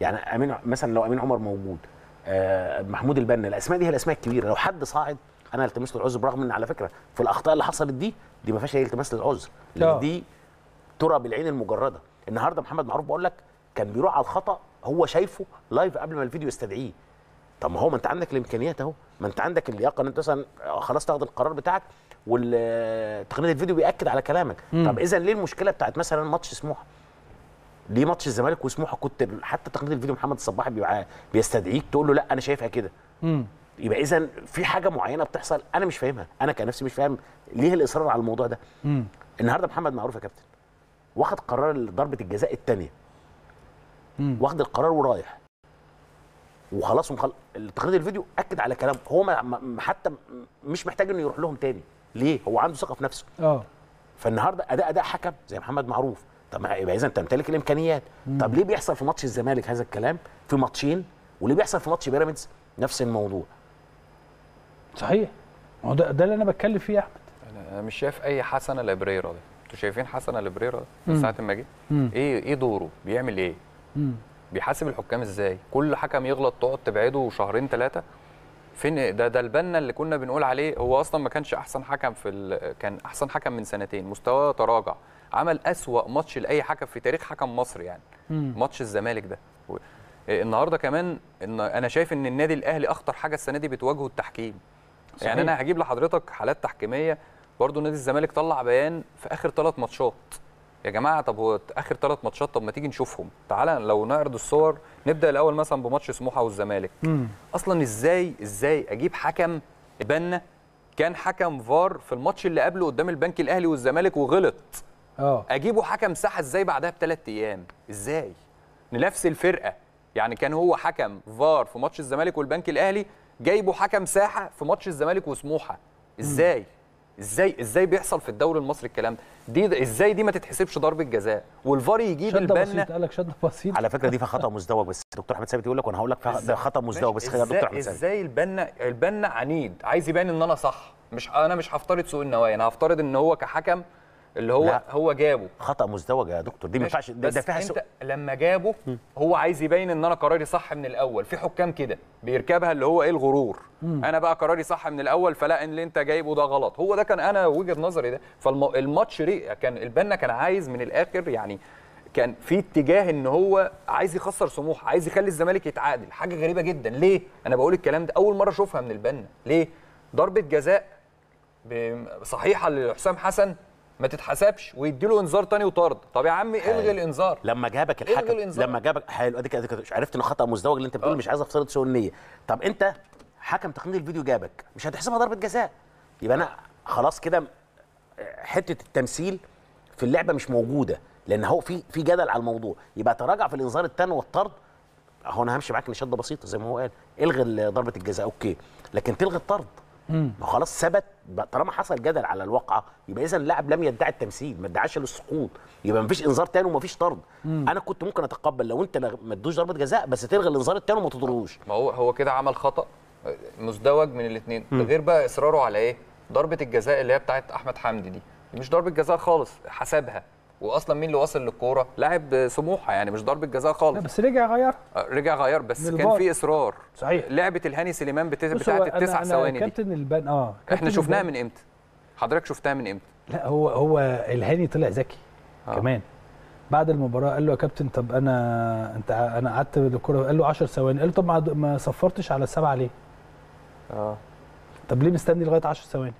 يعني امين مثلا لو امين عمر موجود، آه محمود البنا، الاسماء دي هي الاسماء الكبيره. لو حد صاعد انا التمس له العذر، برغم ان على فكره في الاخطاء اللي حصلت دي دي ما فيهاش اي التماس للعذر، دي ترى بالعين المجرده. النهارده محمد معروف بقول لك كان بيروح على الخطا هو شايفه لايف قبل ما الفيديو يستدعيه. طب ما هو ما انت عندك الامكانيات اهو، ما انت عندك اللياقه ان انت مثلا خلاص تاخد القرار بتاعك، والتقنيه الفيديو بيأكد على كلامك. مم. طب اذا ليه المشكله بتاعت مثلا ماتش سموحه؟ ليه ماتش الزمالك وسموحه كنت حتى تقنيه الفيديو محمد الصباحي بيبقى بيستدعيك تقول له لا انا شايفها كده. امم يبقى اذا في حاجه معينه بتحصل انا مش فاهمها، انا كنفسي مش فاهم ليه الاصرار على الموضوع ده. امم النهارده محمد معروف يا كابتن واخد قرار ضربه الجزاء الثانيه، واخد القرار ورايح وخلاص، ومخل... تقنيه الفيديو اكد على كلامه، هو ما... حتى مش محتاج انه يروح لهم تاني. ليه؟ هو عنده ثقه في نفسه. اه فالنهارده اداء اداء حكم زي محمد معروف. طب يبقى اذا تمتلك الامكانيات. مم. طب ليه بيحصل في ماتش الزمالك هذا الكلام في ماتشين، وليه بيحصل في ماتش بيراميدز نفس الموضوع؟ صحيح. ما هو ده اللي انا بتكلم فيه يا احمد. انا مش شايف اي حسنه لابريرا دي. انتوا شايفين حسنه لابريرا من ساعه ما جه؟ ايه ايه دوره؟ بيعمل ايه؟ مم. بيحاسب الحكام ازاي؟ كل حكم يغلط تقعد تبعده شهرين ثلاثه. فين ده ده البنا اللي كنا بنقول عليه؟ هو اصلا ما كانش احسن حكم في ال... كان احسن حكم من سنتين، مستواه تراجع، عمل اسوأ ماتش لاي حكم في تاريخ حكم مصر يعني. مم. ماتش الزمالك ده. و... النهارده كمان إن انا شايف ان النادي الاهلي اخطر حاجه السنه دي بتواجهه التحكيم. صحيح. يعني انا هجيب لحضرتك حالات تحكيميه برضو. نادي الزمالك طلع بيان في اخر ثلاث ماتشات، يا جماعه طب هو اخر ثلاث ماتشات طب ما تيجي نشوفهم، تعالى لو نعرض الصور. نبدا الاول مثلا بماتش سموحه والزمالك. مم. اصلا ازاي ازاي اجيب حكم بنا كان حكم فار في الماتش اللي قبله قدام البنك الاهلي والزمالك وغلط، اه اجيبه حكم ساحه ازاي بعدها بثلاث ايام؟ ازاي نفس الفرقه يعني كان هو حكم فار في ماتش الزمالك والبنك الاهلي، جايبه حكم ساحه في ماتش الزمالك وسموحه؟ ازاي؟ مم. ازاي ازاي بيحصل في الدوري المصري الكلام ده؟ دي ازاي دي ما تتحسبش ضربه جزاء والفار يجيب البنا؟ قال لك شد بسيط على فكره دي فيها خطا مزدوج، بس الدكتور احمد ثابت يقول لك وانا هقول لك ده خطا مزدوج، بس خلينا الدكتور احمد ثابت. ازاي البنا البنا عنيد عايز يبان ان انا صح؟ مش انا مش هفترض سوء النوايا، انا هفترض ان هو كحكم اللي هو لا. هو جابه خطا مزدوج يا دكتور، دي ما ينفعش ده, ده فيها سوء. لما جابه هو عايز يبين ان انا قراري صح من الاول. في حكام كده بيركبها اللي هو ايه الغرور. مم. انا بقى قراري صح من الاول، فلا ان اللي انت جايبه ده غلط. هو ده كان انا وجهه نظري ده. فالماتش كان البنا كان عايز من الاخر يعني كان في اتجاه ان هو عايز يخسر سموحه، عايز يخلي الزمالك يتعادل. حاجه غريبه جدا. ليه انا بقول الكلام ده؟ اول مره اشوفها من البنا. ليه ضربه جزاء صحيحه لحسام حسن ما تتحسبش ويديله انذار ثاني وطرد. طب يا عم الغي الانذار. لما جابك الحكم لما جابك حلو اديك اديك عرفت انه خطا مزدوج اللي انت بتقول مش عايز افترض سوء النيه. طب انت حكم تقنيه الفيديو جابك مش هتحسبها ضربه جزاء، يبقى انا خلاص كده حته التمثيل في اللعبه مش موجوده، لان هو في في جدل على الموضوع، يبقى تراجع في الانذار الثاني والطرد. هو انا همشي معاك نشاده بسيطه زي ما هو قال، الغي ضربه الجزاء اوكي، لكن تلغي الطرد. ما خلاص ثبت طالما حصل جدل على الواقعه، يبقى اذا اللاعب لم يدعي التمثيل، ما ادعاش للسقوط، يبقى ما فيش انذار ثاني وما فيش طرد. مم. انا كنت ممكن اتقبل لو انت ما ادوش ضربه جزاء بس تلغي الانذار الثاني وما تطردوش. ما هو هو كده عمل خطا مزدوج من الاثنين، غير بقى اصراره على ايه؟ ضربه الجزاء اللي هي بتاعت احمد حمدي دي مش ضربه جزاء خالص، حسبها. واصلا مين اللي وصل للكوره؟ لاعب سموحه، يعني مش ضربه جزاء خالص. لا بس رجع غير رجع غير بس كان في اصرار. صحيح. لعبه الهاني سليمان بتاعه التسع ثواني دي كابتن البنا. اه احنا شفناها من امتى؟ حضرتك شفتها من امتى؟ لا هو هو الهاني طلع ذكي آه. كمان بعد المباراه قال له يا كابتن طب انا انت انا قعدت بالكوره، قال له عشر ثواني، قال له طب ما صفرتش على السبعه ليه؟ اه طب ليه مستني لغايه عشر ثواني؟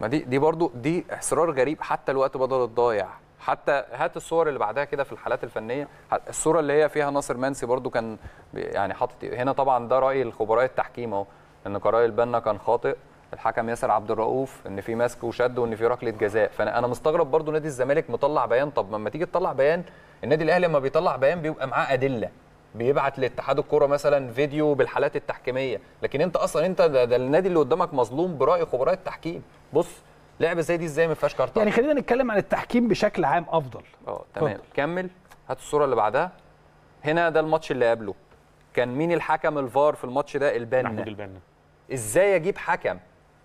ما دي دي برضو دي اصرار غريب. حتى الوقت بدل الضايع، حتى هات الصور اللي بعدها كده في الحالات الفنيه، الصوره اللي هي فيها ناصر منسي برضو كان يعني حاطط هنا. طبعا ده راي الخبراء التحكيم اهو، ان قرار البنا كان خاطئ، الحكم ياسر عبد الرؤوف، ان في ماسك وشد وان في ركله جزاء. فانا انا مستغرب برضو نادي الزمالك مطلع بيان. طب لما تيجي تطلع بيان، النادي الاهلي لما بيطلع بيان بيبقى معاه ادله، بيبعت لاتحاد الكوره مثلا فيديو بالحالات التحكيميه، لكن انت اصلا انت ده, ده النادي اللي قدامك مظلوم براي خبراء التحكيم. بص لعبه زي دي ازاي ما فيهاش كارت؟ يعني خلينا نتكلم عن التحكيم بشكل عام افضل. اه تمام كمل. هات الصوره اللي بعدها هنا، ده الماتش اللي قبله كان مين الحكم الفار في الماتش ده؟ البنا، محمود البنا. ازاي اجيب حكم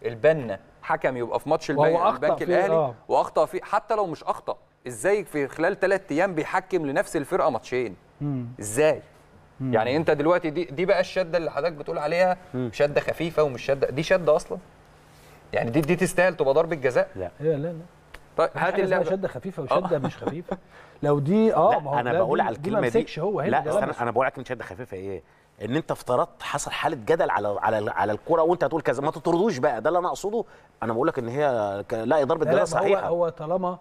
البنا حكم يبقى في ماتش البنك الاهلي آه. واخطا فيه، حتى لو مش اخطا ازاي في خلال ثلاث ايام بيحكم لنفس الفرقه ماتشين؟ ازاي يعني انت دلوقتي دي دي بقى الشده اللي حضرتك بتقول عليها شده خفيفه ومش شده، دي شده اصلا يعني دي دي تستاهل تبقى ضربه جزاء؟ لا لا لا. طيب هات اللي شده خفيفه وشده مش خفيفه. لو دي اه ما هو انا بقول على الكلمه دي، هو لا انا انا بقول لك من شده خفيفه ايه؟ ان انت افترضت حصل حاله جدل على على على الكوره وانت هتقول كذا، ما تطردوش بقى. ده اللي انا اقصده. انا بقول لك ان هي لا ضربه جزاء صحيحه. هو طالما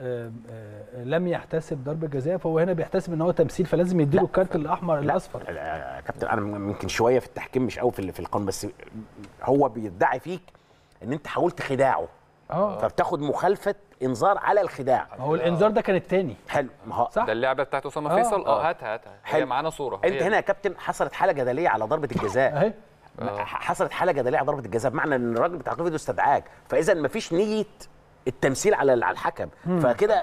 آآ آآ لم يحتسب ضربه جزاء، فهو هنا بيحتسب ان هو تمثيل، فلازم يديله الكارت الاحمر الاصفر. يا كابتن انا يمكن شويه في التحكيم مش قوي في في القانون، بس هو بيدعي فيك ان انت حاولت خداعه اه فبتاخد مخالفه انذار على الخداع. هو الانذار ده كان الثاني. حلو ما هو ده اللعبه بتاعت اسامه فيصل. اه هاتها هاتها هي معانا صوره. انت هنا يا كابتن حصلت حاله جدليه على ضربه الجزاء اهي. حصلت حاله جدليه على ضربه الجزاء بمعنى ان الراجل بتاع الفيديو استدعاك، فاذا ما فيش نيه التمثيل على الحكم، فكده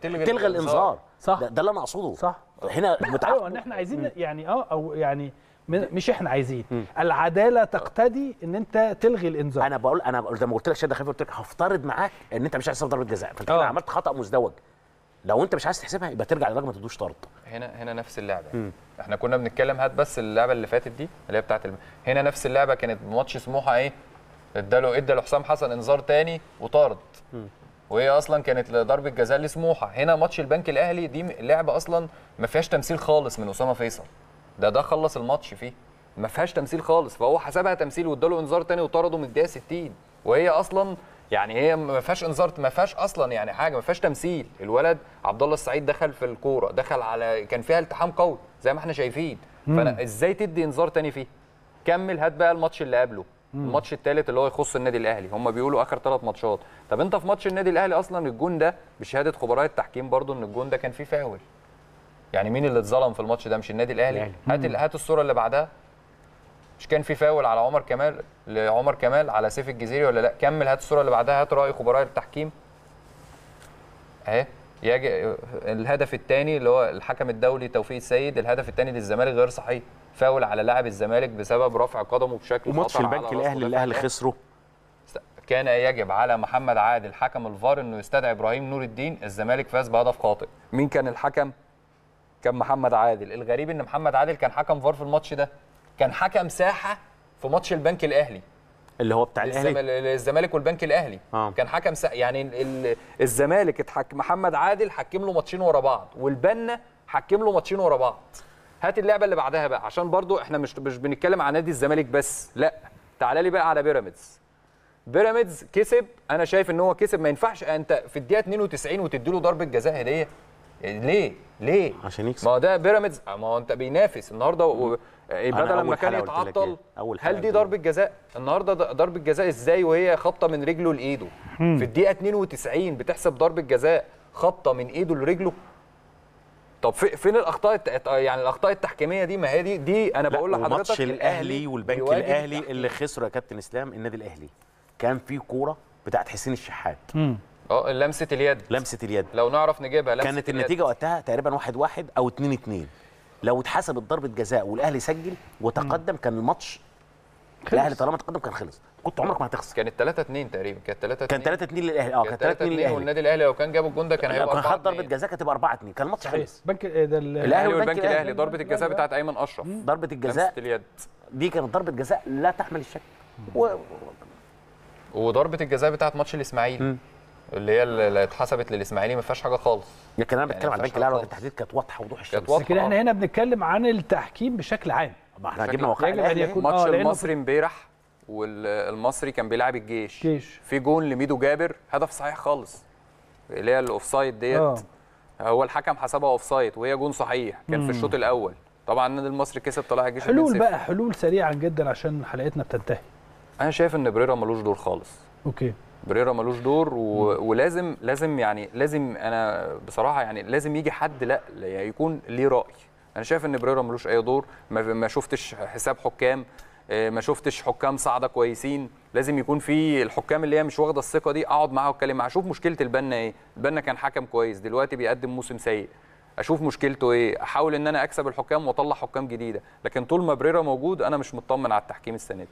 تلغي الانذار. صح، ده اللي انا اقصده. صح، هنا متعاقد ان احنا عايزين يعني اه او يعني مش احنا عايزين مم. العداله تقتدي ان انت تلغي الانذار. انا بقول انا زي ما قلت لك شده خفيفه، قلت لك هفترض معاك ان انت مش عايز تحسب ضربه جزاء، فانت كده عملت خطا مزدوج. لو انت مش عايز تحسبها يبقى ترجع للراجل ما تدوش طرد. هنا هنا نفس اللعبه مم. احنا كنا بنتكلم، هات بس اللعبه اللي فاتت دي اللي هي بتاعت الم... هنا نفس اللعبه كانت بماتش سموحه. ايه اداله اداله حسام حسن انذار تاني وطرد، وهي اصلا كانت ضربه جزاء لسموحه. هنا ماتش البنك الاهلي دي لعبه اصلا ما فيهاش تمثيل خالص من اسامه فيصل، ده ده خلص الماتش فيه، ما فيهاش تمثيل خالص، فهو حسبها تمثيل واداله انذار تاني وطرده من الدقيقه ستين، وهي اصلا يعني هي ما فيهاش انذار، ما فيهاش اصلا يعني حاجه، ما فيهاش تمثيل. الولد عبد الله السعيد دخل في الكوره، دخل على كان فيها التحام قوي زي ما احنا شايفين، فانا ازاي تدي انذار تاني فيه؟ كمل هات بقى الماتش اللي قبله، الماتش الثالث اللي هو يخص النادي الاهلي، هم بيقولوا اخر ثلاث ماتشات. طب انت في ماتش النادي الاهلي اصلا الجون ده بشهاده خبراء التحكيم برضو ان الجون ده كان فيه فاول. يعني مين اللي اتظلم في الماتش ده؟ مش النادي الاهلي. هات هات الصوره اللي بعدها، مش كان في فاول على عمر كمال لعمر كمال على سيف الجزيري ولا لا؟ كمل هات الصوره اللي بعدها، هات راي خبراء التحكيم اهي. يجي الهدف الثاني اللي هو الحكم الدولي توفيق السيد، الهدف الثاني للزمالك غير صحيح، فاول على لاعب الزمالك بسبب رفع قدمه بشكل خطأ. وماتش البنك الاهلي الاهلي خسره، كان يجب على محمد عادل حكم الفار انه يستدعي ابراهيم نور الدين، الزمالك فاز بهدف خاطئ. مين كان الحكم؟ كان محمد عادل. الغريب ان محمد عادل كان حكم فار في الماتش ده، كان حكم ساحه في ماتش البنك الاهلي اللي هو بتاع الاهلي الزمالك والبنك الاهلي آه. كان حكم ساحة. يعني الزمالك اتحكم، محمد عادل حكم له ماتشين ورا بعض، والبنا حكم له ماتشين ورا بعض. هات اللعبه اللي بعدها بقى، عشان برضو احنا مش مش بنتكلم عن نادي الزمالك بس، لا تعالى لي بقى على بيراميدز. بيراميدز كسب، انا شايف ان هو كسب. ما ينفعش انت في الدقيقه اتنين وتسعين وتدي له ضربه جزاء هديه ليه؟ ليه؟ عشان يكسب. ما هو ده بيراميدز، ما هو انت بينافس النهارده و... بدل لما كان يتعطل هل دي ضربه جزاء؟ النهارده ضربه جزاء ازاي وهي خبطه من رجله لايده؟ في الدقيقه اتنين وتسعين بتحسب ضربه جزاء خبطه من ايده لرجله؟ طب فين الاخطاء يعني الاخطاء التحكيميه دي؟ ما هي دي دي انا بقول لحضرتك ماتش الاهلي والبنك الاهلي اللي خسره يا كابتن اسلام النادي الاهلي كان في كوره بتاعت حسين الشحات اه لمسه اليد لمسه اليد لو نعرف نجيبها لمسه كانت اليد. النتيجه وقتها تقريبا واحد واحد او اتنين اتنين، لو اتحسبت ضربه جزاء والاهلي سجل وتقدم كان الماتش الاهلي طالما تقدم كان خلص، كنت عمرك ما هتخسر. كانت تلاتة اتنين تقريبا، كانت تلاتة اتنين كان تلاتة اتنين للاهلي اه كان تلاتة اتنين للاهلي، والنادي الاهلي لو كان جاب الجون ده كان هيبقى اربعة اتنين، ضربه جزاء كانت تبقى اربعة اتنين، كان الماتش خلص. بنك ده الاهلي والبنك الاهلي ضربه الجزاء بتاعت ايمن اشرف، ضربه الجزاء اليد دي كانت ضربه جزاء لا تحمل الشك. وضربه الجزاء بتاعت ماتش الاسماعيلي اللي هي اللي اتحسبت للاسماعيلي ما فيهاش حاجه خالص. يا كان انا بتكلم عن البنك الاهلي بالتحديد، كانت واضحه وضوح الشمس. لكن احنا هنا بنتكلم عن التحكيم بشكل عام. احنا جبنا واقعيه. ماتش المصري امبارح والمصري كان بيلعب الجيش. جيش. في جون لميدو جابر هدف صحيح خالص اللي هي الاوفسايد ديت، هو الحكم حسبها اوفسايد وهي جون صحيح، كان في الشوط الاول. طبعا النادي المصري كسب طلع الجيش. حلول بقى، حلول سريعا جدا عشان حلقتنا بتنتهي. انا شايف ان بريرا ملوش دور خالص. اوكي. بريرا ملوش دور و... ولازم لازم يعني لازم انا بصراحه يعني لازم يجي حد لا يكون ليه راي. انا شايف ان بريرا ملوش اي دور، ما, ما شفتش حساب حكام، ما شفتش حكام صاعده كويسين. لازم يكون في الحكام اللي هي مش واخده الثقه دي اقعد معاها واتكلم معاها، اشوف مشكله البنا ايه. البنا كان حكم كويس دلوقتي بيقدم موسم سيء، اشوف مشكلته ايه، احاول ان انا اكسب الحكام واطلع حكام جديده. لكن طول ما بريرا موجود انا مش مطمن على التحكيم السنه دي.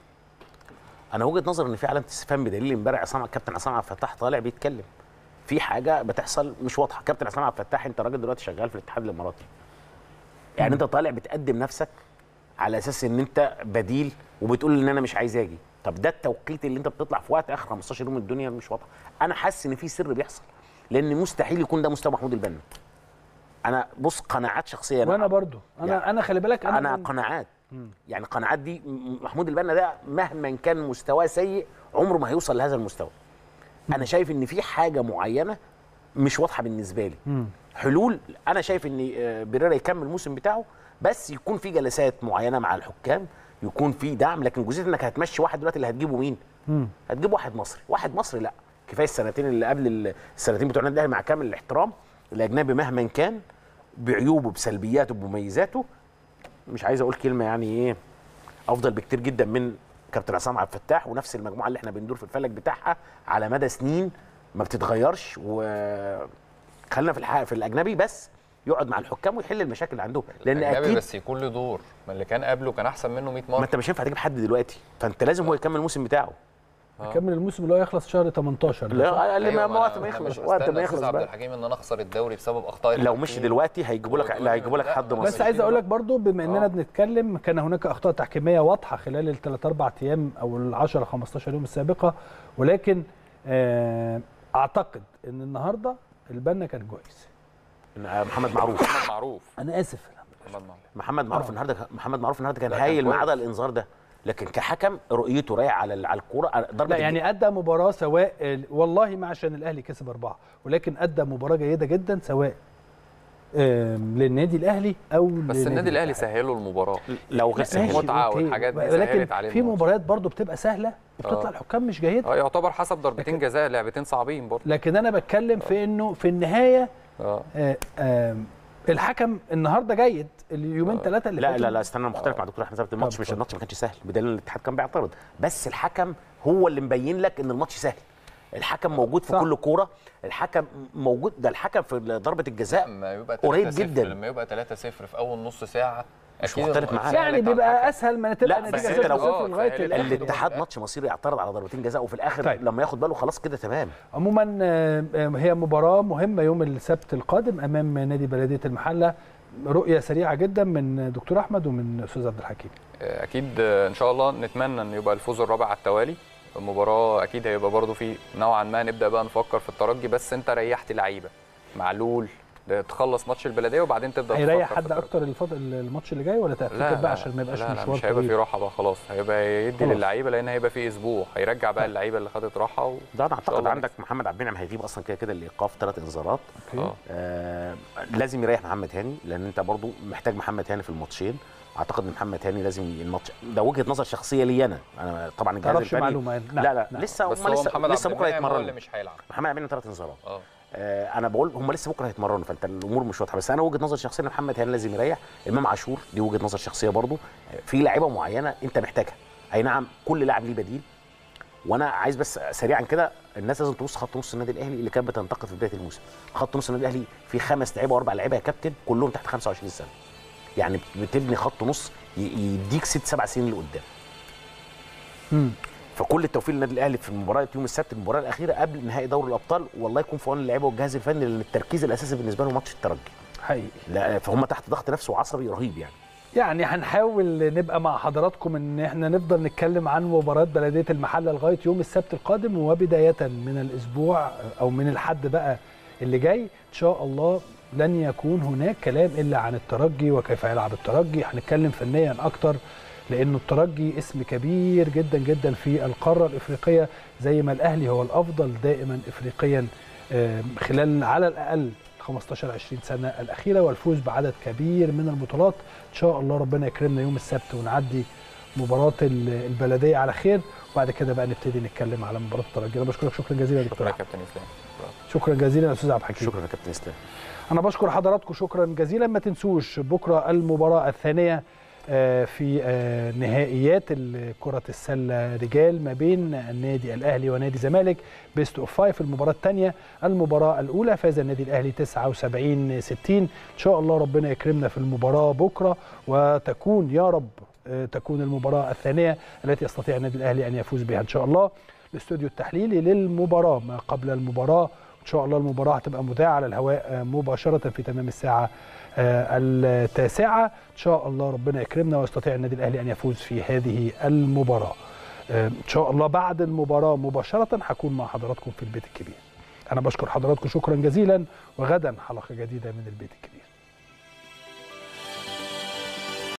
انا وجهه نظر ان في علامه استفهام بدليل امبارح عصام الكابتن عصام عبد الفتاح طالع بيتكلم في حاجه بتحصل مش واضحه. كابتن عصام عبد الفتاح انت راجل دلوقتي شغال في الاتحاد الاماراتي، يعني انت طالع بتقدم نفسك على اساس ان انت بديل وبتقول ان انا مش عايز اجي. طب ده التوقيت اللي انت بتطلع في وقت اخر خمستاشر يوم الدنيا مش واضحه. انا حاسس ان في سر بيحصل، لان مستحيل يكون ده مستوى محمود البنا. انا بص قناعات شخصيه، انا وانا برضو انا يعني انا خلي بالك انا, أنا من... قناعات يعني قناعات دي. محمود البنا ده مهما كان مستواه سيء عمره ما هيوصل لهذا المستوى. انا شايف ان في حاجه معينه مش واضحه بالنسبه لي. حلول انا شايف ان بريرا يكمل الموسم بتاعه، بس يكون في جلسات معينه مع الحكام، يكون في دعم. لكن جزئيه انك هتمشي واحد دلوقتي اللي هتجيبه مين؟ هتجيب واحد مصري، واحد مصري لا كفايه. السنتين اللي قبل السنتين بتوع النادي الاهلي مع كامل الاحترام الاجنبي مهما كان بعيوبه بسلبياته بمميزاته، مش عايز اقول كلمه يعني ايه، افضل بكتير جدا من كابتن عصام عبد الفتاح. ونفس المجموعه اللي احنا بندور في الفلك بتاعها على مدى سنين ما بتتغيرش. وخلينا في في الاجنبي بس يقعد مع الحكام ويحل المشاكل اللي عندهم، لان اكيد بس يكون له دور. ما اللي كان قبله كان احسن منه مية مره. ما انت مش هينفع تجيب حد دلوقتي، فانت لازم هو يكمل الموسم بتاعه. يكمل الموسم اللي هو يخلص شهر تمنتاشر. لا قال لي ما وقت ما يخلص، وقت ما يخلص بقى الحكيم ان انا اخسر الدوري بسبب اخطاء. لو مش دلوقتي هيجيبوا لك هيجيبوا لك حد مصري. بس عايز اقول لك برضو بما اننا بنتكلم كان هناك اخطاء تحكيميه واضحه خلال الثلاث اربع ايام او ال عشرة خمستاشر يوم السابقه، ولكن اعتقد ان النهارده البنا كان كويس. محمد معروف محمد معروف انا اسف محمد معروف محمد معروف النهارده محمد معروف النهارده كان هايل ما عدا الانذار ده، لكن كحكم رؤيته رايحه على على الكوره. ضربه يعني ادى مباراه سواء، والله ما عشان الاهلي كسب اربعه، ولكن ادى مباراه جيده جدا سواء للنادي الاهلي او بس النادي الاهلي سهلوا المباراه. لو غير المتعه والحاجات دي سهلت علينا، في مباريات برضو بتبقى سهله بتطلع الحكام مش جيده. اه يعتبر حسب ضربتين جزاء لعبتين صعبين برضو. لكن انا بتكلم في انه في النهايه آه. آه آه الحكم النهارده جيد اليومين ثلاثه اللي لا لا لا استنى، انا مختلف آه. مع دكتور احمد ثابت. الماتش مش الماتش ما كانش سهل بدليل ان الاتحاد كان بيعترض، بس الحكم هو اللي مبين لك ان الماتش سهل. الحكم موجود في صح. كل كوره الحكم موجود. ده الحكم في ضربه الجزاء قريب جدا. لما يبقى تلاتة صفر في اول نص ساعه مش مختلف معاك يعني بيبقى اسهل ما تبقى نتيجه صفر صفر لغايه الاتحاد ماتش مصيري يعترض على ضربتين جزاء وفي الاخر طيب. لما ياخد باله خلاص كده تمام. عموما هي مباراه مهمه يوم السبت القادم امام نادي بلديه المحله. رؤيه سريعه جدا من دكتور احمد ومن استاذ عبد الحكيم. اكيد ان شاء الله نتمنى ان يبقى الفوز الرابع على التوالي. المباراه اكيد هيبقى برضو في نوعا ما نبدا بقى نفكر في الترجي، بس انت ريحت لعيبه معلول تخلص ماتش البلديه وبعدين تبدا هيريح حد اكتر الفضل الماتش اللي جاي ولا تاكد بقى عشان ما يبقاش مشوار طويل؟ لا مش هيبقى في راحه بقى خلاص، هيبقى يدي للعيبه لان هيبقى في اسبوع هيرجع بقى اللعيبه اللي خدت راحه و... ده انا اعتقد عندك محمد عبد المنعم هيغيب اصلا كده كده الايقاف ثلاث انذارات. آه. آه لازم يريح محمد هاني لان انت برضو محتاج محمد هاني في الماتشين. اعتقد ان محمد هاني لازم الماتش ده وجهه نظر شخصيه لي انا انا طبعا الجهاز الفني لا لا, لا. لا. لسه هم لسه لسه بكره هيتمرنوا محمد عبد ثلاث انذارات. آه انا بقول هم لسه بكره هيتمرنوا فانت الامور مش واضحه، بس انا وجهه نظر شخصيه ان محمد هاني لازم يريح. امام عاشور دي وجهه نظر شخصيه برضو، في لعيبه معينه انت محتاجها. اي نعم كل لاعب ليه بديل، وانا عايز بس سريعا كده الناس لازم تبص خط نص النادي الاهلي اللي كانت بتنتقد في بدايه الموسم. خط نص النادي الاهلي في خمس لعيبه واربع لعيبه يا كابتن كلهم تحت خمسة وعشرين سنه، يعني بتبني خط نص يديك ست سبع سنين لقدام. امم فكل التوفيق للنادي الاهلي في مباراه يوم السبت المباراه الاخيره قبل نهائي دوري الابطال، والله يكون في عون اللعيبه والجهاز الفني لان التركيز الاساسي بالنسبه لهم ماتش الترجي حقيقي. لا فهم تحت ضغط نفسي وعصبي رهيب يعني. يعني هنحاول نبقى مع حضراتكم ان احنا نفضل نتكلم عن مباراه بلديه المحله لغايه يوم السبت القادم، وبدايه من الاسبوع او من الحد بقى اللي جاي ان شاء الله لن يكون هناك كلام الا عن الترجي وكيف هيلعب الترجي. هنتكلم فنيا اكتر لانه الترجي اسم كبير جدا جدا في القاره الافريقيه، زي ما الاهلي هو الافضل دائما افريقيا خلال على الاقل خمستاشر عشرين سنه الاخيره، والفوز بعدد كبير من البطولات. ان شاء الله ربنا يكرمنا يوم السبت ونعدي مباراه البلديه على خير، وبعد كده بقى نبتدي نتكلم على مباراه الترجي. انا بشكرك شكرا جزيلا يا دكتور. شكرا يا كابتن اسلام. شكرا جزيلا يا استاذ عبد الحكيم. شكرا يا كابتن اسلام. أنا بشكر حضراتكم شكرا جزيلا. ما تنسوش بكرة المباراة الثانية في نهائيات كرة السلة رجال ما بين النادي الأهلي ونادي الزمالك بيست اوف فايف. المباراة الثانية، المباراة الأولى فاز النادي الأهلي تسعة وسبعين ستين. إن شاء الله ربنا يكرمنا في المباراة بكرة، وتكون يا رب تكون المباراة الثانية التي يستطيع النادي الأهلي أن يفوز بها إن شاء الله. الاستوديو التحليلي للمباراة ما قبل المباراة إن شاء الله، المباراة هتبقى مذاعة على الهواء مباشرة في تمام الساعة التاسعة إن شاء الله. ربنا يكرمنا ويستطيع النادي الأهلي أن يفوز في هذه المباراة إن شاء الله. بعد المباراة مباشرة هكون مع حضراتكم في البيت الكبير. أنا بشكر حضراتكم شكرا جزيلا، وغدا حلقة جديدة من البيت الكبير.